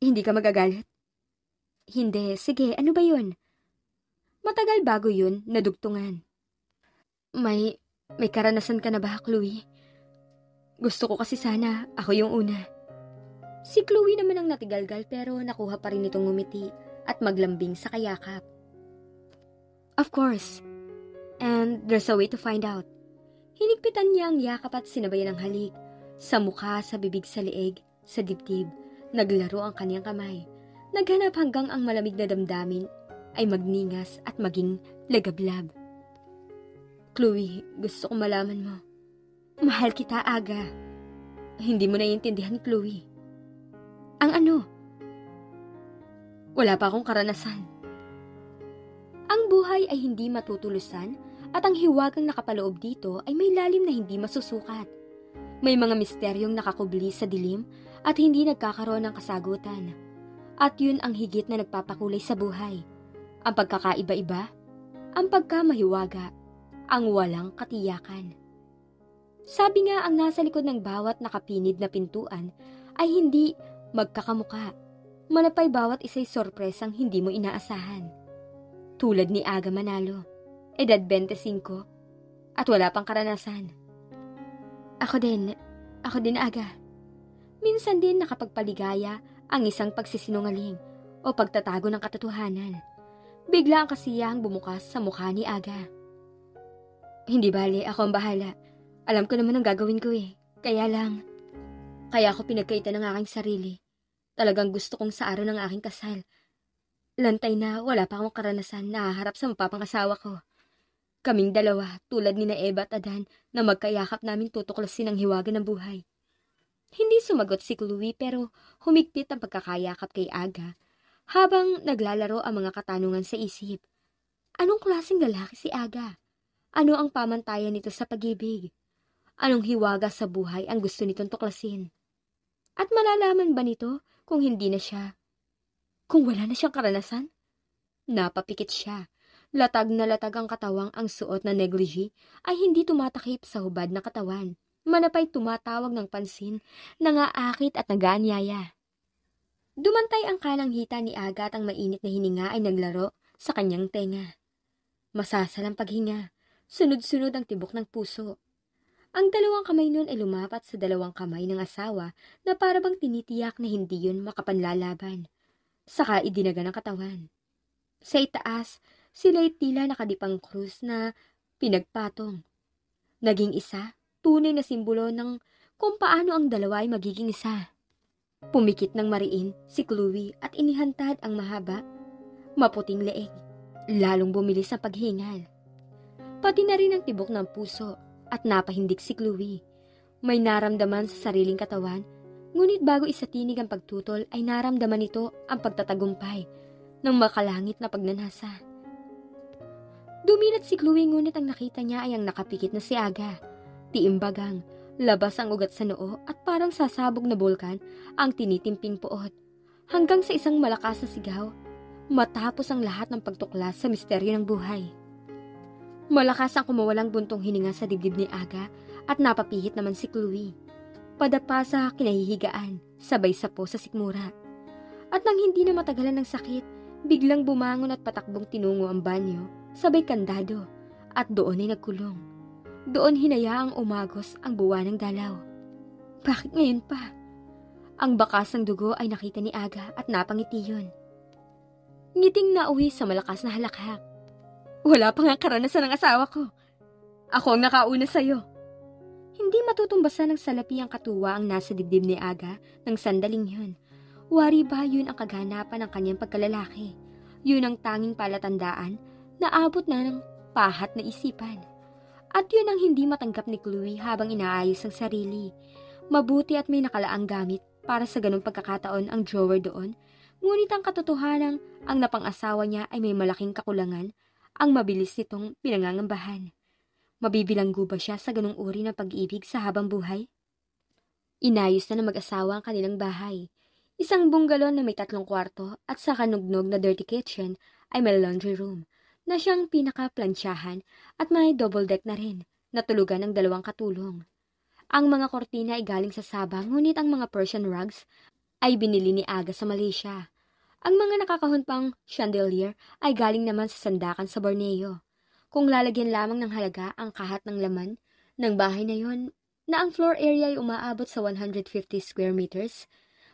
Hindi ka magagalit? Hindi. Sige, ano ba yon? Matagal bago yun, nadugtungan. May karanasan ka na ba, Chloe? Gusto ko kasi sana, ako yung una. Si Chloe naman ang natigalgal pero nakuha pa rin itong ngumiti at maglambing sa kayakap. Of course. And there's a way to find out. Hinigpitan niya ang yakap at sinabayan ng halik. Sa mukha, sa bibig, sa leeg, sa dibdib, naglaro ang kaniyang kamay. Naghanap hanggang ang malamig na damdamin ay magningas at maging lagablab. Chloe, gusto kong malaman mo. Mahal kita, Aga. Hindi mo naiintindihan, Chloe. Ang ano? Wala pa akong karanasan. Ang buhay ay hindi matutulusan at ang hiwagang nakapaloob dito ay may lalim na hindi masusukat. May mga misteryong nakakubli sa dilim at hindi nagkakaroon ng kasagutan. At yun ang higit na nagpapakulay sa buhay. Ang pagkakaiba-iba, ang pagkamahiwaga, ang walang katiyakan. Sabi nga ang nasa likod ng bawat nakapinid na pintuan ay hindi magkakamuka. Malapay bawat isa'y sorpresang hindi mo inaasahan. Tulad ni Aga Manalo, edad 25 at wala pang karanasan. Ako din Aga. Minsan din nakapagpaligaya ang isang pagsisinungaling o pagtatago ng katotohanan. Bigla ang kasiyahang bumukas sa mukha ni Aga. Hindi bale, ako ang bahala. Alam ko naman ang gagawin ko eh. Kaya ako pinagkaita ng aking sarili. Talagang gusto kong sa araw ng aking kasal. Lantay na wala pa akong karanasan na haharap sa mapapangasawa ko. Kaming dalawa, tulad ni na Eva at Adan, na magkayakap namin tutuklasin ang hiwaga ng buhay. Hindi sumagot si Chloe pero humigpit ang pagkakayakap kay Aga. Habang naglalaro ang mga katanungan sa isip, anong klaseng lalaki si Aga? Ano ang pamantayan nito sa pag-ibig? Anong hiwaga sa buhay ang gusto nitong tuklasin? At malalaman ba nito kung wala na siyang karanasan? Napapikit siya. Latag na latag ang katawang ang suot na negligee ay hindi tumatakip sa hubad na katawan. Manapay tumatawag ng pansin, nangaakit at nagaanyaya. Dumantay ang kalanghita ni Aga at ang mainit na hininga ay naglaro sa kanyang tenga. Masasal ang paghinga, sunod-sunod ang tibok ng puso. Ang dalawang kamay nun ay lumapat sa dalawang kamay ng asawa na parabang tinitiyak na hindi yun makapanlalaban. Saka idinaga ng katawan. Sa itaas, sila'y tila nakadipang krus na pinagpatong. Naging isa, tunay na simbolo ng kung paano ang dalawa ay magiging isa. Pumikit ng mariin si Chloe at inihantad ang mahaba, maputing leeg, lalong bumilis sa paghingal. Pati na rin ang tibok ng puso at napahindik si Chloe. May naramdaman sa sariling katawan, ngunit bago isatinig ang pagtutol ay naramdaman nito ang pagtatagumpay ng makalangit na pagnanasa. Dumilat si Chloe ngunit ang nakita niya ay ang nakapikit na si Aga. Tiimbagang, labas ang ugat sa noo at parang sasabog na bulkan ang tinitimping poot. Hanggang sa isang malakas na sigaw, matapos ang lahat ng pagtuklas sa misteryo ng buhay. Malakas ang kumawalang buntong hininga sa dibdib ni Aga at napapihit naman si Chloe. Padapa sa kinahihigaan, sabay sapo sa sikmura. At nang hindi na matagalan ng sakit, biglang bumangon at patakbong tinungo ang banyo, sabay kandado, at doon ay nagkulong. Doon hinayaang umagos ang buwan ng dalaw. Bakit ngayon pa? Ang bakas ng dugo ay nakita ni Aga at napangiti yun. Ngiting nauwi sa malakas na halakhak. Wala pa nga karanasan ng asawa ko. Ako ang nakauna sa'yo. Hindi matutumbasan ng salapi ang katuwa ang nasa dibdib ni Aga ng sandaling yun. Wari ba yun ang kaganapan ng kanyang pagkalalaki? Yun ang tanging palatandaan na abot na ng pahat na isipan. At yun ang hindi matanggap ni Chloe habang inaayos ang sarili. Mabuti at may nakalaang gamit para sa ganung pagkakataon ang drawer doon, ngunit ang katotohanan ang napang-asawa niya ay may malaking kakulangan ang mabilis nitong pinangangambahan. Mabibilanggo ba siya sa ganung uri ng pag-ibig sa habang buhay? Inayos na ng mag-asawa ang kanilang bahay. Isang bungalow na may 3 kwarto at sa kanugnog na dirty kitchen ay may laundry room na siyang pinaka-plansyahan at may double deck na rin, natulugan ng 2 katulong. Ang mga kortina ay galing sa Saba, ngunit ang mga Persian rugs ay binili ni Aga sa Malaysia. Ang mga nakakahon pang chandelier ay galing naman sa sandakan sa Borneo. Kung lalagyan lamang ng halaga ang kahat ng laman ng bahay na yon, na ang floor area ay umaabot sa 150 square meters,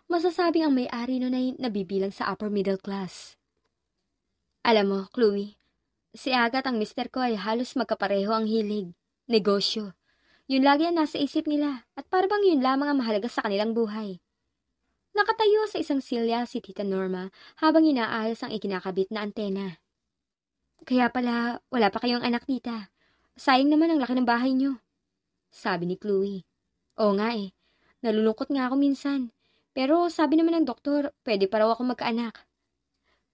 masasabing ang may-ari nun ay nabibilang sa upper middle class. Alam mo, Chloe, si Aga at ang mister ko ay halos magkapareho ang hilig, negosyo. Yun lagi ang nasa isip nila at parang yun lamang ang mahalaga sa kanilang buhay. Nakatayo sa isang silya si Tita Norma habang inaayos ang ikinakabit na antena. Kaya pala wala pa kayong anak, Tita. Sayang naman ang laki ng bahay niyo, sabi ni Chloe. Oo nga eh, nalulungkot nga ako minsan. Pero sabi naman ng doktor, pwede pa raw ako magkaanak.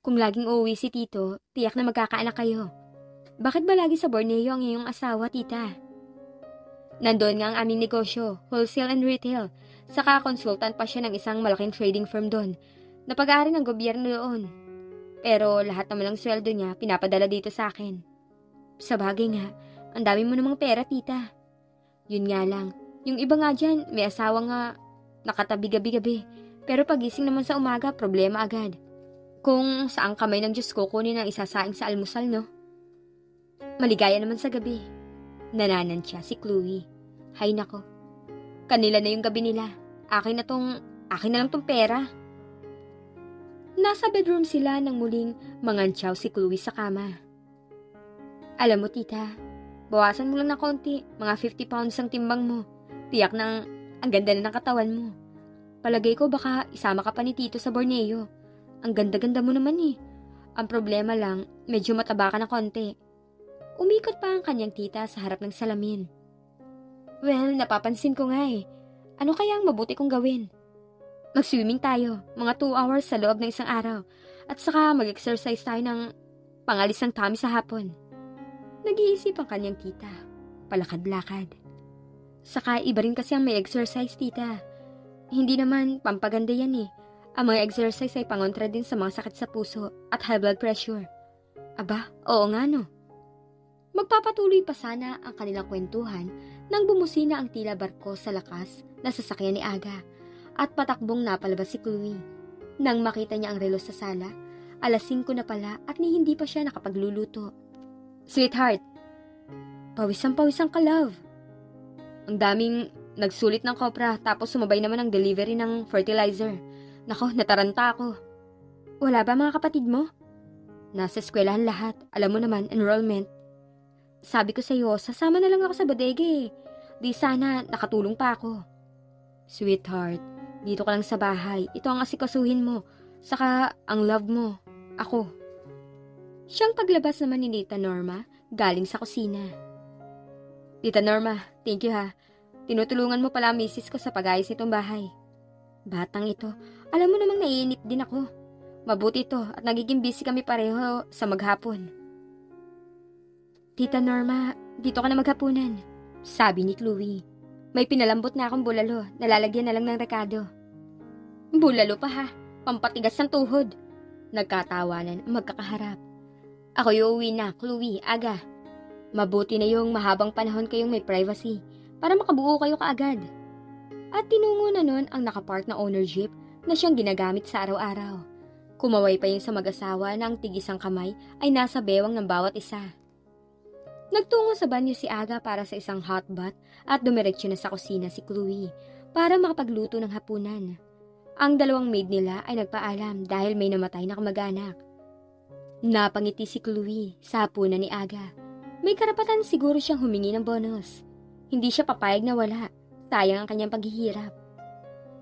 Kung laging uuwi si Tito, tiyak na magkakaanak kayo. Bakit ba lagi sa Borneo ang iyong asawa, Tita? Nandoon nga ang aming negosyo, wholesale and retail. Saka consultant pa siya ng isang malaking trading firm doon, na pag-aari ng gobyerno doon. Pero lahat naman ng sweldo niya pinapadala dito sa akin. Sa bagay nga, ang dami mo namang pera, Tita. Yun nga lang, yung iba nga dyan, may asawa nga nakatabi gabi-gabi. Pero pagising naman sa umaga, problema agad. Kung saang kamay ng Diyos ko kunin ang isasaing sa almusal, no? Maligaya naman sa gabi. Nananantya si Chloe. Hay nako. Kanila na yung gabi nila. Akin na lang tong pera. Nasa bedroom sila nang muling mangantyaw si Chloe sa kama. Alam mo, Tita, bawasan mo lang na konti. Mga 50 pounds ang timbang mo. Tiyak na ang ganda na ng katawan mo. Palagay ko baka isama ka pa ni Tito sa Borneo. Ang ganda-ganda mo naman eh. Ang problema lang, medyo mataba ka na konti. Umikot pa ang kanyang tita sa harap ng salamin. Well, napapansin ko nga eh. Ano kaya ang mabuti kong gawin? Mag-swimming tayo, mga 2 hours sa loob ng isang araw. At saka mag-exercise tayo ng pangalis ng tummy sa hapon. Nag-iisip ang kanyang tita. Palakad-lakad. Saka iba rin kasi ang may exercise, Tita. Hindi naman pampaganda yan eh. Ang mga exercise ay pangontra din sa mga sakit sa puso at high blood pressure. Aba, oo nga no. Magpapatuloy pa sana ang kanilang kwentuhan nang bumusina ang tila barko sa lakas na sasakyan ni Aga at patakbong napalabas si Chloe. Nang makita niya ang relo sa sala, alas 5 na pala at ni hindi pa siya nakapagluluto. Sweetheart, pawisang-pawisang ka, love. Ang daming nagsulit ng kopra tapos sumabay naman ang delivery ng fertilizer. Nako, nataranta ako. Wala ba mga kapatid mo? Nasa eskwelahan lahat. Alam mo naman, enrollment. Sabi ko sa iyo, sasama na lang ako sa bodega eh. Di sana nakatulong pa ako. Sweetheart, dito ka lang sa bahay. Ito ang asikasuhin mo. Saka ang love mo. Ako. Siyang paglabas naman ni Tita Norma galing sa kusina. Tita Norma, thank you ha. Tinutulungan mo pala misis ko sa pag-ayos nitong bahay. Batang ito, alam mo namang naiinip din ako. Mabuti ito at nagiging busy kami pareho sa maghapon. Tita Norma, dito ka na maghapunan, sabi ni Chloe. May pinalambot na akong bulalo, nalalagyan na lang ng rekado. Bulalo pa ha, pampatigas ng tuhod. Nagkatawanan ang magkakaharap. Ako uuwi na, Chloe, Aga. Mabuti na yung mahabang panahon kayong may privacy para makabuo kayo kaagad. At tinungo na nun ang nakapark na owner jeep na siyang ginagamit sa araw-araw. Kumaway pa yung sa mag-asawa na ang tigisang kamay ay nasa bewang ng bawat isa. Nagtungo sa banyo si Aga para sa isang hot bath at dumiretso na sa kusina si Chloe para makapagluto ng hapunan. Ang dalawang maid nila ay nagpaalam dahil may namatay na kamag-anak. Napangiti si Chloe sa hapunan ni Aga. May karapatan siguro siyang humingi ng bonus. Hindi siya papayag na wala. Sayang ang kanyang paghihirap.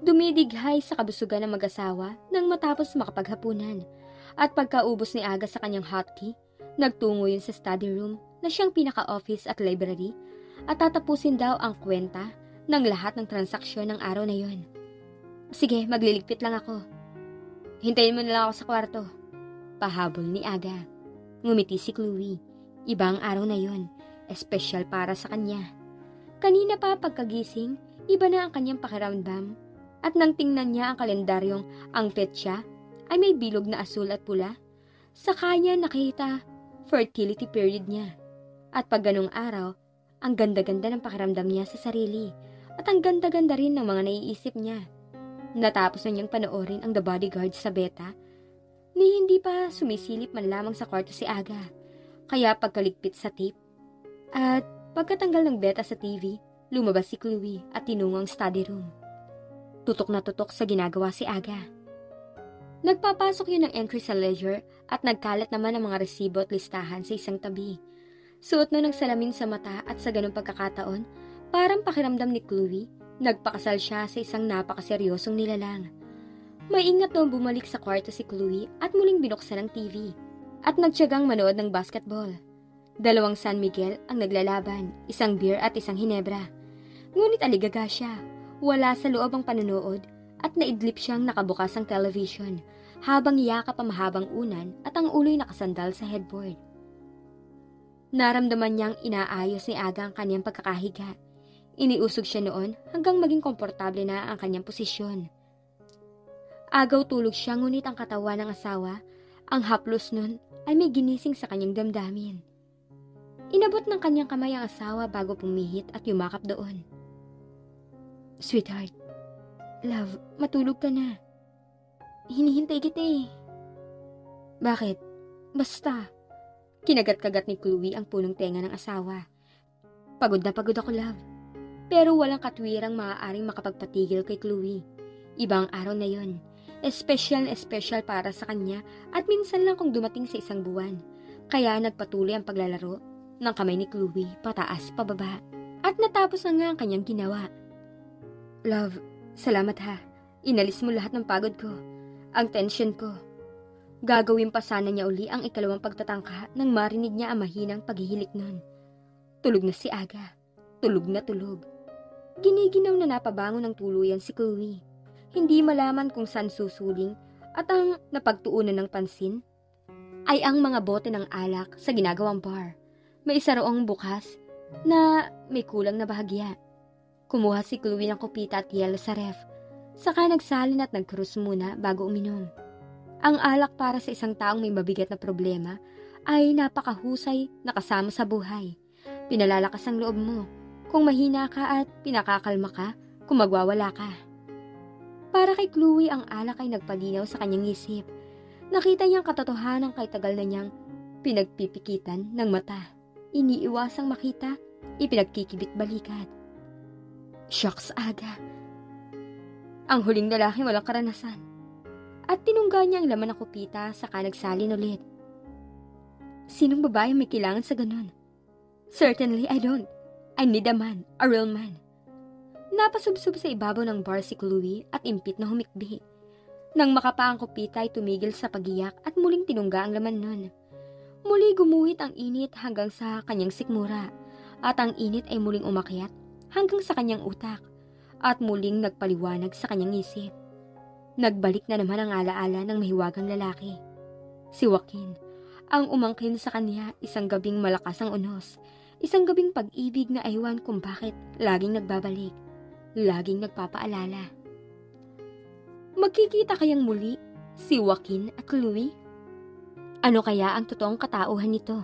Dumidighay sa kabusugan ng mag-asawa nang matapos makapaghapunan. At pagkaubos ni Aga sa kanyang hot tea, nagtungo yun sa study room na siyang pinaka-office at library at tatapusin daw ang kwenta ng lahat ng transaksyon ng araw na yon. Sige, magliligpit lang ako. Hintayin mo na lang ako sa kwarto. Pahabol ni Aga. Ngumiti si Chloe. Ibang araw na yon, espesyal para sa kanya. Kanina pa pagkagising, iba na ang kanyang pakiramdam. At nang tingnan niya ang kalendaryong ang petsa ay may bilog na asul at pula, sa kanya nakita fertility period niya. At pag ganong araw, ang ganda-ganda ng pakiramdam niya sa sarili at ang ganda-ganda rin ng mga naiisip niya. Natapos na niyang panoorin ang The Bodyguard sa beta ni hindi pa sumisilip man lamang sa kwarto si Aga. Kaya pagkaligpit sa tape at pagkatanggal ng beta sa TV, lumabas si Chloe at tinungo ang study room. Tutok na tutok sa ginagawa si Aga. Nagpapasok yun ng entry sa ledger at nagkalat naman ang mga resibo at listahan sa isang tabi. Suot na ng salamin sa mata at sa ganong pagkakataon, parang pakiramdam ni Chloe, nagpakasal siya sa isang napakaseryosong nilalang. Maingat na bumalik sa kwarto si Chloe at muling binuksan ang TV at nagtiyagang manood ng basketball. Dalawang San Miguel ang naglalaban, isang beer at isang hinebra. Ngunit aligaga siya, wala sa loob ang panonood at naidlip siyang nakabukas ang television habang yakap ang mahabang unan at ang ulo'y nakasandal sa headboard. Naramdaman niyang inaayos ni Aga ang kanyang pagkakahiga. Iniusog siya noon hanggang maging komportable na ang kanyang posisyon. Agaw tulog siya ngunit ang katawan ng asawa, ang haplos nun ay may ginising sa kanyang damdamin. Inabot ng kanyang kamay ang asawa bago pumihit at yumakap doon. Sweetheart, love, matulog ka na. Hinihintay kita eh. Bakit? Basta. Kinagat-kagat ni Chloe ang punong tenga ng asawa. Pagod na pagod ako, love. Pero walang katwirang maaaring makapagpatigil kay Chloe. Ibang araw na yon, espesyal para sa kanya at minsan lang kung dumating sa isang buwan. Kaya nagpatuloy ang paglalaro ng kamay ni Chloe pataas pababa at natapos na nga ang kanyang ginawa. Love, salamat ha. Inalis mo lahat ng pagod ko, ang tension ko. Gagawin pa sana niya uli ang ikalawang pagtatangka nang marinig niya ang mahinang paghihilik nun. Tulog na si Aga. Tulog na tulog. Giniginaw na napabango ng tuluyan si Chloe. Hindi malaman kung saan susuling at ang napagtuunan ng pansin ay ang mga bote ng alak sa ginagawang bar. May isa roong bukas na may kulang na bahagya. Kumuha si Chloe ng kopita at yelo sa ref. Saka nagsalin at nagkrus muna bago uminom. Ang alak para sa isang taong may mabigat na problema ay napakahusay na kasama sa buhay. Pinalalakas ang loob mo kung mahina ka at pinakakalma ka kung magwawala ka. Para kay Chloe, ang alak ay nagpalinaw sa kanyang isip. Nakita niyang katotohanan kay tagal na niyang pinagpipikitan ng mata. Iniiwasang makita, ipinagkikibit-balikat. Shocks, Aga. Ang huling lalaki walang karanasan. At tinungga niya ang laman ng kupita, saka nagsalin ulit. Sinong babae may kailangan sa ganun? Certainly I don't. I need a man, a real man. Napasubsob sa ibabaw ng bar si Chloe at impit na humikbi. Nang makapaang kupita ay tumigil sa pagiyak at muling tinungga ang laman nun. Muli gumuhit ang init hanggang sa kanyang sikmura at ang init ay muling umakyat hanggang sa kanyang utak at muling nagpaliwanag sa kanyang isip. Nagbalik na naman ang alaala ng mahiwagang lalaki. Si Joaquin, ang umangkin sa kanya isang gabing malakas ang unos, isang gabing pag-ibig na aywan kung bakit laging nagbabalik, laging nagpapaalala. Magkikita kayang muli si Joaquin at Louis? Ano kaya ang totoong katauhan nito?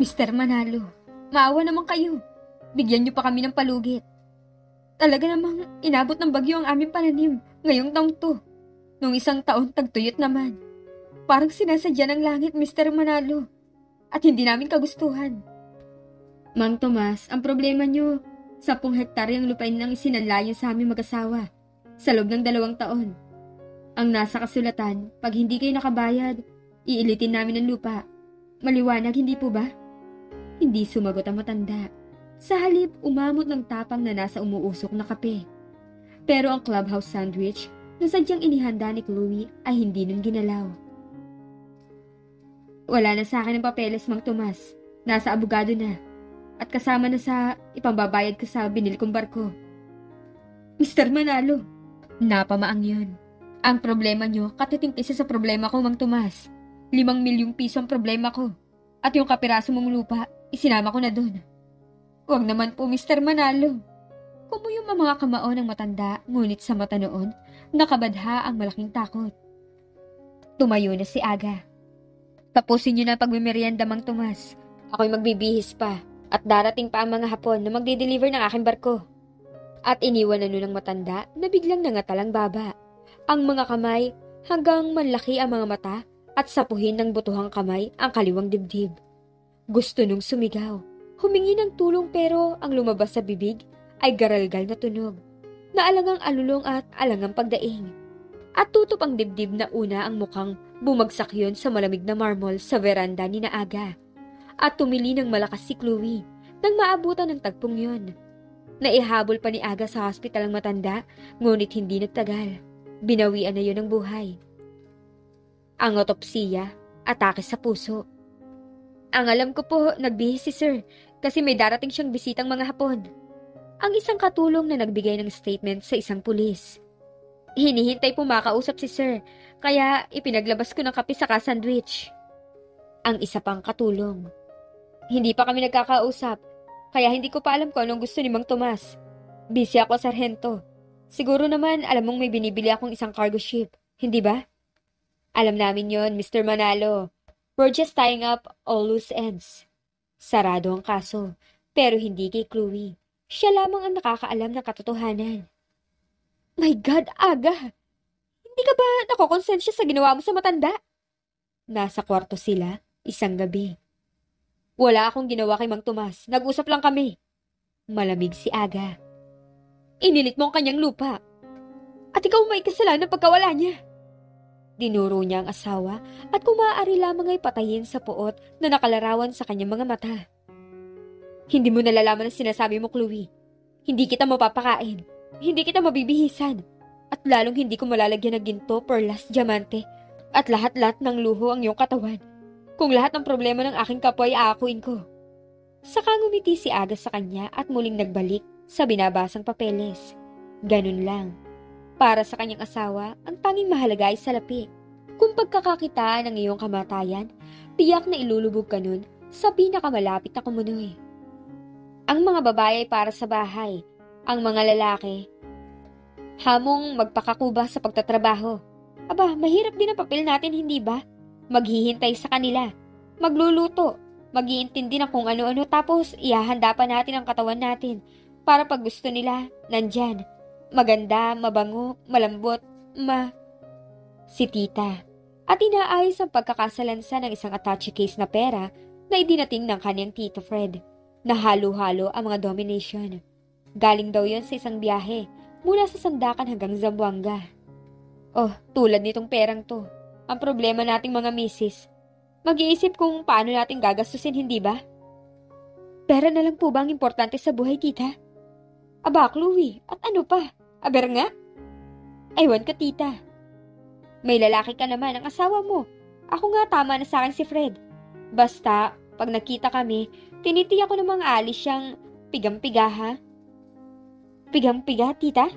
Mr. Manalo, maawa naman kayo. Bigyan niyo pa kami ng palugit. Talaga namang inabot ng bagyo ang aming pananim ngayong taong to. Nung isang taon tagtuyot naman. Parang sinasadya ng langit, Mr. Manalo. At hindi namin kagustuhan. Mang Tomas, ang problema niyo, 10 hektarya ang lupain ng isinanlayan sa aming mag-asawa sa loob ng 2 taon. Ang nasa kasulatan, pag hindi kayo nakabayad, iilitin namin ang lupa. Maliwanag, hindi po ba? Hindi sumagot ang matanda. Sa halip, umamot ng tapang na nasa umuusok na kape. Pero ang clubhouse sandwich na sadyang inihanda ni Chloe ay hindi nun ginalaw. Wala na sa akin ang papeles, Mang Tomas. Nasa abogado na. At kasama na sa ipambabayad ko sa binili kong barko. Mr. Manalo, napamaang yun. Ang problema nyo, katitingkisa sa problema ko, Mang Tomas. 5 milyong piso ang problema ko. At yung kapiraso mong lupa, isinama ko na doon. Huwag naman po, Mr. Manalo. Kumuyo ang mga kamao ng matanda, ngunit sa mata noon, nakabadha ang malaking takot. Tumayo na si Aga. Tapusin niyo na pagmimerienda, Mang Tomas. Ako'y magbibihis pa, at darating pa ang mga Hapon na magde-deliver ng aking barko. At iniwan na nun ang matanda na biglang nangatalang baba. Ang mga kamay, hanggang manlaki ang mga mata, at sapuhin ng butuhang kamay ang kaliwang dibdib. Gusto nung sumigaw, humingi ng tulong pero ang lumabas sa bibig ay garalgal na tunog, na alangang alulong at alangang pagdaing. At tutop ang dibdib na una ang mukhang bumagsak yon sa malamig na marmol sa veranda ni Aga. At tumili ng malakas si Chloe nang maabutan ng tagpong yon. Naihabol pa ni Aga sa hospital ang matanda, ngunit hindi nagtagal. Binawian na yon ng buhay. Ang otopsiya, atake sa puso. Ang alam ko po, nagbihis si sir kasi may darating siyang bisitang mga Hapon. Ang isang katulong na nagbigay ng statement sa isang pulis. Hinihintay po makausap si sir, kaya ipinaglabas ko ng kape saka sandwich. Ang isa pang katulong. Hindi pa kami nagkakausap, kaya hindi ko pa alam kung anong gusto ni Mang Tomas. Busy ako, sarhento. Siguro naman alam mong may binibili akong isang cargo ship, hindi ba? Alam namin yon, Mr. Manalo. We're just tying up all loose ends. Sarado ang kaso, pero hindi kay Chloe. Siya lamang ang nakakaalam ng katotohanan. My God, Aga! Hindi ka ba nakokonsensya sa ginawa mo sa matanda? Nasa kwarto sila, isang gabi. Wala akong ginawa kay Mang Tomas. Nag-usap lang kami. Malamig si Aga. Inilit mo ang kanyang lupa. At ikaw may kasalanan pagkawala niya. Dinuro niya ang asawa at kung maaari lamang ay patayin sa puot na nakalarawan sa kanyang mga mata. Hindi mo nalalaman ang sinasabi mo, Chloe. Hindi kita mapapakain. Hindi kita mabibihisan. At lalong hindi ko malalagyan ng ginto, perlas, diamante. At lahat-lahat ng luho ang iyong katawan. Kung lahat ng problema ng aking kapwa ay aakuin ko. Saka ngumiti si Aga sa kanya at muling nagbalik sa binabasang papeles. Ganun lang. Para sa kanyang asawa, ang tanging mahalaga ay salapi. Kung pagkakakitaan ng iyong kamatayan, tiyak na ilulubog ka nun sa pinakamalapit na kumunoy. Ang mga babae ay para sa bahay. Ang mga lalaki, hamong magpakakuba sa pagtatrabaho. Aba, mahirap din ang papel natin, hindi ba? Maghihintay sa kanila. Magluluto. Mag-iintindi na kung ano-ano tapos ihahanda pa natin ang katawan natin para pag gusto nila, nandyan. Maganda, mabango, malambot, si tita. At inaayos ang pagkakasalansa ng isang attache case na pera na idinating ng kanyang Tito Fred na halo-halo ang mga domination. Galing daw yon sa isang biyahe mula sa Sandakan hanggang Zamboanga. Oh, tulad nitong perang to. Ang problema nating mga misis. Mag-iisip kung paano natin gagastusin, hindi ba? Pera na lang po ba ang importante sa buhay, tita? Aba, Chloe, at ano pa? Aber nga? Aywan ka, tita. May lalaki ka naman ang asawa mo. Ako nga, tama na sa akin si Fred. Basta, pag nakita kami, tinitiyak ko namang alis siyang pigang-piga, ha? Pigang-piga, tita?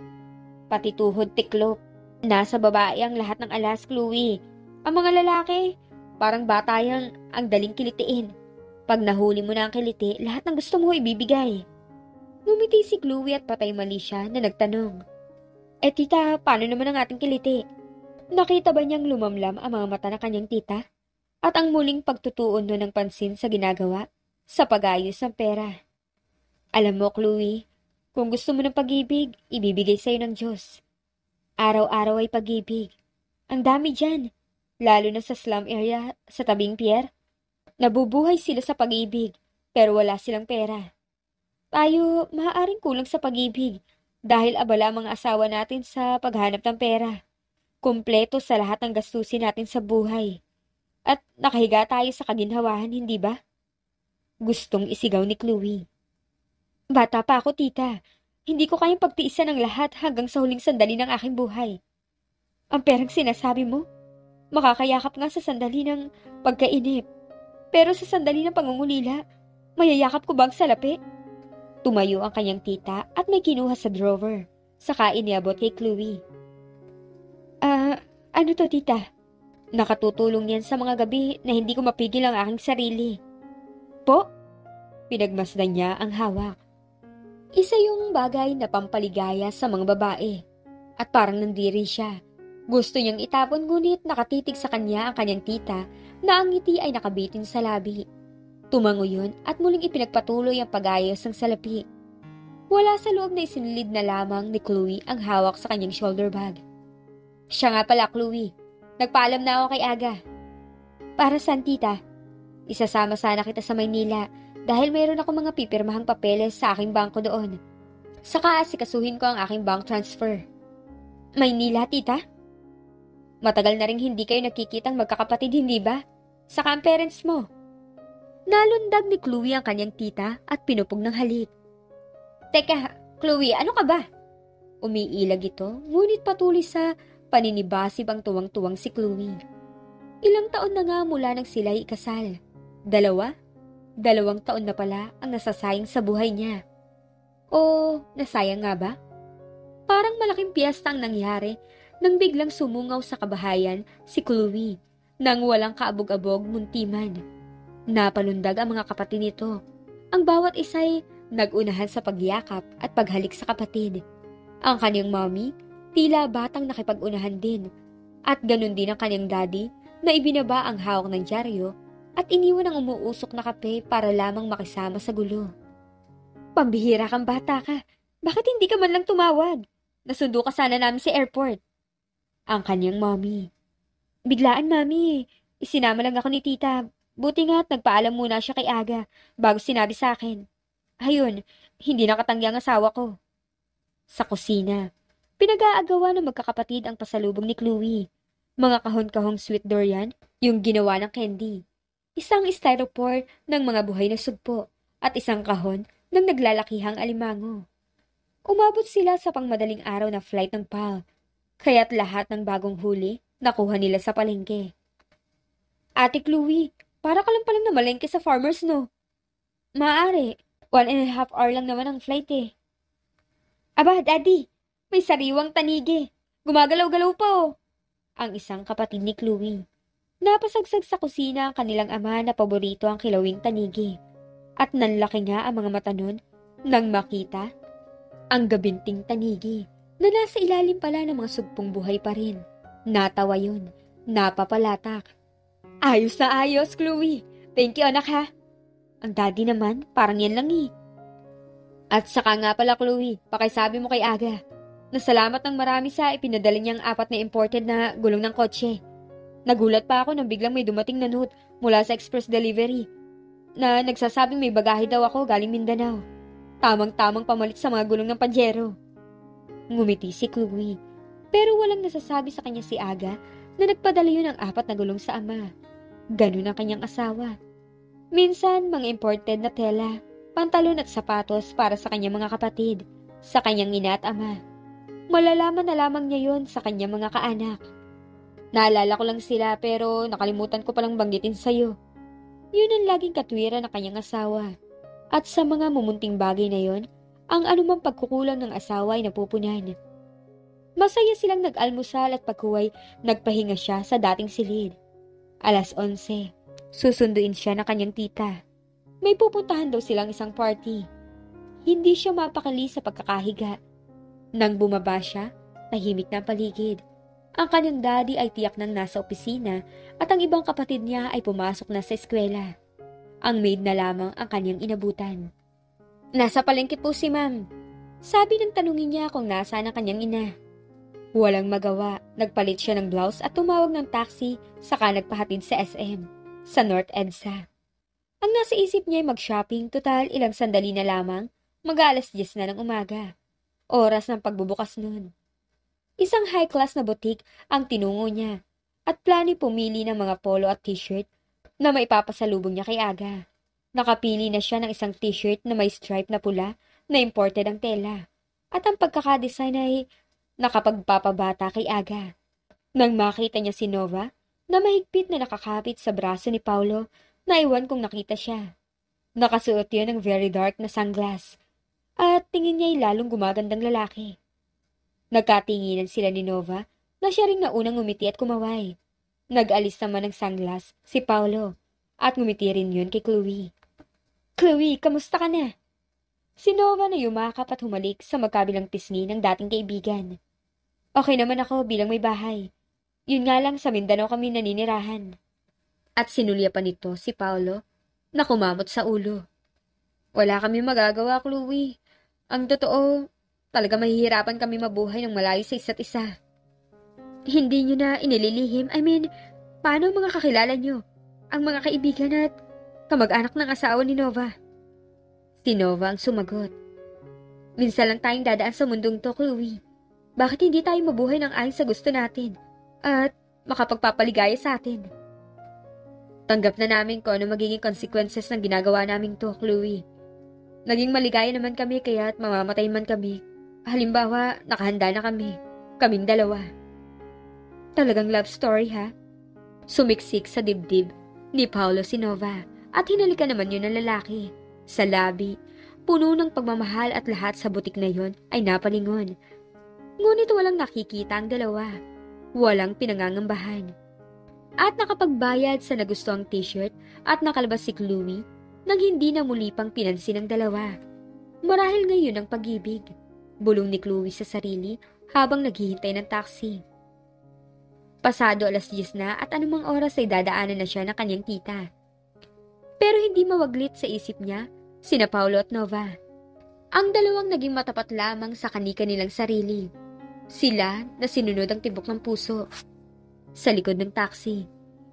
Pati tuhod tiklop. Nasa babae ang lahat ng alas, Chloe. Ang mga lalaki, parang batayang ang daling kilitiin. Pag nahuli mo na ang kiliti, lahat ng gusto mo ibibigay. Ngumiti si Chloe at patay mali siya na nagtanong. Eh tita, paano naman ang ating kiliti? Nakita ba niyang lumamlam ang mga mata na kanyang tita? At ang muling pagtutuon nun ng pansin sa ginagawa sa pag-ayos ng pera. Alam mo, Chloe, kung gusto mo ng pag-ibig, ibibigay sa'yo ng Diyos. Araw-araw ay pag-ibig. Ang dami dyan, lalo na sa slum area sa tabing pier. Nabubuhay sila sa pag-ibig, pero wala silang pera. Tayo, maaaring kulang sa pag-ibig dahil abala mga asawa natin sa paghanap ng pera. Kumpleto sa lahat ng gastusin natin sa buhay. At nakahiga tayo sa kaginhawahan, hindi ba? Gustong isigaw ni Chloe. Bata pa ako, tita. Hindi ko kayang pagtiisan ng lahat hanggang sa huling sandali ng aking buhay. Ang perang sinasabi mo, makakayakap nga sa sandali ng pagkainip. Pero sa sandali ng pangungulila, mayayakap ko bang salapi? Tumayo ang kanyang tita at may kinuha sa drawer. Saka iniabot kay Chloe. Ano to, tita? Nakatutulong yan sa mga gabi na hindi ko mapigil ang aking sarili. Po? Pinagmasdan niya ang hawak. Isa yung bagay na pampaligaya sa mga babae. At parang nandiri siya. Gusto niyang itapon ngunit nakatitig sa kanya ang kanyang tita na ang ngiti ay nakabitin sa labi. Tumango yun at muling ipinagpatuloy ang pag-ayos ng salapi. Wala sa loob na isinilid na lamang ni Chloe ang hawak sa kanyang shoulder bag. Siya nga pala, Chloe. Nagpaalam na ako kay Aga. Para saan, tita? Isasama sana kita sa Maynila dahil mayroon ako mga pipirmahang papeles sa aking bangko doon. Saka asikasuhin ko ang aking bank transfer. Maynila, tita? Matagal na rin hindi kayo nakikitang magkakapatid, hindi ba? Saka ang parents mo. Nalundag ni Chloe ang kanyang tita at pinupog ng halik. Teka, Chloe, ano ka ba? Umiilag ito, ngunit patuloy sa paninibasib ang tuwang-tuwang si Chloe. Ilang taon na nga mula nang sila ay ikasal. Dalawa? 2 taon na pala ang nasasayang sa buhay niya. O, nasayang nga ba? Parang malaking piyesta ang nangyari nang biglang sumungaw sa kabahayan si Chloe nang walang kaabog-abog muntiman. Napalundag ang mga kapatid nito. Ang bawat isa'y nagunahan sa pagyakap at paghalik sa kapatid. Ang kanyang mommy, tila batang nakipag-unahan din. At ganun din ang kanyang daddy na ibinaba ang hawak ng dyaryo at iniwan ang umuusok na kape para lamang makisama sa gulo. Pambihira kang bata ka. Bakit hindi ka man lang tumawag? Nasundo ka sana namin sa airport. Ang kanyang mommy. Biglaan, mommy. Isinama lang ako ni tita. Buti nga at nagpaalam muna siya kay Aga bago sinabi sa akin. Ayun, hindi nakatanggi ang asawa ko. Sa kusina, pinag-aagawa ng magkakapatid ang pasalubong ni Chloe. Mga kahon-kahong sweet durian, yung ginawa ng candy. Isang styrofoam ng mga buhay na sugpo at isang kahon ng naglalakihang alimango. Umabot sila sa pangmadaling araw na flight ng PAL. Kaya't lahat ng bagong huli nakuha nila sa palengke. Ate Chloe, para ka lang palang namalengke sa farmers, no? Maaari, 1.5 hour lang naman ang flight eh. Aba, daddy, may sariwang tanigi. Gumagalaw-galaw pa oh. Ang isang kapatid ni Chloe. Napasagsag sa kusina ang kanilang ama na paborito ang kilawing tanigi. At nanlaki nga ang mga mata nun nang makita ang gabinting tanigi. Na nasa ilalim pala ng mga sugpong buhay pa rin. Natawa yun. Napapalatak. Ayos na ayos, Chloe. Thank you, anak ha. Ang daddy naman, parang yan lang eh. At saka nga pala, Chloe, pakisabi mo kay Aga na salamat ng marami sa ipinadala niyang 4 na imported na gulong ng kotse. Nagulat pa ako nang biglang may dumating na note mula sa express delivery. na nagsasabing may bagahe daw ako galing Mindanao. Tamang-tamang pamalit sa mga gulong ng padyero. Ngumiti si Chloe, pero walang nasasabi sa kanya si Aga na nagpadala yun ang 4 na gulong sa ama. Ganun ang kanyang asawa. Minsan, mga imported na tela, pantalon at sapatos para sa kanyang mga kapatid, sa kanyang ina at ama. Malalaman na lamang niya yun sa kanyang mga kaanak. Naalala ko lang sila pero nakalimutan ko palang banggitin sa'yo. Yun ang laging katwiran ng kanyang asawa. At sa mga mumunting bagay na yun, ang anumang pagkukulang ng asawa ay napupunan. Masaya silang nag-almusal at pagkuway nagpahinga siya sa dating silid. 11:00, susunduin siya ng kanyang tita. May pupuntahan daw silang isang party. Hindi siya mapakali sa pagkakahiga. Nang bumaba siya, tahimik na ang paligid. Ang kanyang daddy ay tiyak nang nasa opisina at ang ibang kapatid niya ay pumasok na sa eskwela. Ang maid na lamang ang kanyang inabutan. Nasa palengke po si ma'am. Sabi ng tanungin niya kung nasaan ang kanyang ina. Walang magawa, nagpalit siya ng blouse at tumawag ng taxi saka nagpahatid sa SM, sa North EDSA. Ang nasa isip niya ay mag-shopping, total ilang sandali na lamang, mag-10 na ng umaga. Oras ng pagbubukas nun. Isang high-class na butik ang tinungo niya at plano pumili ng mga polo at t-shirt na maipapasalubong niya kay Aga. Nakapili na siya ng isang t-shirt na may stripe na pula na imported ang tela at ang pagkakadesign ay nakapagpapabata kay Aga. Nang makita niya si Nova na mahigpit na nakakapit sa braso ni Paolo, naiwan kung nakita siya. Nakasuot yun ng very dark na sunglass at tingin niya ay lalong gumagandang lalaki. Nagkatinginan sila ni Nova na siya rin naunang ngumiti at kumaway. Nag-alis naman ng sunglass si Paolo at ngumiti rin yun kay Chloe. Chloe, kamusta ka na? Si Nova na yumakap at humalik sa magkabilang pisngi ng dating kaibigan. Okay naman ako bilang may bahay. Yun nga lang sa Mindanao kami naninirahan. At sinulya pa nito si Paolo na kumamot sa ulo. Wala kami magagawa, Chloe. Ang totoo, talaga mahihirapan kami mabuhay ng malayo sa isa't isa. Hindi nyo na inililihim, paano mga kakilala nyo? Ang mga kaibigan at kamag-anak ng asawa ni Nova. Si Nova ang sumagot. Minsan lang tayong dadaan sa mundong to, Chloe. Bakit hindi tayo mabuhay ng ayon sa gusto natin at makapagpapaligaya sa atin? Tanggap na namin kung ano magiging consequences ng ginagawa naming to, Chloe. Naging maligaya naman kami kaya't mamamatay man kami. Halimbawa, nakahanda na kami. Kaming dalawa. Talagang love story, ha? Sumiksik sa dibdib ni Paolo si Nova at hinalikan naman yun ng lalaki. Sa labi, puno ng pagmamahal at lahat sa butik na yun ay napalingon. Ngunit walang nakikita ang dalawa. Walang pinangangambahan. At nakapagbayad sa nagustuhang t-shirt at nakalabas si Chloe nang hindi na muli pang pinansin ng dalawa. Marahil ngayon ang pag-ibig. Bulong ni Chloe sa sarili habang naghihintay ng taxi. Pasado 10:00 na at anumang oras ay dadaanan na siya ng kanyang tita. Pero hindi mawaglit sa isip niya sina Paolo at Nova. Ang dalawang naging matapat lamang sa kani-kanilang sarili. Sila na sinunod ang tibok ng puso. Sa likod ng taxi,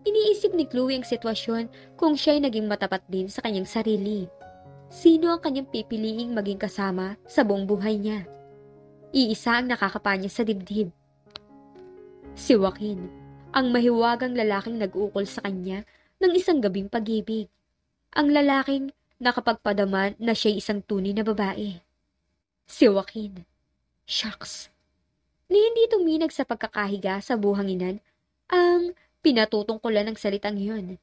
iniisip ni Chloe ang sitwasyon kung siya ay naging matapat din sa kanyang sarili. Sino ang kanyang pipiliing maging kasama sa buong buhay niya? Iisa ang nakakapanya sa dibdib. Si Joaquin, ang mahiwagang lalaking nag-ukol sa kanya ng isang gabing pag-ibig. Ang lalaking nakapagpadaman na siya'y isang tunay na babae. Si Joaquin, shucks, ni hindi tuminag sa pagkakahiga sa buhanginan ang pinatutungkulan ng salitang yun.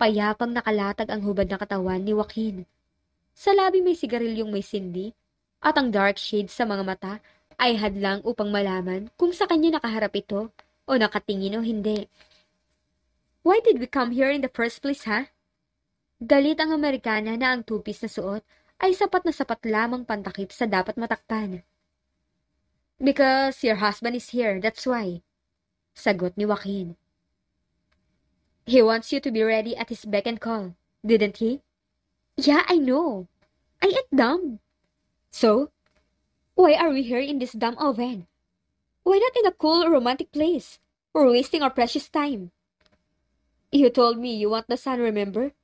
Payapang nakalatag ang hubad na katawan ni Joaquin. Sa labi may sigarilyong may sindi at ang dark shade sa mga mata ay hadlang upang malaman kung sa kanya nakaharap ito o nakatingin o hindi. Why did we come here in the first place, ha? Galit ang Amerikana na ang two-piece na suot ay sapat na sapat lamang pantakip sa dapat matakpan. Because your husband is here, that's why. Sagot ni Joaquin. He wants you to be ready at his beck and call, didn't he? Yeah, I know. I ain't dumb. So, why are we here in this dumb oven? Why not in a cool, romantic place? We're wasting our precious time. You told me you want the sun, remember?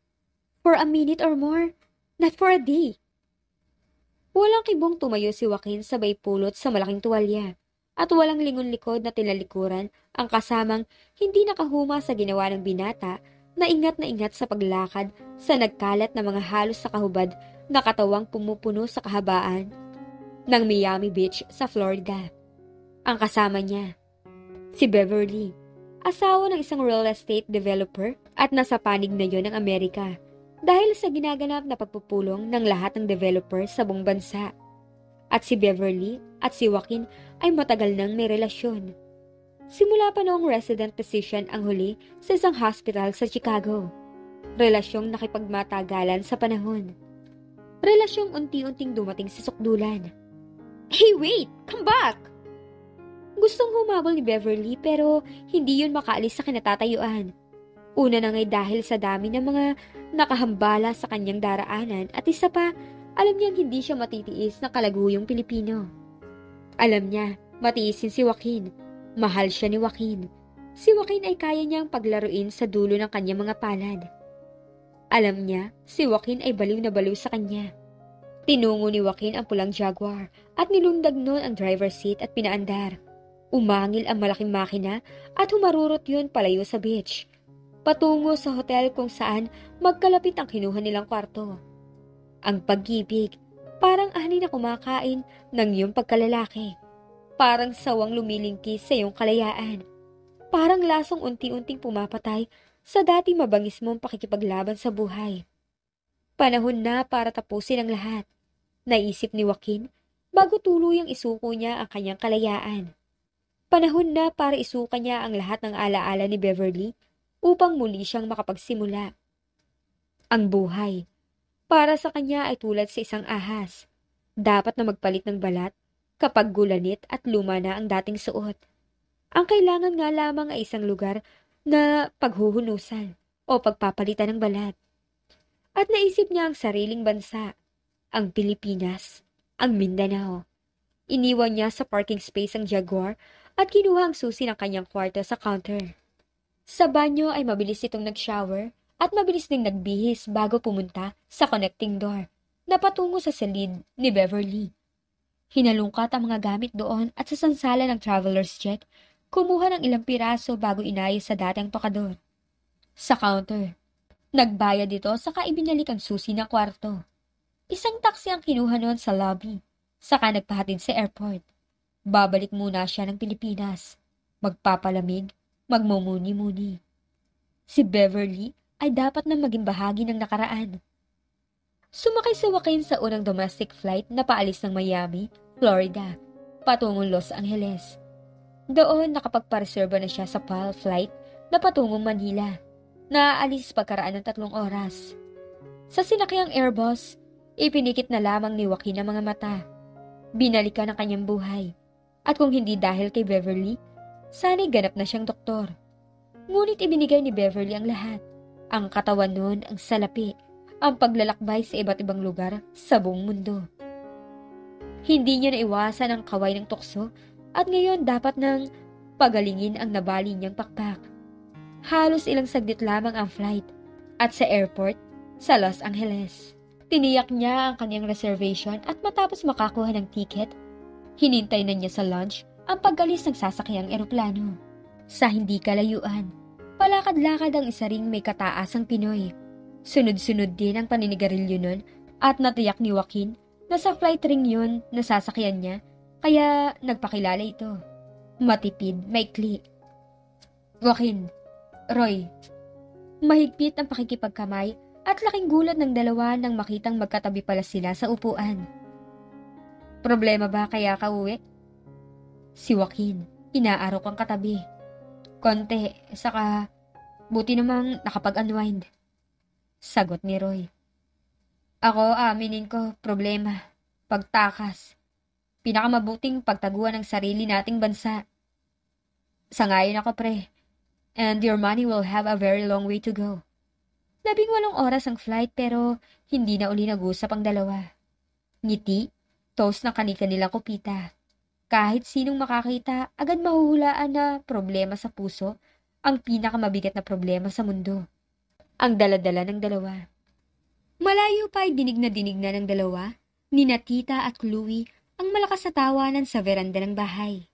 For a minute or more, not for a day. Walang kibong tumayo si Joaquin sabay pulot sa malaking tuwalya, at walang lingon-likod na tinalikuran ang kasamang hindi nakahuma sa ginawa ng binata na ingat sa paglakad sa nagkalat na mga halos sa kahubad na katawang pumupuno sa kahabaan ng Miami Beach sa Florida. Ang kasama niya, si Beverly, asawa ng isang real estate developer at nasa panig na yon ng Amerika. Dahil sa ginaganap na pagpupulong ng lahat ng developer sa buong bansa. At si Beverly at si Joaquin ay matagal nang may relasyon. Simula pa noong resident position ang huli sa isang hospital sa Chicago. Relasyong nakipagmatagalan sa panahon. Relasyong unti-unting dumating sa sukdulan. Hey, wait! Come back! Gustong humabol ni Beverly pero hindi yun makaalis sa kinatatayuan. Una na nga'y dahil sa dami ng mga nakahambala sa kanyang daraanan at isa pa, alam niyang hindi siya matitiis na kalaguyong Pilipino. Alam niya, matiisin si Joaquin. Mahal siya ni Joaquin. Si Joaquin ay kaya niyang paglaruin sa dulo ng kanyang mga palad. Alam niya, si Joaquin ay baliw na baliw sa kanya. Tinungo ni Joaquin ang pulang Jaguar at nilundag noon ang driver's seat at pinaandar. Umangil ang malaking makina at humarurot yun palayo sa beach. Patungo sa hotel kung saan magkalapit ang kinuha nilang kwarto. Ang pag-ibig, parang ani na kumakain ng iyong pagkalalaki. Parang sawang lumilingkis sa iyong kalayaan. Parang lasong unti-unting pumapatay sa dati mabangis mong pakikipaglaban sa buhay. Panahon na para tapusin ang lahat, naisip ni Joaquin bago tuluyang isuko niya ang kanyang kalayaan. Panahon na para isuka niya ang lahat ng alaala ni Beverly upang muli siyang makapagsimula. Ang buhay, para sa kanya ay tulad sa isang ahas. Dapat na magpalit ng balat kapag gulanit at luma na ang dating suot. Ang kailangan nga lamang ay isang lugar na paghuhunusan o pagpapalitan ng balat. At naisip niya ang sariling bansa, ang Pilipinas, ang Mindanao. Iniwan niya sa parking space ang Jaguar at kinuha ang susi ng kanyang kwarto sa counter. Sa banyo ay mabilis itong nag-shower at mabilis ding nagbihis bago pumunta sa connecting door na patungo sa silid ni Beverly. Hinalungkat ang mga gamit doon at sa sansala ng traveler's check, kumuha ng ilang piraso bago inayos sa dating tokador. Sa counter, nagbayad dito saka ibinalik ang susi na kwarto. Isang taksi ang kinuha noon sa lobby, saka nagpahatid sa airport. Babalik muna siya ng Pilipinas, magpapalamig, magmumuni-muni. Si Beverly ay dapat na maging bahagi ng nakaraan. Sumakay si Joaquin sa unang domestic flight na paalis ng Miami, Florida, patungong Los Angeles. Doon nakapagpareserba na siya sa PAL flight na patungong Manila, na aalis pagkaraan ng 3 oras. Sa sinakyang Airbus, ipinikit na lamang ni Joaquin ang mga mata. Binalikan ang kanyang buhay. At kung hindi dahil kay Beverly, sana'y ganap na siyang doktor. Ngunit ibinigay ni Beverly ang lahat. Ang katawan nun, ang salapi, ang paglalakbay sa iba't ibang lugar sa buong mundo. Hindi niya naiwasan ang kaway ng tukso at ngayon dapat nang pagalingin ang nabali niyang pakpak. Halos ilang saglit lamang ang flight at sa airport sa Los Angeles. Tiniyak niya ang kanyang reservation at matapos makakuha ng ticket, hinintay na niya sa lounge ang paggalis ng sasakyang eroplano. Sa hindi kalayuan, palakad-lakad ang isa ring may kataasang Pinoy. Sunod-sunod din ang paninigarilyo nun at natiyak ni Joaquin na sa flight ring yun na sasakyan niya kaya nagpakilala ito. Matipid, maikli. Joaquin, Roy. Mahigpit ang pakikipagkamay at laking gulat ng dalawa nang makitang magkatabi pala sila sa upuan. Problema ba kaya ka uwi? Si Joaquin, inaarok ang katabi. Konte, saka buti namang nakapag-unwind. Sagot ni Roy. Ako, aminin ko, problema, pagtakas, pinakamabuting pagtaguan ng sarili nating bansa. Sangayon ako, pre, and your money will have a very long way to go. 18 oras ang flight pero hindi na uli nag-usap ang dalawa. Ngiti, toast ng kani-kanilang kupita. Kahit sinong makakita, agad mahuhulaan na problema sa puso ang pinakamabigat na problema sa mundo. Ang daladala ng dalawa. Malayo pa ay dinig na ng dalawa, nina Tita at Chloe, ang malakas na tawanan sa veranda ng bahay.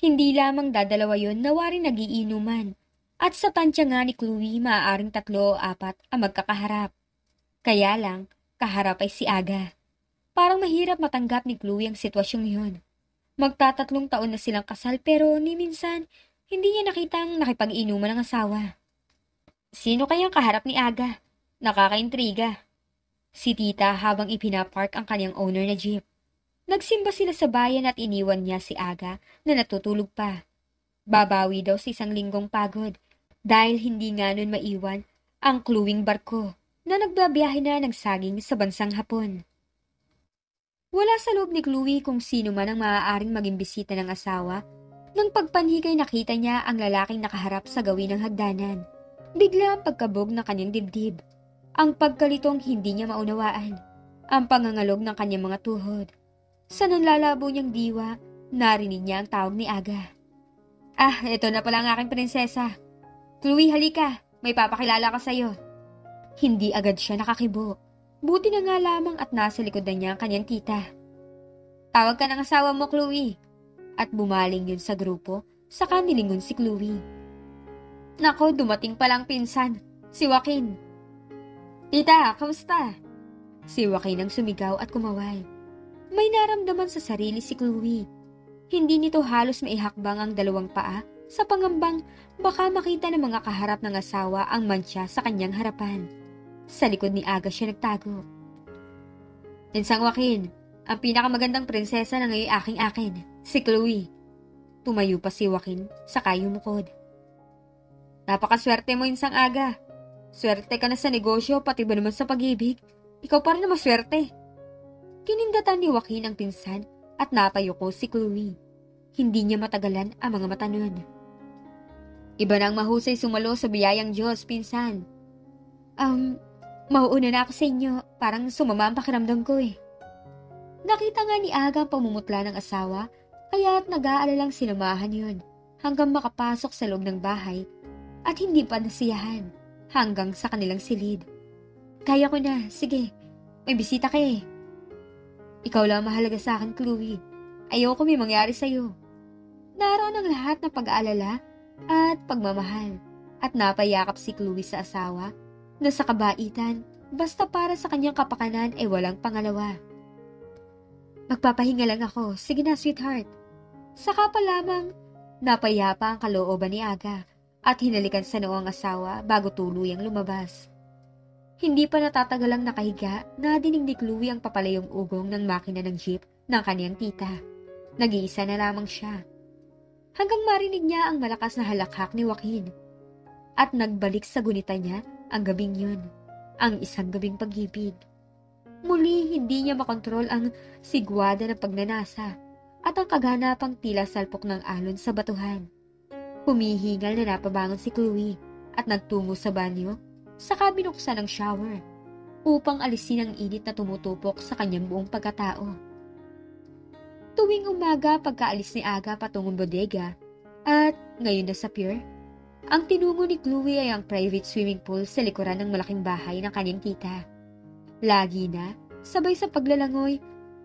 Hindi lamang dadalawa yon na waring nagiinuman, at sa tantya nga ni Chloe maaaring tatlo o apat ang magkakaharap. Kaya lang, kaharap ay si Aga. Parang mahirap matanggap ni Chloe ang sitwasyong yon. Magtatatlong taon na silang kasal pero ni minsan, hindi niya nakitang nakipag-inuman ang asawa. Sino kayang kaharap ni Aga? Nakakaintriga. Si Tita habang ipinapark ang kanyang owner na jeep. Nagsimba sila sa bayan at iniwan niya si Aga na natutulog pa. Babawi daw sa 1 linggong pagod dahil hindi nga nun maiwan ang kluwing barko na nagbabiyahe na ng saging sa bansang Hapon. Wala sa loob ni Chloe kung sino man ang maaaring maging bisita ng asawa nang pagpanhigay nakita niya ang lalaking nakaharap sa gawin ng hagdanan. Bigla ang pagkabog ng kanyang dibdib. Ang pagkalitong hindi niya maunawaan, ang pangangalog ng kanyang mga tuhod. Sa nanlalabo niyang diwa, narinig niya ang tawag ni Aga. Ah, ito na pala ang aking prinsesa. Chloe, halika, may papakilala ka sa'yo. Hindi agad siya nakakibo. Buti na nga lamang at nasa likod na niya ang kanyang tita. Tawag ka ng asawa mo, Chloe. At bumaling yun sa grupo, saka nilingon si Chloe. Nako, dumating palang pinsan, si Joaquin. Tita, kamusta? Si Joaquin ang sumigaw at kumaway. May naramdaman sa sarili si Chloe. Hindi nito halos maihakbang ang 2 paa sa pangambang baka makita ng mga kaharap ng asawa ang mantsa sa kanyang harapan. Sa likod ni Aga siya nagtago. Pinsang Joaquin, ang pinakamagandang prinsesa na ngayon aking-akin, si Chloe. Tumayo pa si Joaquin sa kayumukod. Napakaswerte mo, Insang Aga. Swerte ka na sa negosyo, pati ba naman sa pag-ibig? Ikaw pa rin na maswerte. Kinindatan ni Joaquin ang pinsan at napayuko si Chloe. Hindi niya matagalan ang mga mata nun. Iba na ang mahusay sumalo sa biyayang Diyos, pinsan. Mauuna na ako sa inyo, parang sumama ang pakiramdam ko eh. Nakita nga ni Aga ang pamumutla ng asawa, kaya't nag-aalalang sinamahan yun hanggang makapasok sa loob ng bahay at hindi pa nasiyahan. Hanggang sa kanilang silid. Kaya ko na, sige, may bisita ka eh. Ikaw lang mahalaga sa akin, Chloe. Ayoko may mangyari sa'yo. Naroon ang lahat na pag-aalala at pagmamahal at napayakap si Chloe sa asawa na sa kabaitan basta para sa kanyang kapakanan ay walang pangalawa. Magpapahinga lang ako, sige na sweetheart. Saka pa lamang napayapa ang kalooban ni Aga. At hinalikan sa noong asawa bago tuluyang lumabas. Hindi pa natatagalang nakahiga, nadinig ni Chloe ang papalayong ugong ng makina ng jeep ng kaniyang tita. Nag-iisa na lamang siya. Hanggang marinig niya ang malakas na halakhak ni Joaquin. At nagbalik sa gunita niya ang gabing yun, ang isang gabing pag-ibig. Muli hindi niya makontrol ang sigwada ng pagnanasa at ang kaganapang tila salpok ng alon sa batuhan. Humihingal na napabangon si Chloe at nagtungo sa banyo, saka binuksan ang shower upang alisin ang init na tumutupok sa kanyang buong pagkatao. Tuwing umaga pagkaalis ni Aga patungong bodega at ngayon na sa pier, ang tinungo ni Chloe ay ang private swimming pool sa likuran ng malaking bahay ng kanyang tita. Lagi na, sabay sa paglalangoy,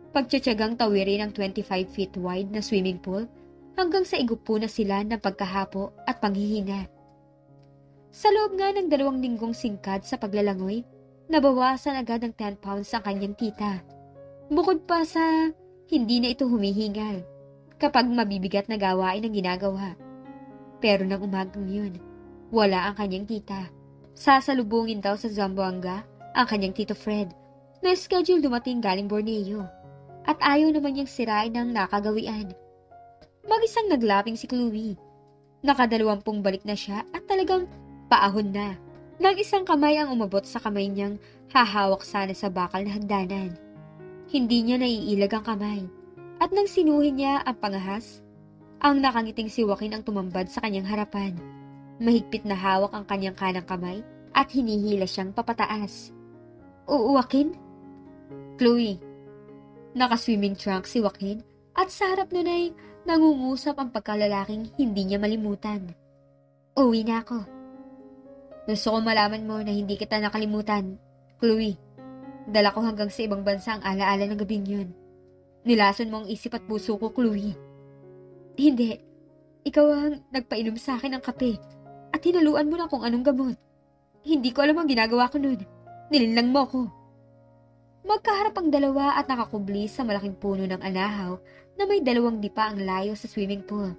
pagtsatsagang tawirin ang 25 feet wide na swimming pool hanggang sa igupo na sila ng pagkahapo at panghihina. Sa loob nga ng 2 linggong singkad sa paglalangoy, nabawasan agad ng 10 pounds ang kanyang tita. Bukod pa sa hindi na ito humihingal kapag mabibigat na gawain ang ginagawa. Pero nang umagang yun, wala ang kanyang tita. Sasalubungin daw sa Zamboanga ang kanyang Tito Fred na schedule dumating galing Borneo at ayaw naman niyang sirain ang nakagawian. Mag-isang naglaping si Chloe. Nakadalawampung balik na siya at talagang paahon na. Nang isang kamay ang umabot sa kamay niyang hahawak sana sa bakal na hagdanan. Hindi niya naiilag ang kamay. At nang sinuhin niya ang pangahas, ang nakangiting si Joaquin ang tumambad sa kanyang harapan. Mahigpit na hawak ang kanyang kanang kamay at hinihila siyang papataas. Oo, Joaquin? Chloe. Nakaswimming trunk si Joaquin at sa harap nun ay nangungusap ang pagkalalaking hindi niya malimutan. Uwi na ako. Gusto ko malaman mo na hindi kita nakalimutan, Chloe. Dala ko hanggang sa ibang bansa ang alaala ng gabing yun. Nilason mo ang isip at puso ko, Chloe. Hindi. Ikaw ang nagpainom sa akin ng kape at hinaluan mo na kung anong gamot. Hindi ko alam ang ginagawa ko nun. Nilinlang mo ko. Magkaharap ang dalawa at nakakubli sa malaking puno ng anahaw na may dalawang dipa ang layo sa swimming pool.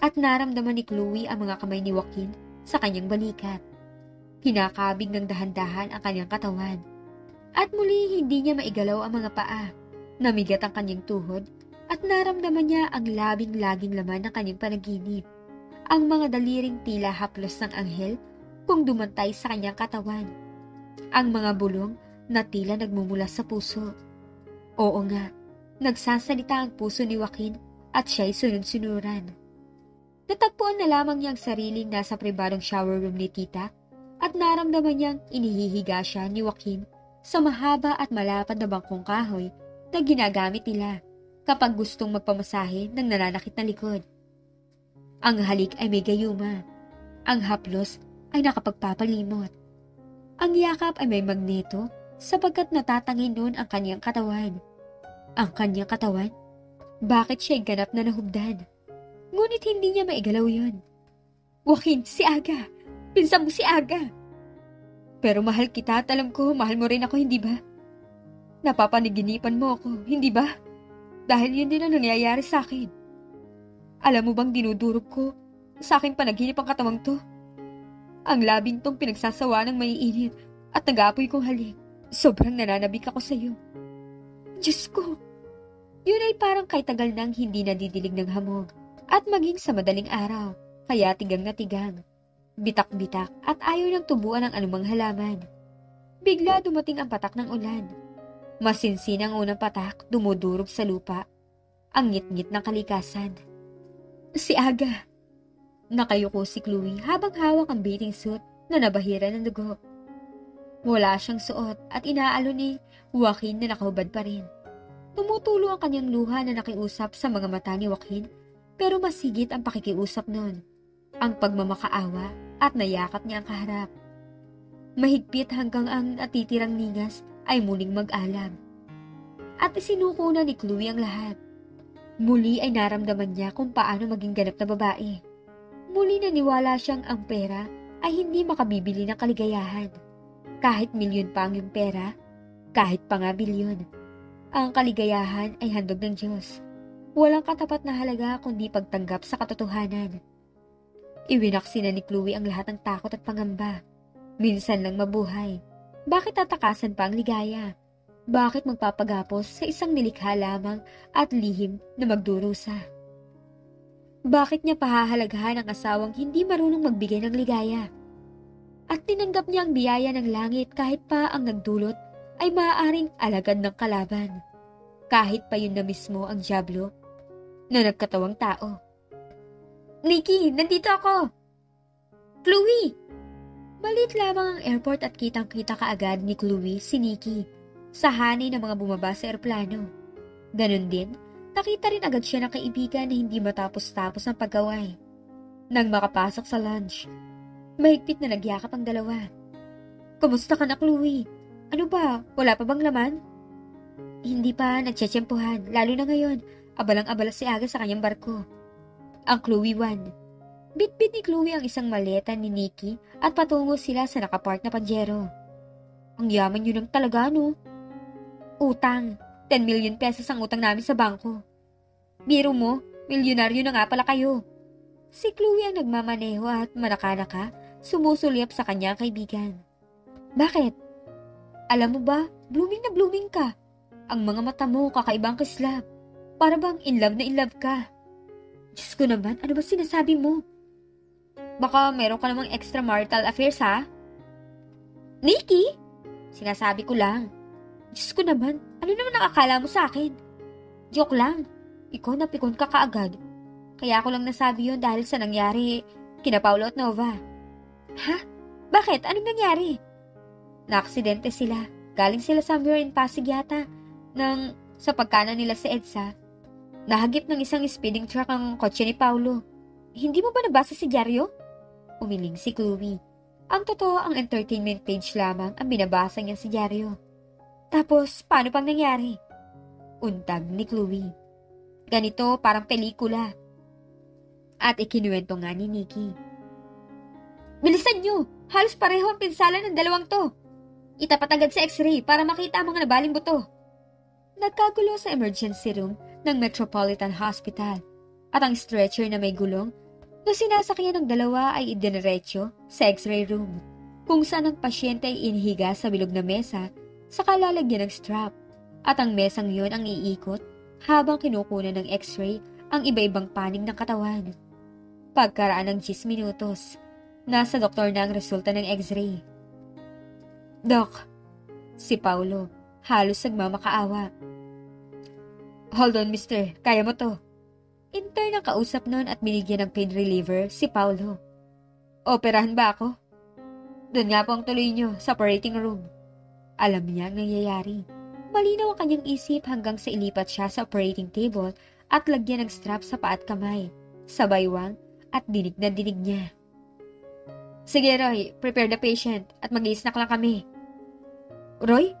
At naramdaman ni Chloe ang mga kamay ni Joaquin sa kanyang balikat. Kinakabig ng dahan-dahan ang kanyang katawan. At muli hindi niya maigalaw ang mga paa. Namigat ang kanyang tuhod at naramdaman niya ang labing laging laman ng kanyang panaginip. Ang mga daliring tila haplos ng anghel kung dumantay sa kanyang katawan. Ang mga bulong na tila nagmumula sa puso. Oo nga, nagsasalita ang puso ni Joaquin at siya'y sunod-sunuran. Natagpuan na lamang niya ang sariling nasa pribadong shower room ni Tita at naramdaman niyang inihihiga siya ni Joaquin sa mahaba at malapad na bangkong kahoy na ginagamit nila kapag gustong magpamasahe ng nananakit na likod. Ang halik ay may gayuma. Ang haplos ay nakapagpapalimot. Ang yakap ay may magneto sapagkat natatangin noon ang kanyang katawan. Ang kanyang katawan? Bakit siya'y ganap na nahubdan? Ngunit hindi niya maigalaw yun. Joaquin, si Aga! Pinsan mo si Aga! Pero mahal kita at alam ko, mahal mo rin ako, hindi ba? Napapaniginipan mo ako, hindi ba? Dahil yun din ang nangyayari sa akin. Alam mo bang dinudurog ko sa aking panaginip ang katawang to? Ang labing tong pinagsasawa ng maiinit at nag-aapoy kong halik. Sobrang nananabik ako sa iyo. Diyos ko! Yun ay parang kay tagal nang hindi nadidilig ng hamog at maging sa madaling araw, kaya tigang na tigang. Bitak-bitak at ayaw nang tubuan ng anumang halaman. Bigla dumating ang patak ng ulan. Masinsin ang unang patak, dumudurog sa lupa. Ang ngit-ngit ng kalikasan. Si Aga! Nakayuko si Chloe habang hawak ang bathing suit na nabahira ng dugo. Wala siyang suot at inaalo ni Joaquin na nakahubad pa rin. Tumutulo ang kanyang luha na nakiusap sa mga mata ni Joaquin, pero masigit ang pakikiusap nun. Ang pagmamakaawa at nayakap niya ang kaharap. Mahigpit hanggang ang natitirang ningas ay muling mag-alam. At isinuko na ni Chloe ang lahat. Muli ay naramdaman niya kung paano maging ganap na babae. Muli naniwala siyang ang pera ay hindi makabibili ng kaligayahan. Kahit milyon pa ang iyong pera, kahit pa nga bilyon. Ang kaligayahan ay handog ng Diyos. Walang katapat na halaga kundi pagtanggap sa katotohanan. Iwinaksi na ni Chloe ang lahat ng takot at pangamba. Minsan lang mabuhay. Bakit tatakasan pa ang ligaya? Bakit magpapagapos sa isang nilikha lamang at lihim na magdurusa? Bakit niya pahahalagahan ang asawang hindi marunong magbigay ng ligaya? At tinanggap niya ang biyaya ng langit kahit pa ang nagdulot ay maaaring alagad ng kalaban. Kahit pa yun na mismo ang dyablo na nagkatawang tao. Nikki, nandito ako! Chloe! Malit lamang ang airport at kitang-kita kaagad ni Chloe si Nikki sa hanay ng mga bumaba sa airplano. Ganon din, nakita rin agad siya ng kaibigan na hindi matapos-tapos ang paggaway. Nang makapasok sa lunch, mahigpit na nagyakap ang dalawa. Kumusta ka na, Chloe? Ano ba, wala pa bang laman? Hindi pa, nagtsatsyempohan, lalo na ngayon, abalang-abala si Aga sa kanyang barko. Ang Chloe 1. Bitbit ni Chloe ang isang maleta ni Nikki at patungo sila sa nakapark na Pajero. Ang yaman yun ang talaga, no? Utang. 10 million pesos ang utang namin sa bangko. Biro mo, milyonaryo na nga pala kayo. Si Chloe ang nagmamaneho at manaka-naka, sumusulyap sa kanyang kaibigan. Bakit? Alam mo ba, blooming na blooming ka. Ang mga mata mo, kakaibang kislap. Para bang in love na in love ka. Diyos ko naman, ano ba sinasabi mo? Baka meron ka namang extramarital affairs, ha? Nikki? Sinasabi ko lang. Diyos ko naman, ano naman nakakala mo sa akin? Joke lang. Pikon na pikon ka kaagad. Kaya ako lang nasabi yun dahil sa nangyari kina Paolo at Nova. Ha? Bakit? Anong nangyari? Naaksidente sila. Galing sila somewhere in Pasig yata nang sa pagkanan nila si Edsa. Nahagip ng isang speeding truck ang kotse ni Paolo. Hindi mo ba nabasa si Diaryo? Umiling si Chloe. Ang totoo, ang entertainment page lamang ang binabasa niya si Diaryo. Tapos, paano pang nangyari? Untag ni Chloe. Ganito, parang pelikula. At ikinuwento nga ni Nikki. Bilisan nyo! Halos pareho ang pinsala ng dalawang to. Itapat agad sa x-ray para makita ang mga nabaling buto. Nagkagulo sa emergency room ng Metropolitan Hospital at ang stretcher na may gulong na sinasakyan ng dalawa ay idiniretso sa x-ray room kung saan ang pasyente ay inihiga sa bilog na mesa sa kalalagyan ng strap at ang mesang yun ang iikot habang kinukunan ng x-ray ang iba-ibang panig ng katawan. Pagkaraan ng 10 minutos, nasa doktor na ang resulta ng x-ray. Doc, si Paolo, halos nagmamakaawa. Hold on, mister, kaya mo to. Intern ang kausap nun at binigyan ng pain reliever si Paolo. Operahan ba ako? Doon nga po ang tuloy nyo sa operating room. Alam niya ang nangyayari. Malinaw ang kanyang isip hanggang sa ilipat siya sa operating table at lagyan ng strap sa paa at kamay, sa baywang at dinig na dinig niya. Sige Roy, prepare the patient at mag-i-snack lang kami. Roy?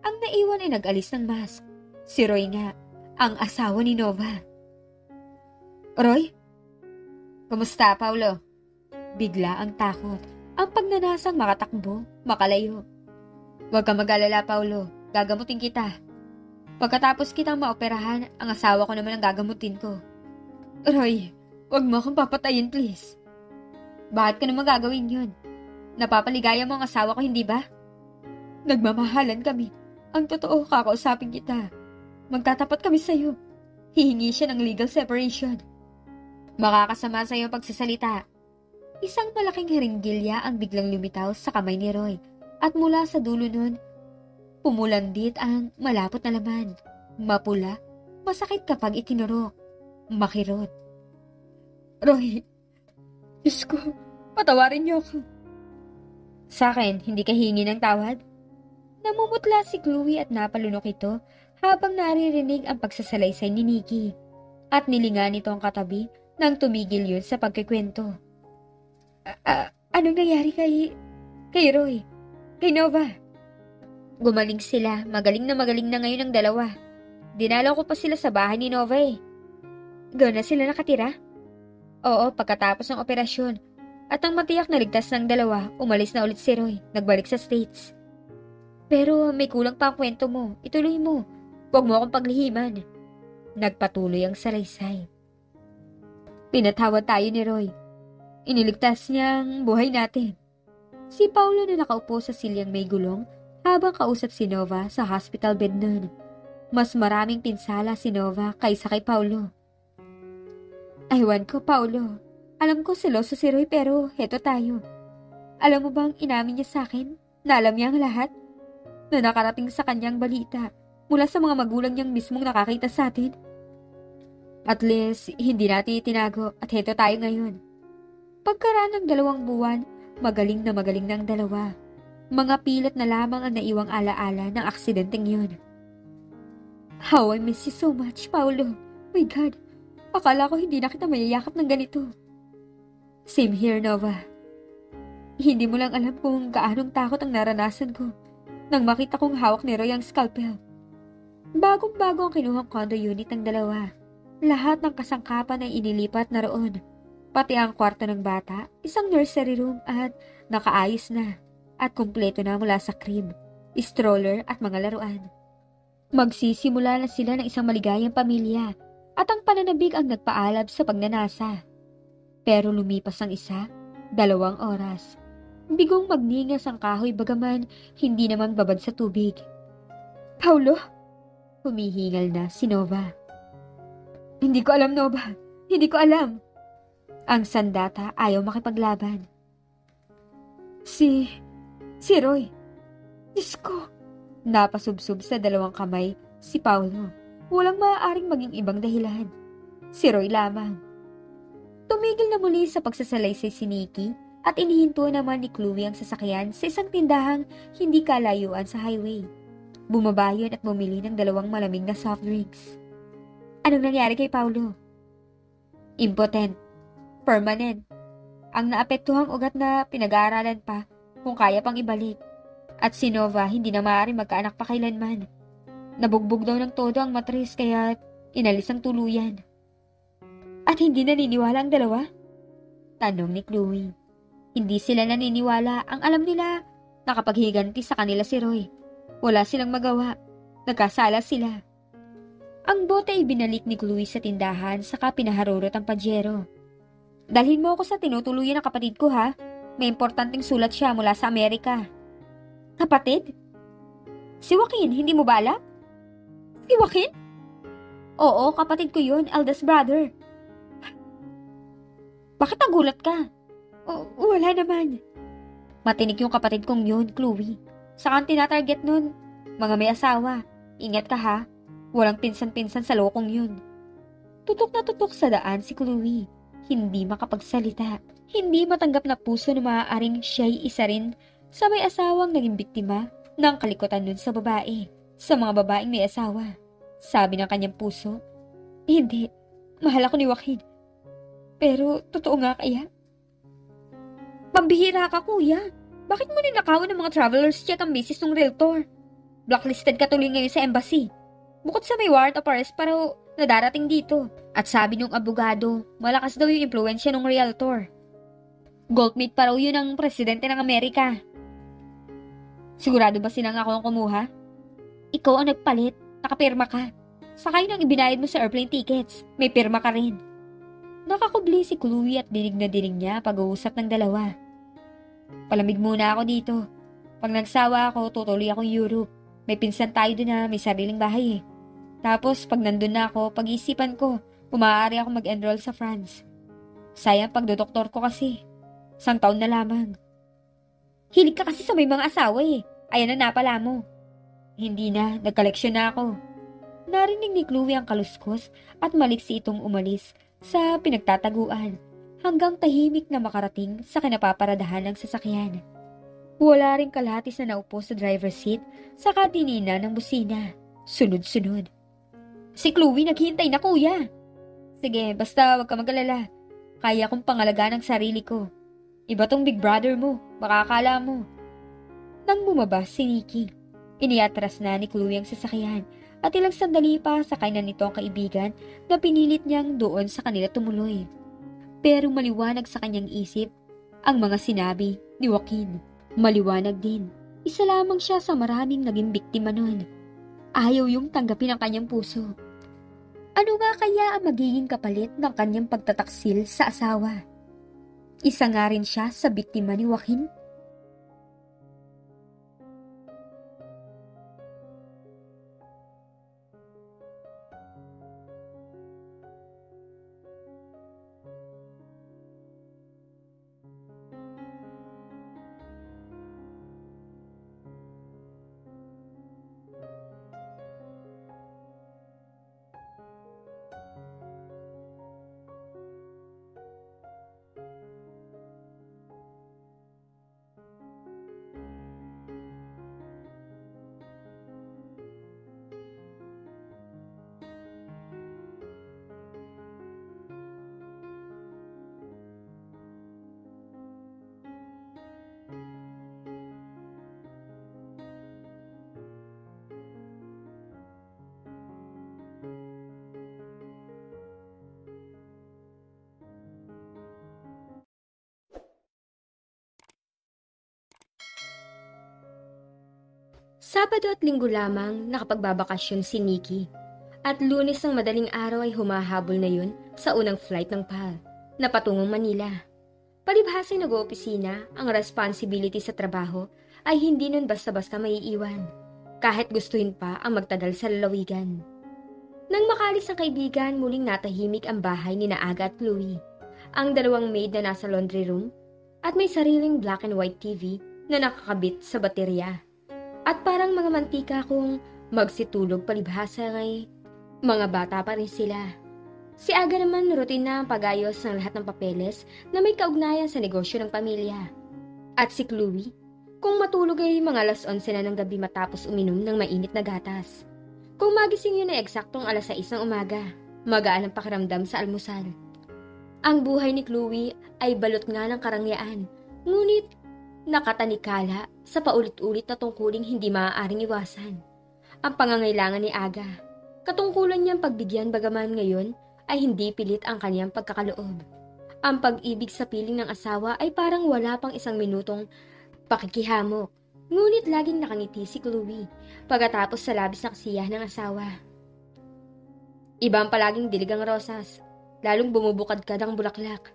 Ang naiwan ay nag-alis ng mask. Si Roy nga, ang asawa ni Nova. Roy? Kumusta, Paolo? Bigla ang takot, ang pagnanasang makatakbo, makalayo. Huwag kang mag-alala, Paolo. Gagamutin kita. Pagkatapos kitang maoperahan, ang asawa ko naman ang gagamutin ko. Roy, huwag mo akong papatayin, please. Bakit ka naman gagawin yun? Napapaligaya mo ang asawa ko, hindi ba? Nagmamahalan kami. Ang totoo, kakausapin kita. Magtatapat kami sa'yo. Hihingi siya ng legal separation. Makakasama sa'yo pagsasalita. Isang malaking heringgilya ang biglang lumitaw sa kamay ni Roy. At mula sa dulo nun, pumulandit ang malapot na laman, mapula, masakit kapag itinurok, makirot. Roy, Diyos ko, patawarin niyo ako. Sa akin, hindi ka hingi ng tawad? Namumutla si Chloe at napalunok ito habang naririnig ang pagsasalaysay ni Nikki. At nilingan ito ang katabi nang tumigil yun sa pagkikwento. Anong nangyari kay Roy? Kay Nova? Gumaling sila, magaling na ngayon ang dalawa. Dinalaw ko pa sila sa bahay ni Nova eh. Doon na sila nakatira? Oo, pagkatapos ng operasyon. At ang matiyak na ligtas ng dalawa, umalis na ulit si Roy, nagbalik sa States. Pero may kulang pa ang kwento mo, ituloy mo. Huwag mo akong paglihiman. Nagpatuloy ang salaysay. Pinatawad tayo ni Roy. Iniligtas niyang buhay natin. Si Paolo na nakaupo sa silyang may gulong, habang kausap si Nova sa hospital bed nun. Mas maraming pinsala si Nova kaysa kay Paolo. Aywan ko, Paolo. Alam ko seloso si Roy pero heto tayo. Alam mo bang inamin niya sa akin na alam niya ang lahat? Na nakarating sa kanyang balita mula sa mga magulang niyang mismong nakakita sa atin? At least, hindi natin itinago at heto tayo ngayon. Pagkaraan ng 2 buwan, magaling ng dalawa. Mga pilat na lamang ang naiwang alaala ng aksidenteng yun. How I miss you so much, Paolo. My God, akala ko hindi na kita mayayakap ng ganito. Same here, Nova. Hindi mo lang alam kung kaanong takot ang naranasan ko nang makita kong hawak ni Roy ang scalpel. Bagong-bago ang kinuhang condo unit ng dalawa. Lahat ng kasangkapan ay inilipat na roon. Pati ang kwarto ng bata, isang nursery room at nakaayos na. At kumpleto na mula sa crib, stroller at mga laruan. Magsisimula na sila ng isang maligayang pamilya at ang pananabik ang nagpaalab sa pagnanasa. Pero lumipas ang 1, 2 oras. Bigong magningas ang kahoy bagaman hindi naman babad sa tubig. Paolo? Humihingal na si Nova. Hindi ko alam, Nova. Hindi ko alam. Ang sandata ayaw makipaglaban. Si Roy. Diyos ko. Napasubsob sa 2 kamay si Paolo. Walang maaaring maging ibang dahilan. Si Roy lamang. Tumigil na muli sa pagsasalaysay si Nikki at inihinto naman ni Chloe ang sasakyan sa isang tindahang hindi kalayuan sa highway. Bumaba yun at bumili ng 2 malamig na soft drinks. Anong nangyari kay Paolo? Impotent. Permanent. Ang naapektuhang ugat na pinag-aaralan pa kung kaya pang ibalik. At si Nova hindi na maaaring magkaanak pa kailanman. Nabugbog daw ng todo ang matris kaya inalis ang tuluyan. At hindi naniniwala ang dalawa? Tanong ni Chloe. Hindi sila naniniwala. Ang alam nila, nakapaghiganti sa kanila si Roy. Wala silang magawa. Nagkasala sila. Ang bote ay binalik ni Chloe sa tindahan saka pinaharurot ang padyero. Dalhin mo ako sa tinutuluyan ng kapatid ko ha. May importanteng sulat siya mula sa Amerika. Kapatid? Si Joaquin, hindi mo ba alam? Si Joaquin? Oo, kapatid ko yun, eldest brother. Bakit nagulat ka? Wala naman. Matinig yung kapatid kong yun, Chloe. Saan tinatarget nun? Mga may asawa. Ingat ka ha. Walang pinsan-pinsan sa lokong yun. Tutok na tutok sa daan si Chloe. Hindi makapagsalita, hindi matanggap na puso na maaaring siya'y isa rin sa may asawang naging biktima ng kalikutan nun sa babae, sa mga babaeng may asawa. Sabi ng kanyang puso, hindi, mahal ako ni Joaquin. Pero totoo nga kaya? Pambihira ka kuya, bakit mo ninakawan ng mga travelers check ang misis ng realtor? Blacklisted ka tuloy ngayon sa embassy. Bukod sa may warrant of arrest para nadarating dito. At sabi nung abogado, malakas daw yung impluwensya ng realtor. Goldmate pa raw yun ang presidente ng Amerika. Sigurado ba silang ako ang kumuha? Ikaw ang nagpalit, nakapirma ka. Saka yun ang ibinayad mo sa airplane tickets, may pirma ka rin. Nakakubli si Chloe at dinig na dinig niya pag-uusap ng dalawa. Palamig muna ako dito. Pag nagsawa ako, tutuloy akong Europe. May pinsan tayo doon na may sariling bahay eh. Tapos pag nandun na ako, pag-iisipan ko, umaari ako mag-enroll sa France. Sayang pagdodoktor ko kasi. Isang taon na lamang. Hilig ka kasi sa may mga asawa eh. Ayan na napala mo. Hindi na, nagkoleksyon na ako. Narinig ni Chloe ang kaluskos at maliksi itong umalis sa pinagtataguan hanggang tahimik na makarating sa kinapaparadahan ng sasakyan. Wala rin kalahatis na naupo sa driver's seat sa kadinina ng busina. Sunod-sunod. Si Chloe naghihintay na kuya. Sige, basta wag ka mag-alala. Kaya kong pangalagaan ang sarili ko. Iba tong big brother mo, makakala mo. Nang bumaba si Nikki, iniatras na ni Chloe ang sasakyan at ilang sandali pa sakay na nito ang kaibigan na pinilit niyang doon sa kanila tumuloy. Pero maliwanag sa kanyang isip ang mga sinabi ni Joaquin. Maliwanag din, isa lamang siya sa maraming naging biktima nun. Ayaw yung tanggapin ang kanyang puso. Ano nga kaya ang magiging kapalit ng kanyang pagtataksil sa asawa? Isa nga rin siya sa biktima ni Joaquin. Sabado at linggo lamang nakapagbabakasyon si Nikki at Lunes ng madaling araw ay humahabol na yun sa unang flight ng PAL na patungong Manila. Palibhasa'y nag-oopisina, ang responsibility sa trabaho ay hindi nun basta-basta maiiwan kahit gustuhin pa ang magtagal sa lalawigan. Nang makalis ang kaibigan, muling natahimik ang bahay ni Aga at Louis, ang dalawang maid na nasa laundry room at may sariling black and white TV na nakakabit sa baterya. At parang mga mantika kung magsitulog palibhasa ngay, mga bata pa rin sila. Si Aga naman routine na ang pag-ayos ng lahat ng papeles na may kaugnayan sa negosyo ng pamilya. At si Chloe, kung matulog ay mga alas 11 na ng gabi matapos uminom ng mainit na gatas. Kung magising yun ay eksaktong alas 6 ng umaga, magaan ang pakiramdam sa almusal. Ang buhay ni Chloe ay balot nga ng karangyaan, ngunit Nakatanikala sa paulit-ulit na tungkuling hindi maaaring iwasan. Ang pangangailangan ni Aga, katungkulan niyang pagbigyan bagaman ngayon ay hindi pilit ang kaniyang pagkakaloob. Ang pag-ibig sa piling ng asawa ay parang wala pang isang minutong pakikihamok. Ngunit laging nakangiti si Chloe pagkatapos sa labis na kasiyahan ng asawa. Iba ang palaging dilig ang rosas, lalong bumubukadkad ang bulaklak.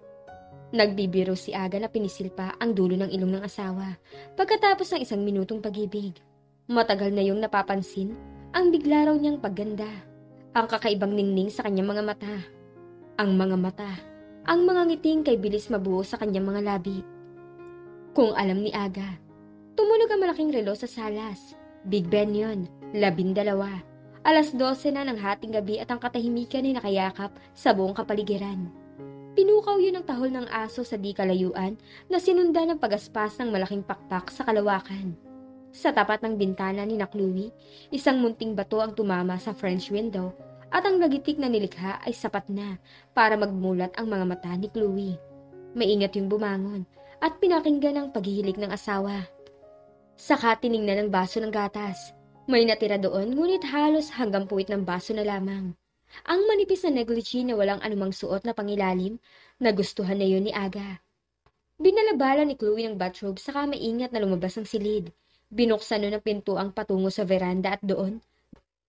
Nagbibiro si Aga na pinisilpa ang dulo ng ilong ng asawa pagkatapos ng isang minutong pag-ibig. Matagal na yung napapansin ang bigla raw niyang pagganda, ang kakaibang ningning sa kanyang mga mata. Ang mga mata, ang mga ngiting kay bilis mabuo sa kanyang mga labi. Kung alam ni Aga, tumunog ang malaking relo sa salas. Big Ben yun, 12. 12 na ng hating gabi at ang katahimikan ay nakayakap sa buong kapaligiran. Pinukaw yun ang tahol ng aso sa di kalayuan na sinundan ng pagaspas ng malaking pakpak sa kalawakan. Sa tapat ng bintana ni Chloe, isang munting bato ang tumama sa French window at ang lagitik na nilikha ay sapat na para magmulat ang mga mata ni Chloe. Maingat yung bumangon at pinakinggan ang paghihilik ng asawa. Saka tiningnan ang baso ng gatas. May natira doon ngunit halos hanggang puwit ng baso na lamang. Ang manipis na negligee na walang anumang suot na pangilalim, nagustuhan na yun ni Aga. Binalabala ni Chloe ng bathrobe saka maingat na lumabas ang silid. Binuksan nun ang pintuang patungo sa veranda at doon,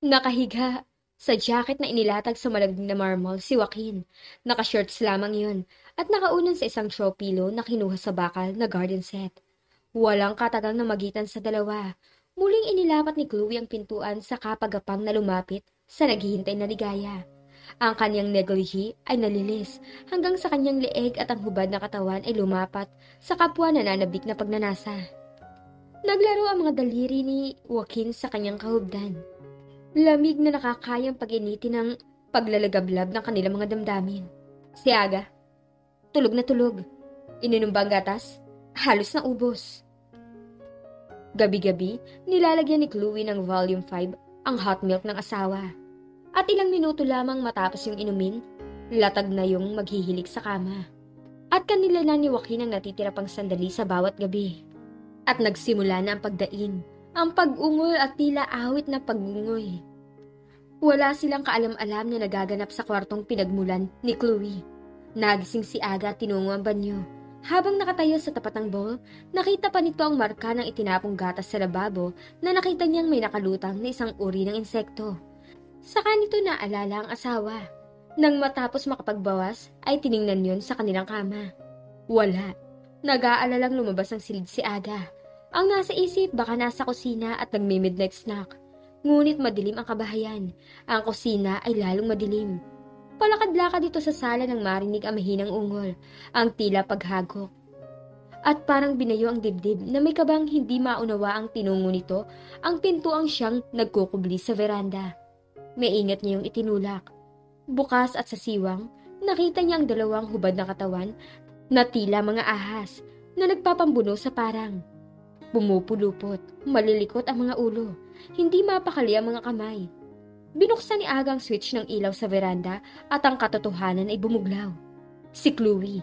nakahiga sa jacket na inilatag sa malamig na marmol si Joaquin. Naka-shirts lamang yun at nakaunan sa isang throw pillow na kinuha sa bakal na garden set. Walang katagang na magitan sa dalawa. Muling inilapat ni Chloe ang pintuan sa kapagapang na lumapit sa naghihintay na ligaya. Ang kanyang negligee ay nalilis hanggang sa kanyang leeg at ang hubad na katawan ay lumapat sa kapwa na nananabik na pagnanasa. Naglaro ang mga daliri ni Joaquin sa kanyang kahubdan. Lamig na nakakayang pag-initi ng paglalagablab ng kanilang mga damdamin. Si Aga, tulog na tulog. Ininom ba ang gatas? Halos na ubos. Gabi-gabi, nilalagyan ni Chloe ng Volume 5 ang hot milk ng asawa. At ilang minuto lamang matapos yung inumin, latag na yung maghihilig sa kama. At kanila na ni Joaquin ang natitira pang sandali sa bawat gabi. At nagsimula na ang pagdaing, ang pag-ungol at tila awit na pag-ungoy. Wala silang kaalam-alam na nagaganap sa kwartong pinagmulan ni Chloe. Nagising si Aga at tinungo ang banyo. Habang nakatayo sa tapat ng bowl, nakita pa nito ang marka ng itinapong gatas sa lababo na nakita niyang may nakalutang na isang uri ng insekto. Saka nito naalala ang asawa. Nang matapos makapagbawas, ay tiningnan yon sa kanilang kama. Wala. Nag-aalalang lumabas ang silid si Aga. Ang nasa isip, baka nasa kusina at nagmi-midnight snack. Ngunit madilim ang kabahayan. Ang kusina ay lalong madilim. Palakad-lakad dito sa sala nang marinig ang mahinang ungol, ang tila paghagok. At parang binayo ang dibdib na may kabang hindi maunawa ang tinungo nito, ang pintuang siyang nagkukubli sa veranda. Maingat niya yung itinulak. Bukas at sa siwang, nakita niya ang dalawang hubad na katawan na tila mga ahas na nagpapambuno sa parang. Pumupulupot, malilikot ang mga ulo, hindi mapakali ang mga kamay. Binuksan ni Aga ang switch ng ilaw sa veranda at ang katotohanan ay bumuglaw. Si Chloe.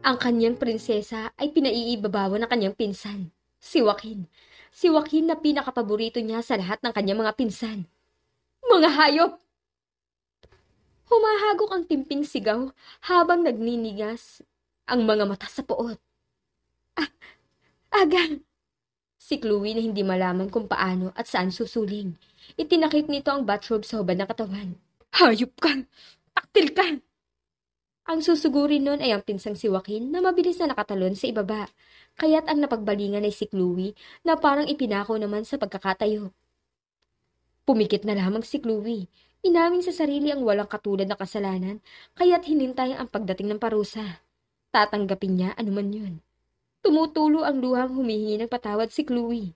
Ang kanyang prinsesa ay pinaiibabawan ng kanyang pinsan, si Joaquin. Si Joaquin na pinakapaborito niya sa lahat ng kanyang mga pinsan. Mga hayop! Humahagok ang timping sigaw habang nagninigas ang mga mata sa poot. Aga! Si Chloe na hindi malaman kung paano at saan susuling. Itinakip nito ang bathrobe sa hubad ng katawan. Hayop ka! Taktil ka! Ang susugurin nun ay ang pinsang si Joaquin na mabilis na nakatalon sa ibaba, kaya't ang napagbalingan ay si Chloe na parang ipinako naman sa pagkakatayo. Pumikit na lamang si Chloe. Inamin sa sarili ang walang katulad na kasalanan, kaya't hinintay ang pagdating ng parusa. Tatanggapin niya anuman yun. Tumutulo ang luhang humihingi ng patawad si Chloe.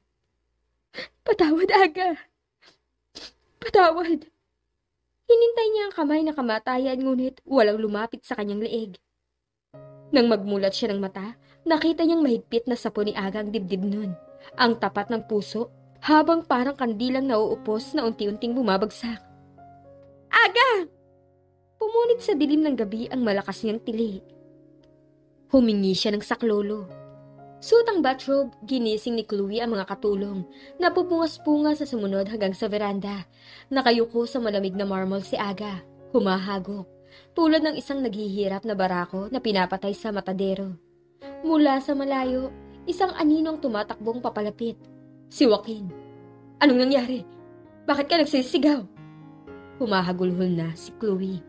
Patawad, Aga! Patawad! Hinintay niya ang kamay na kamatayan ngunit walang lumapit sa kanyang leeg. Nang magmulat siya ng mata, nakita niyang mahigpit na sapo ni Aga ang dibdib nun. Ang tapat ng puso habang parang kandilang nauupos na unti-unting bumabagsak. Aga! Pumunit sa dilim ng gabi ang malakas niyang tili. Humingi siya ng saklolo. Suot ang bathrobe, ginising ni Chloe ang mga katulong. Napupungas-punga sa sumunod hanggang sa veranda. Nakayuko sa malamig na marmol si Aga. Humahagok. Tulad ng isang naghihirap na barako na pinapatay sa matadero. Mula sa malayo, isang aninong tumatakbong papalapit. Si Joaquin. Anong nangyari? Bakit ka nagsisigaw? Humahagulhol na si Chloe.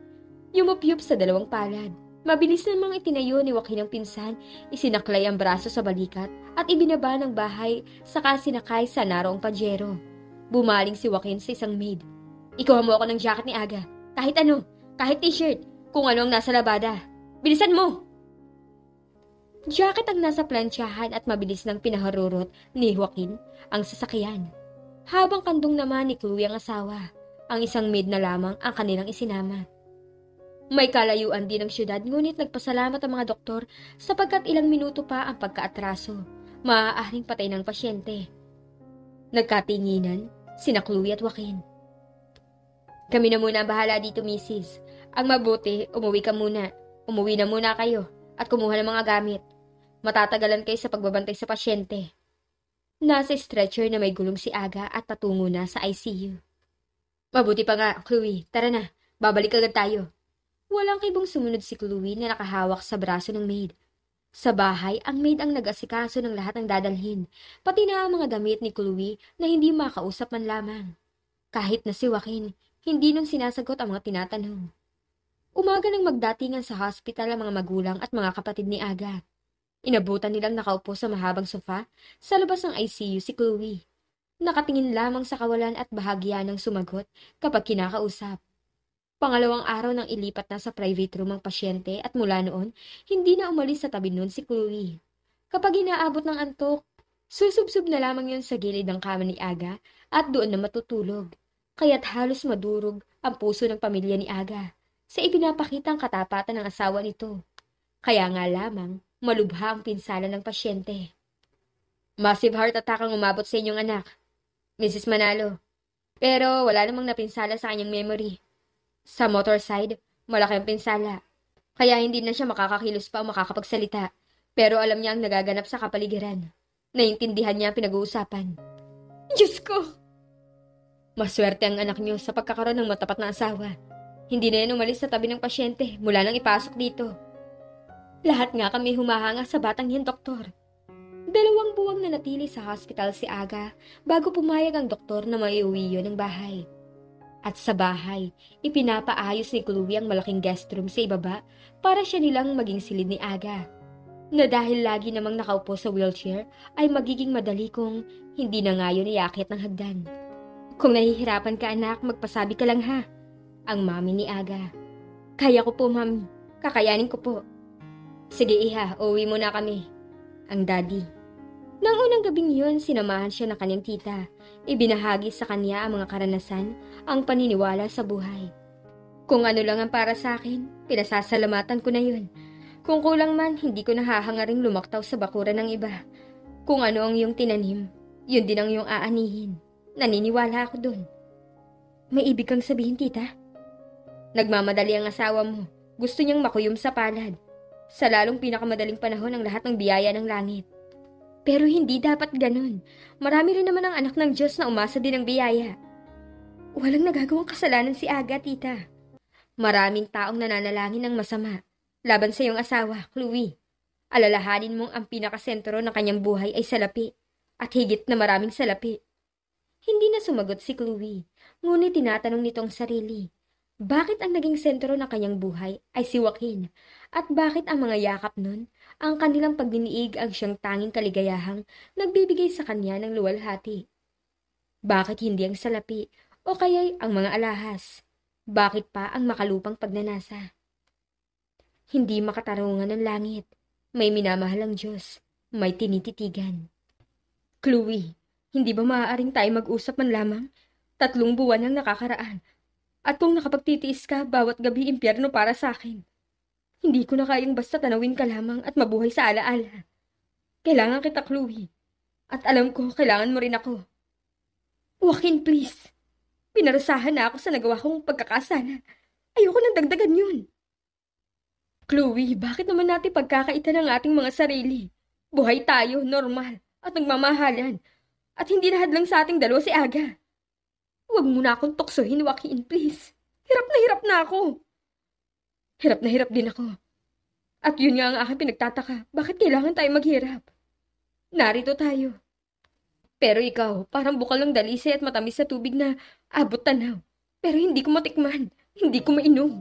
Yumupyup sa dalawang palad. Mabilis namang itinayo ni Joaquin ang pinsan, isinaklay ang braso sa balikat at ibinaba ng bahay saka sinakay sa naroong pajero. Bumaling si Joaquin sa isang maid. Ikuha mo ako ng jacket ni Aga. Kahit ano, kahit t-shirt, kung ano ang nasa labada. Bilisan mo! Jacket ang nasa plantsahan at mabilis ng pinaharurot ni Joaquin ang sasakyan. Habang kandong naman ni Chloe ang asawa, ang isang maid na lamang ang kanilang isinama. May kalayuan din ang syudad ngunit nagpasalamat ang mga doktor sapagkat ilang minuto pa ang pagkaatraso. Maaaring patay ng pasyente. Nagkatinginan, sina Chloe at Joaquin. Kami na muna ang bahala dito, misis. Ang mabuti, umuwi ka muna. Umuwi na muna kayo at kumuha ng mga gamit. Matatagalan kayo sa pagbabantay sa pasyente. Nasa stretcher na may gulong si Aga at patungo na sa ICU. Mabuti pa nga, Chloe. Tara na, babalik agad tayo. Walang kibong sumunod si Chloe na nakahawak sa braso ng maid. Sa bahay, ang maid ang nag-asikaso ng lahat ng dadalhin, pati na ang mga damit ni Chloe na hindi makausap man lamang. Kahit na si Joaquin, hindi nun sinasagot ang mga tinatanong. Umaga nang magdatingan sa hospital ang mga magulang at mga kapatid ni Aga. Inabutan nilang nakaupo sa mahabang sofa sa labas ng ICU si Chloe. Nakatingin lamang sa kawalan at bahagya ng sumagot kapag kinakausap. Pangalawang araw nang ilipat na sa private room ang pasyente at mula noon, hindi na umalis sa tabi nun si Chloe. Kapag inaabot ng antok, susubsub na lamang yun sa gilid ng kama ni Aga at doon na matutulog. Kaya't halos madurog ang puso ng pamilya ni Aga sa ipinapakitang katapatan ng asawa nito. Kaya nga lamang, malubha ang pinsala ng pasyente. Massive heart attack ang umabot sa inyong anak, Mrs. Manalo. Pero wala namang napinsala sa kanyang memory. Sa motor side, malaki ang pinsala. Kaya hindi na siya makakakilos pa o makakapagsalita. Pero alam niya ang nagaganap sa kapaligiran. Naiintindihan niya ang pinag-uusapan. Diyos ko! Maswerte ang anak niyo sa pagkakaroon ng matapat na asawa. Hindi na yan umalis sa tabi ng pasyente mula nang ipasok dito. Lahat nga kami humahanga sa batang yan, doktor. 2 buwan na natili sa hospital si Aga bago pumayag ang doktor na maiuwi yun ng bahay. At sa bahay, ipinapaayos ni Chloe ang malaking guest room sa ibaba para siya nilang maging silid ni Aga. Na dahil lagi namang nakaupo sa wheelchair, ay magiging madali kung hindi na ngayon iyakit ng hagdan. Kung nahihirapan ka anak, magpasabi ka lang ha, ang mami ni Aga. Kaya ko po mami, kakayanin ko po. Sige iha, uwi muna kami, ang daddy. Nang unang gabing yun, sinamahan siya ng kanyang tita. Ibinahagi sa kanya ang mga karanasan, ang paniniwala sa buhay. Kung ano lang ang para sa akin, pinasasalamatan ko na yun. Kung kulang man, hindi ko nahahangaring lumaktaw sa bakura ng iba. Kung ano ang iyong tinanim, yun din ang iyong aanihin. Naniniwala ako dun. May ibig kang sabihin, tita? Nagmamadali ang asawa mo. Gusto niyang makuyom sa palad. Sa lalong pinakamadaling panahon ang lahat ng biyaya ng langit. Pero hindi dapat ganun. Marami rin naman ang anak ng Diyos na umasa din ng biyaya. Walang nagagawang kasalanan si Aga, tita. Maraming taong nananalangin ng masama. Laban sa iyong asawa, Chloe. Alalahanin mong ang pinakasentro ng kanyang buhay ay salapi. At higit na maraming salapi. Hindi na sumagot si Chloe. Ngunit tinatanong nitong sarili. Bakit ang naging sentro ng kanyang buhay ay si Joaquin? At bakit ang mga yakap nun? Ang kanilang pagniniig ang siyang tanging kaligayahang nagbibigay sa kanya ng luwalhati. Bakit hindi ang salapi o kaya'y ang mga alahas? Bakit pa ang makalupang pagnanasa? Hindi makatarungan ng langit. May minamahal ang Diyos. May tinititigan. Chloe, hindi ba maaaring tayo mag-usap man lamang? 3 buwan ang nakakaraan. At kung nakapagtitiis ka, bawat gabi impyerno para sa akin. Hindi ko na kayang basta tanawin ka lamang at mabuhay sa alaala. Kailangan kita, Chloe. At alam ko, kailangan mo rin ako. Joaquin, please. Pinarasahan na ako sa nagawa kong pagkakasala. Ayoko nang dagdagan yun. Chloe, bakit naman natin pagkakaitan ang ating mga sarili? Buhay tayo, normal, at nagmamahalan. At hindi nahadlang sa ating dalawa si Aga. Huwag mo na akong tuksohin, Joaquin, please. Hirap na ako. Hirap na hirap din ako. At yun nga ang aking pinagtataka. Bakit kailangan tayo maghirap? Narito tayo. Pero ikaw, parang bukal ng dalisi at matamis na tubig na abot tanaw. Pero hindi ko matikman. Hindi ko mainom.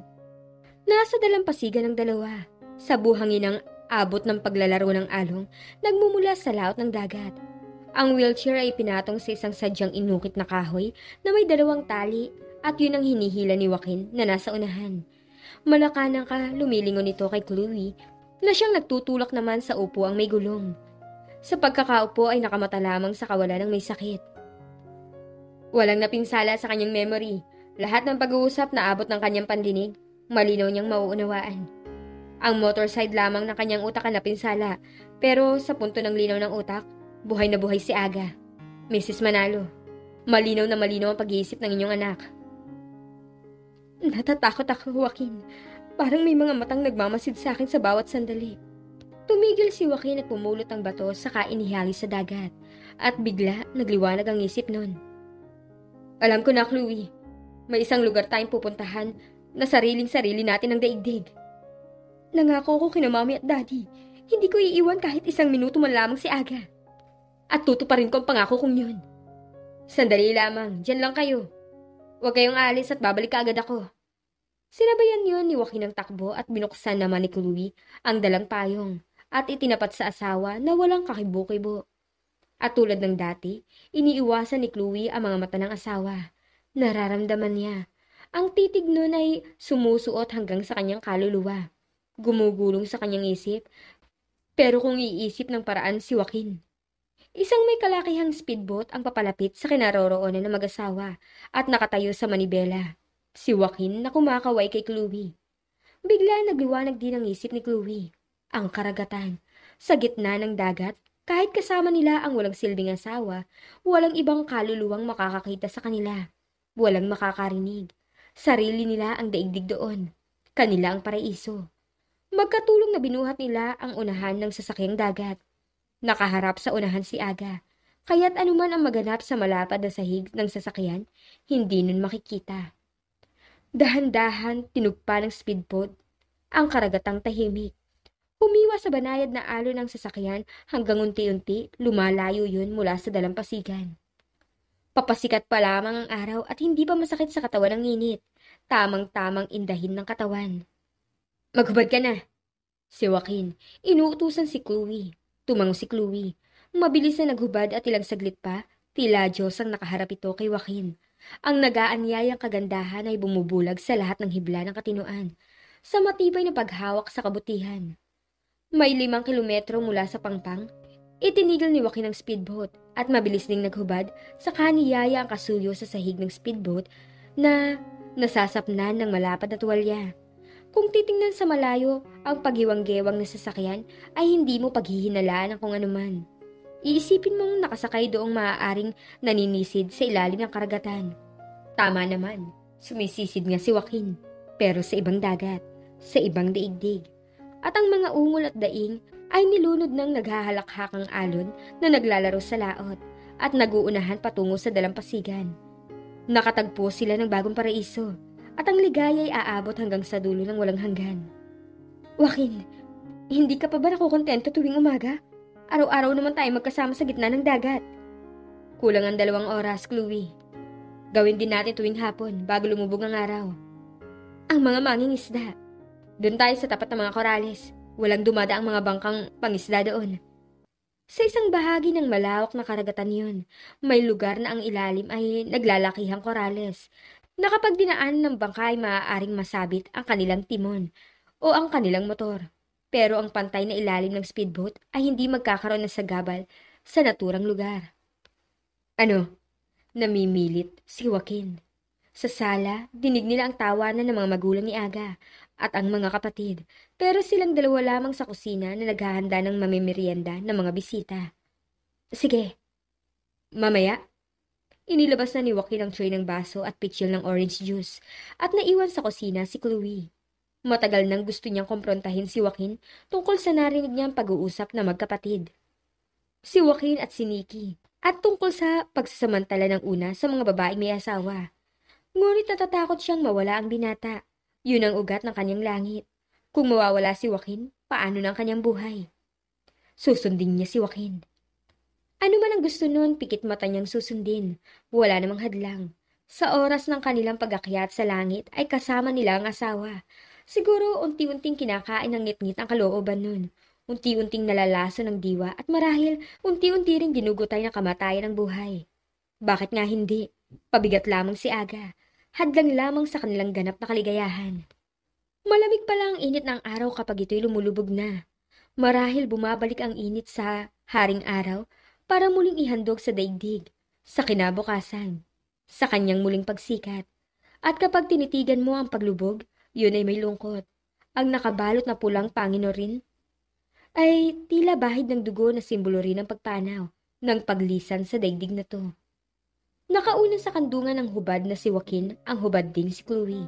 Nasa dalampasigan ng dalawa, sa buhangin ng abot ng paglalaro ng along, nagmumula sa laot ng dagat. Ang wheelchair ay pinatong sa isang sadyang inukit na kahoy na may dalawang tali at yun ang hinihila ni Joaquin na nasa unahan. Malakanang ka lumilingon ito kay Chloe na siyang nagtutulak naman sa upo ang may gulong. Sa pagkakaupo ay nakamata lamang sa kawalan ng may sakit. Walang napinsala sa kanyang memory. Lahat ng pag-uusap na abot ng kanyang pandinig, malinaw niyang mauunawaan. Ang motorside lamang ng kanyang utak ang napinsala pero sa punto ng linaw ng utak, buhay na buhay si Aga. Mrs. Manalo, malinaw na malinaw ang pag-iisip ng inyong anak. Natatakot ako, Joaquin. Parang may mga matang nagmamasid sa akin sa bawat sandali. Tumigil si Joaquin at pumulot ang bato saka inihali sa dagat. At bigla, nagliwanag ang isip nun. Alam ko na, Chloe. May isang lugar tayong pupuntahan na sariling-sarili natin ang daigdig. Nangako ko kina Mommy at Daddy. Hindi ko iiwan kahit isang minuto man lamang si Aga. At tutuparin ko ang pangako kong yun. Sandali lamang, dyan lang kayo. Huwag kayong alis at babalik ka agad ako. Sinabayan yun ni Joaquin ng takbo at binuksan naman ni Chloe ang dalang payong at itinapat sa asawa na walang kakibo-kibo. At tulad ng dati, iniiwasan ni Chloe ang mga mata ng asawa. Nararamdaman niya. Ang titig nun ay sumusuot hanggang sa kanyang kaluluwa. Gumugulong sa kanyang isip, pero kung iisip ng paraan si Joaquin. Isang may kalakihang speedboat ang papalapit sa kinaroroonan ng mag-asawa at nakatayo sa manibela. Si Joaquin na kumakaway kay Chloe. Bigla nagliwanag din ang isip ni Chloe. Ang karagatan, sa gitna ng dagat, kahit kasama nila ang walang silbing asawa, walang ibang kaluluwang makakakita sa kanila. Walang makakarinig. Sarili nila ang daigdig doon. Kanila ang paraiso. Magkatulong na binuhat nila ang unahan ng sasakyang dagat. Nakaharap sa unahan si Aga, kaya't anuman ang maganap sa malapad na sahig ng sasakyan, hindi nun makikita. Dahan-dahan tinugpa ng speedboat, ang karagatang tahimik. Humiwa sa banayad na alo ng sasakyan hanggang unti-unti lumalayo yun mula sa dalampasigan. Papasikat pa lamang ang araw at hindi pa masakit sa katawan ng init, tamang-tamang indahin ng katawan. Maghubad ka na! Si Joaquin, inuutusan si Chloe. Tumango si Chloe. Mabilis na naghubad at ilang saglit pa, tila Diyos ang nakaharap ito kay Joaquin. Ang nagaanyayang kagandahan ay bumubulag sa lahat ng hibla ng katinoan, sa matibay na paghawak sa kabutihan. May 5 kilometro mula sa Pangpang, itinigil ni Joaquin ang speedboat at mabilis ding naghubad sa kaniyaya ang kasuyo sa sahig ng speedboat na nasasapnan ng malapad na tuwalya. Kung titingnan sa malayo, ang paghiwang-gewang na sasakyan ay hindi mo paghihinalaan ng kung anuman. Iisipin mong nakasakay doong maaaring naninisid sa ilalim ng karagatan. Tama naman, sumisisid nga si Joaquin, pero sa ibang dagat, sa ibang daigdig. At ang mga ungol at daing ay nilunod ng naghahalakhakang alon na naglalaro sa laot at naguunahan patungo sa dalampasigan. Nakatagpo sila ng bagong paraiso. At ang ligaya ay aabot hanggang sa dulo ng walang hanggan. Joaquin, hindi ka pa ba nakukontento tuwing umaga? Araw-araw naman tayo magkasama sa gitna ng dagat. Kulang ang 2 oras, Chloe. Gawin din natin tuwing hapon bago lumubog ang araw. Ang mga manging isda. Doon tayo sa tapat ng mga korales. Walang dumada ang mga bangkang pangisda doon. Sa isang bahagi ng malawak na karagatan yun, may lugar na ang ilalim ay naglalakihang korales. Na kapag dinaan ng bangka ay maaaring masabit ang kanilang timon o ang kanilang motor. Pero ang pantay na ilalim ng speedboat ay hindi magkakaroon ng sagabal sa naturang lugar. Ano? Namimilit si Joaquin. Sa sala, dinig nila ang tawanan ng mga magulang ni Aga at ang mga kapatid. Pero silang dalawa lamang sa kusina na naghahanda ng mamimerienda ng mga bisita. Sige, mamaya. Inilabas na ni Joaquin ang tray ng baso at pitsil ng orange juice at naiwan sa kusina si Chloe. Matagal nang gusto niyang komprontahin si Joaquin tungkol sa narinig niyang pag-uusap na magkapatid. si Joaquin at si Nikki, at tungkol sa pagsasamantala ng una sa mga babaeng may asawa. Ngunit natatakot siyang mawala ang binata. Yun ang ugat ng kanyang langit. Kung mawawala si Joaquin, paano ng kanyang buhay? Susundin niya si Joaquin. Ano man ang gusto nun, pikit mata niyang susundin. Wala namang hadlang. Sa oras ng kanilang pag-akyat sa langit ay kasama nila ang asawa. Siguro unti-unting kinakain ng ngit-ngit ang kalooban nun. Unti-unting nalalaso ng diwa at marahil unti-unti rin dinugutay na kamatayan ng buhay. Bakit nga hindi? Pabigat lamang si Aga. Hadlang lamang sa kanilang ganap na kaligayahan. Malamig pala ang init ng araw kapag ito'y lumulubog na. Marahil bumabalik ang init sa haring araw para muling ihandog sa daigdig, sa kinabukasan, sa kanyang muling pagsikat. At kapag tinitigan mo ang paglubog, yun ay may lungkot. Ang nakabalot na pulang panginorin ay tila bahid ng dugo na simbolo rin ng pagpanaw, ng paglisan sa daigdig na to. Nakauna sa kandungan ng hubad na si Joaquin, ang hubad din si Chloe.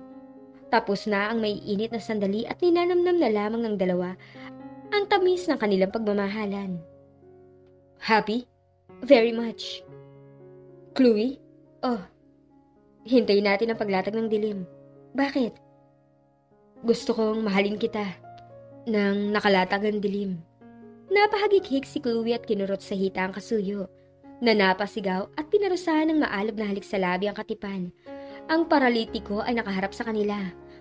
Tapos na ang may init na sandali at ninanamnam na lamang ng dalawa ang tamis ng kanilang pagmamahalan. Happy? Very much. Chloe? Oh, hintayin natin ang paglatag ng dilim. Bakit? Gusto kong mahalin kita nang nakalatag ng dilim. Napahagik-hik si Chloe at kinurot sa hita ang kasuyo. Nanapasigaw at pinarusahan ng maalab na halik sa labi ang katipan. Ang paralitiko ay nakaharap sa kanila.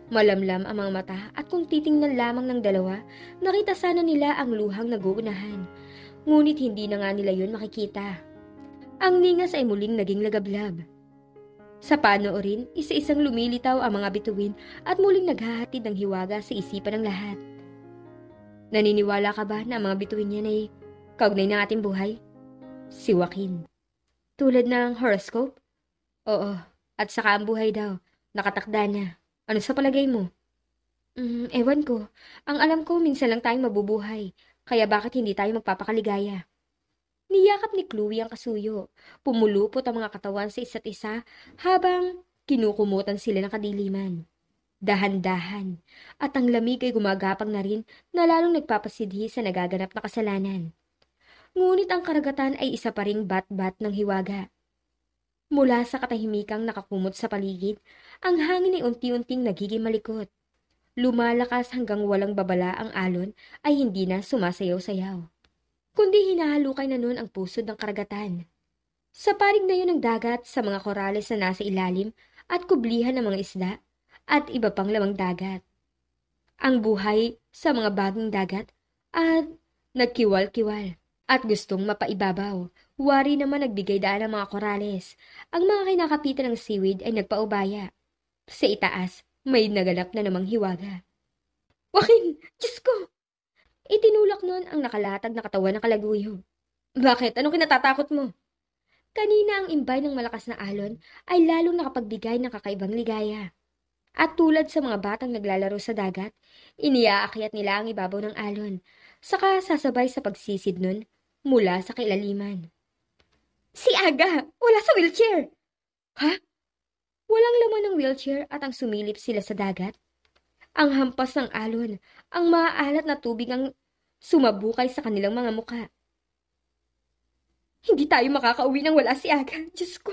Malamlam ang mga mata at kung titingnan lamang ng dalawa, nakita sana nila ang luhang naguunahan. Ngunit hindi na nga nila yun makikita. Ang ningas ay muling naging lagablab. Sa panoorin, isa-isang lumilitaw ang mga bituin at muling naghahatid ng hiwaga sa isipan ng lahat. Naniniwala ka ba na ang mga bituin yan ay kaugnay ng ating buhay? Si Joaquin. Tulad ng horoscope? Oo. At saka ang buhay daw, nakatakda na. Ano sa palagay mo? Ewan ko. Ang alam ko, minsan lang tayong mabubuhay. Kaya bakit hindi tayo magpapakaligaya? Niyakap ni Chloe ang kasuyo. Pumulupot ang mga katawan sa isa't isa habang kinukumutan sila ng kadiliman. Dahan-dahan. At ang lamig ay gumagapang na rin na lalong nagpapasidhi sa nagaganap na kasalanan. Ngunit ang karagatan ay isa pa ring bat-bat ng hiwaga. Mula sa katahimikang nakakumot sa paligid, ang hangin ay unti-unting nagiging malikot. Lumalakas hanggang walang babala ang alon ay hindi na sumasayaw-sayaw. Kundi hinahalukay na noon ang pusod ng karagatan. Sa panig na yun ng dagat, sa mga korales na nasa ilalim at kublihan ng mga isda at iba pang lamang dagat. Ang buhay sa mga bagong dagat at nagkiwal-kiwal at gustong mapaibabaw. Wari naman nagbigay daan ang mga korales. Ang mga kinakapitan ng seaweed ay nagpaubaya. Sa itaas, may naganap na namang hiwaga. Joaquin! Diyos ko! Itinulak nun ang nakalatag na katawan ng kalaguyog. Bakit? Anong kinatatakot mo? Kanina ang imbay ng malakas na alon ay lalong nakapagbigay ng kakaibang ligaya. At tulad sa mga batang naglalaro sa dagat, iniaakyat nila ang ibabaw ng alon. Saka sasabay sa pagsisid nun mula sa kailaliman. Si Aga! Wala sa wheelchair! Ha? Walang laman ng wheelchair at ang sumilip sila sa dagat. Ang hampas ng alon, ang maaalat na tubig ang sumabukay sa kanilang mga muka. Hindi tayo makakauwi nang wala si Aga. Diyos ko!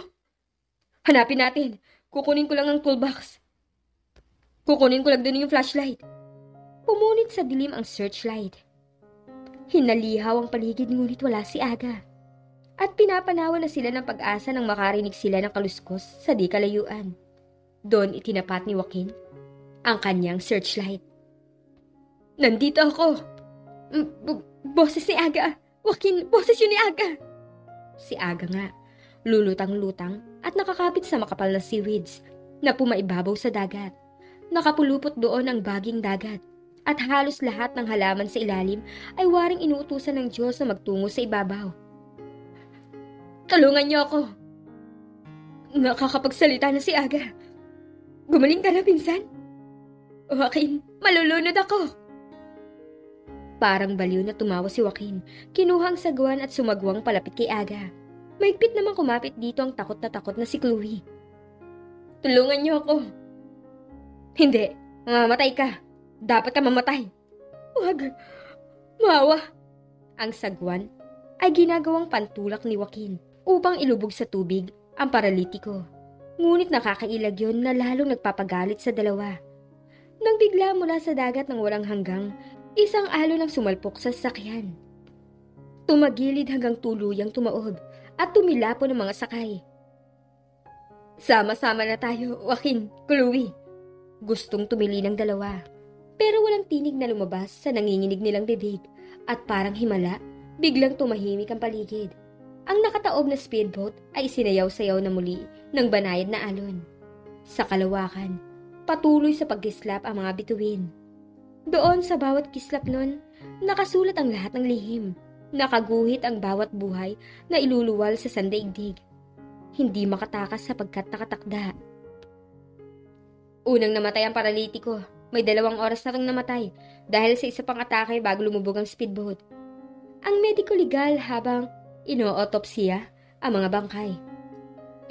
Hanapin natin. Kukunin ko lang ang toolbox. Kukunin ko lang din yung flashlight. Pumunit sa dilim ang searchlight. Hinalihaw ang paligid ngunit wala si Aga. At pinapanawa na sila ng pag-asa nang makarinig sila ng kaluskos sa di kalayuan. Doon itinapat ni Joaquin ang kanyang searchlight. Nandito ako! Boses ni Aga! Joaquin, boses yun ni Aga! Si Aga nga, lulutang-lutang at nakakapit sa makapal na seaweeds na pumaibabaw sa dagat. Nakapulupot doon ang baging dagat at halos lahat ng halaman sa ilalim ay waring inuutusan ng Diyos na magtungo sa ibabaw. Tulungan niyo ako. Nakakapagsalita na si Aga. Gumaling ka na, pinsan? Joaquin, malulunod ako. Parang baliw na tumawa si Joaquin. Kinuha ang saguan at sumagwang palapit kay Aga. Mahigpit naman kumapit dito ang takot na si Chloe. Tulungan niyo ako. Hindi, mamamatay ka. Dapat ka mamatay. Wag, maawa. Ang saguan ay ginagawang pantulak ni Joaquin upang ilubog sa tubig ang paralitiko. Ngunit nakakailag yon na lalong nagpapagalit sa dalawa. Nang bigla mula sa dagat ng walang hanggang, isang alon ang sumalpok sa sasakyan. Tumagilid hanggang tuluyang tumaob at tumilapo ng mga sakay. Sama-sama na tayo, Joaquin, Chloe. Gustong tumili ng dalawa. Pero walang tinig na lumabas sa nanginginig nilang bibig at parang himala, biglang tumahimik ang paligid. Ang nakataob na speedboat ay sinayaw-sayaw na muli ng banayad na alon. Sa kalawakan, patuloy sa pagkislap ang mga bituin. Doon sa bawat kislap nun, nakasulat ang lahat ng lihim. Nakaguhit ang bawat buhay na iluluwal sa sandaigdig. Hindi makatakas sapagkat nakatakda. Unang namatay ang paralitiko. May 2 oras na ring namatay dahil sa isa pang atake bago lumubog ang speedboat. Ang mediko legal habang ino-autopsiya ang mga bangkay.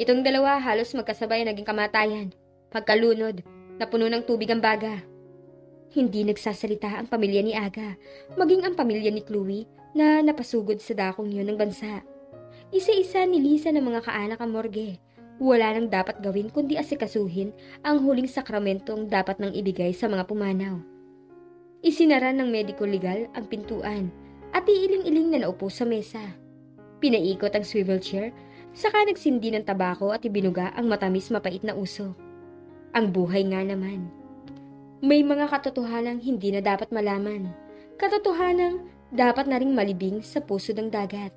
Itong dalawa halos magkasabay naging kamatayan, pagkalunod, napuno ng tubig ang baga. Hindi nagsasalita ang pamilya ni Aga, maging ang pamilya ni Chloe na napasugod sa dakong yun ng bansa. Isa-isa nilisa ng mga kaanak ang morgue. Wala nang dapat gawin kundi asikasuhin ang huling sakramentong dapat nang ibigay sa mga pumanaw. Isinara ng mediko legal ang pintuan at iiling-iling na naupo sa mesa. Pinaikot ang swivel chair, saka nagsindi ng tabako at ibinuga ang matamis mapait na usok. Ang buhay nga naman. May mga katotohanang hindi na dapat malaman. Katotohanang dapat na ring malibing sa puso ng dagat.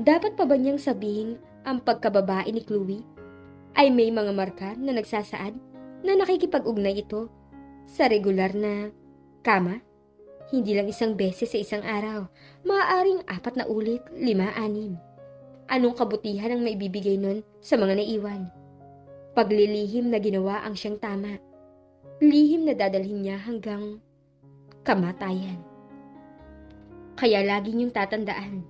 Dapat pa ba niyang sabihin ang pagkababae ni Chloe ay may mga marka na nagsasaad na nakikipag-ugnay ito sa regular na kama? Hindi lang isang beses sa isang araw, maaaring 4 na ulit, 5, 6. Anong kabutihan ang maibibigay nun sa mga naiwan? Paglilihim na ginawa ang siyang tama. Lihim na dadalhin niya hanggang kamatayan. Kaya lagi niyong tatandaan,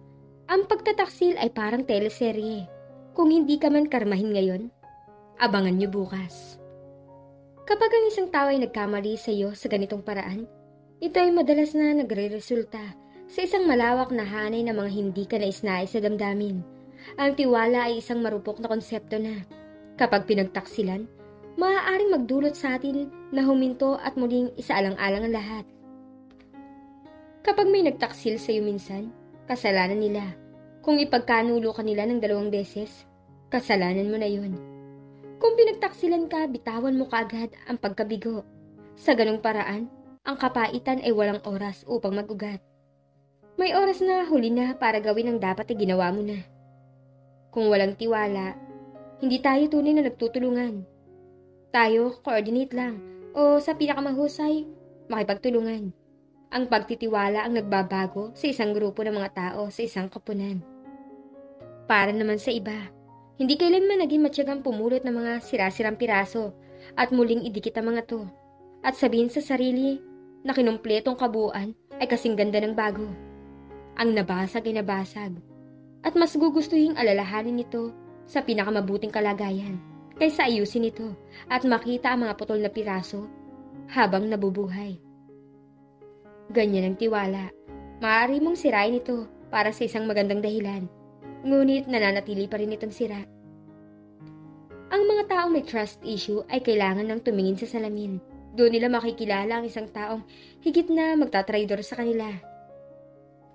ang pagtataksil ay parang teleserye. Kung hindi ka man karmahin ngayon, abangan niyo bukas. Kapag ang isang tao ay nagkamali sa iyo sa ganitong paraan, ito ay madalas na nagre-resulta sa isang malawak na hanay ng mga hindi ka nais-nais sa damdamin. Ang tiwala ay isang marupok na konsepto na, kapag pinagtaksilan, maaaring magdulot sa atin na huminto at muling isaalang-alang ang lahat. Kapag may nagtaksil sa iyo minsan, kasalanan nila. Kung ipagkanulo ka nila ng 2 beses, kasalanan mo na yun. Kung pinagtaksilan ka, bitawan mo kaagad ang pagkabigo. Sa ganong paraan, ang kapaitan ay walang oras upang magugat. May oras na huli na para gawin ang dapat ay ginawa mo na. Kung walang tiwala, hindi tayo tunay na nagtutulungan. Tayo, coordinate lang, o sa pinakamahusay, makipagtulungan. Ang pagtitiwala ang nagbabago sa isang grupo ng mga tao sa isang koponan. Para naman sa iba, hindi kailanman naging matyagang pumulot ng mga sirasirang piraso at muling idikit ang mga to at sabihin sa sarili na kinumpletong kabuuan ay kasing ganda ng bago. Ang nabasag ay nabasag at mas gugustuhin alalahanin ito sa pinakamabuting kalagayan kaysa ayusin ito at makita ang mga putol na piraso habang nabubuhay. Ganyan ang tiwala. Maaari mong sirain ito para sa isang magandang dahilan. Ngunit nananatili pa rin itong sira. Ang mga taong may trust issue ay kailangan ng tumingin sa salamin. Doon nila makikilala ang isang taong higit na magtatraidor sa kanila.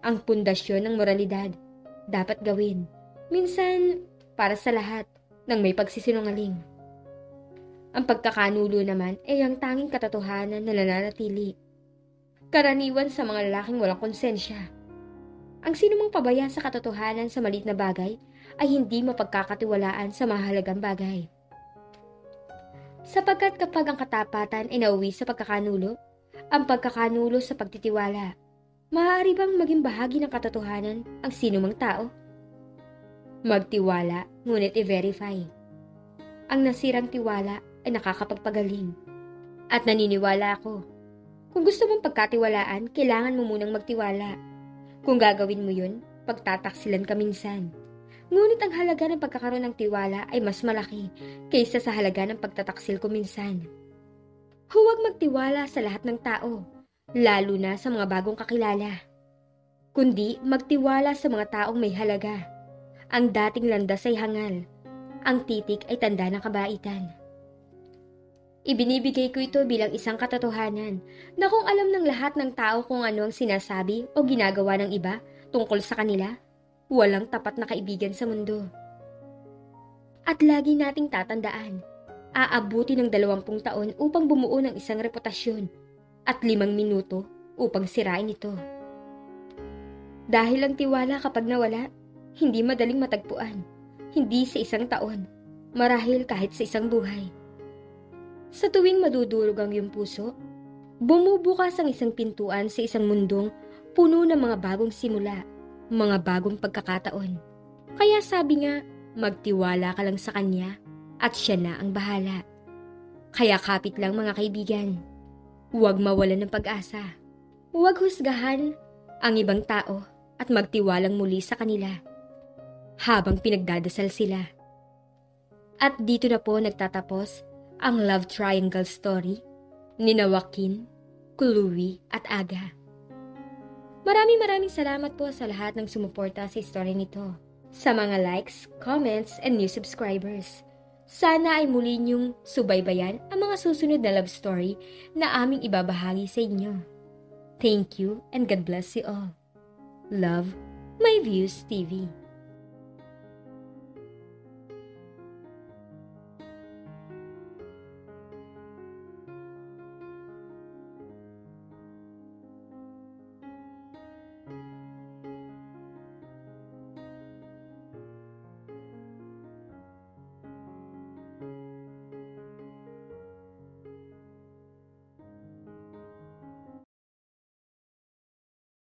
Ang pundasyon ng moralidad dapat gawin. Minsan, para sa lahat ng may pagsisinungaling. Ang pagkakanulo naman ay ang tanging katotohanan na nananatili. Karaniwan sa mga lalaking walang konsensya. Ang sinumang pabaya sa katotohanan sa maliit na bagay ay hindi mapagkakatiwalaan sa mahalagang bagay. Sapagkat kapag ang katapatan ay nauwi sa pagkakanulo, ang pagkakanulo sa pagtitiwala, maaari bang maging bahagi ng katotohanan ang sinumang tao? Magtiwala, ngunit i-verify. Ang nasirang tiwala ay nakakapagpagaling. At naniniwala ako, kung gusto mong pagkatiwalaan, kailangan mo munang magtiwala. Kung gagawin mo yun, pagtataksilan ka minsan. Ngunit ang halaga ng pagkakaroon ng tiwala ay mas malaki kaysa sa halaga ng pagtataksil ko minsan. Huwag magtiwala sa lahat ng tao, lalo na sa mga bagong kakilala. kundi magtiwala sa mga taong may halaga. Ang dating landas ay hangal, ang titik ay tanda ng kabaitan. Ibinibigay ko ito bilang isang katotohanan na kung alam ng lahat ng tao kung ano ang sinasabi o ginagawa ng iba tungkol sa kanila, walang tapat na kaibigan sa mundo. At lagi nating tatandaan, aabuti ng 20 taon upang bumuo ng isang reputasyon at 5 minuto upang sirain ito. Dahil ang tiwala kapag nawala, hindi madaling matagpuan, hindi sa 1 taon, marahil kahit sa 1 buhay. Sa tuwing madudurog ang iyong puso, bumubukas ang isang pintuan sa 1 mundong puno ng mga bagong simula, mga bagong pagkakataon. Kaya sabi nga, magtiwala ka lang sa kanya at siya na ang bahala. Kaya kapit lang mga kaibigan, huwag mawalan ng pag-asa, huwag husgahan ang ibang tao at magtiwalang muli sa kanila habang pinagdadasal sila. At dito na po nagtatapos ang love triangle story ni Joaquin, Chloe at Aga. Maraming salamat po sa lahat ng sumuporta sa story nito, sa mga likes, comments and new subscribers. Sana ay muli niyong subaybayan ang mga susunod na love story na aming ibabahagi sa inyo. Thank you and God bless you all. Love, My Views TV.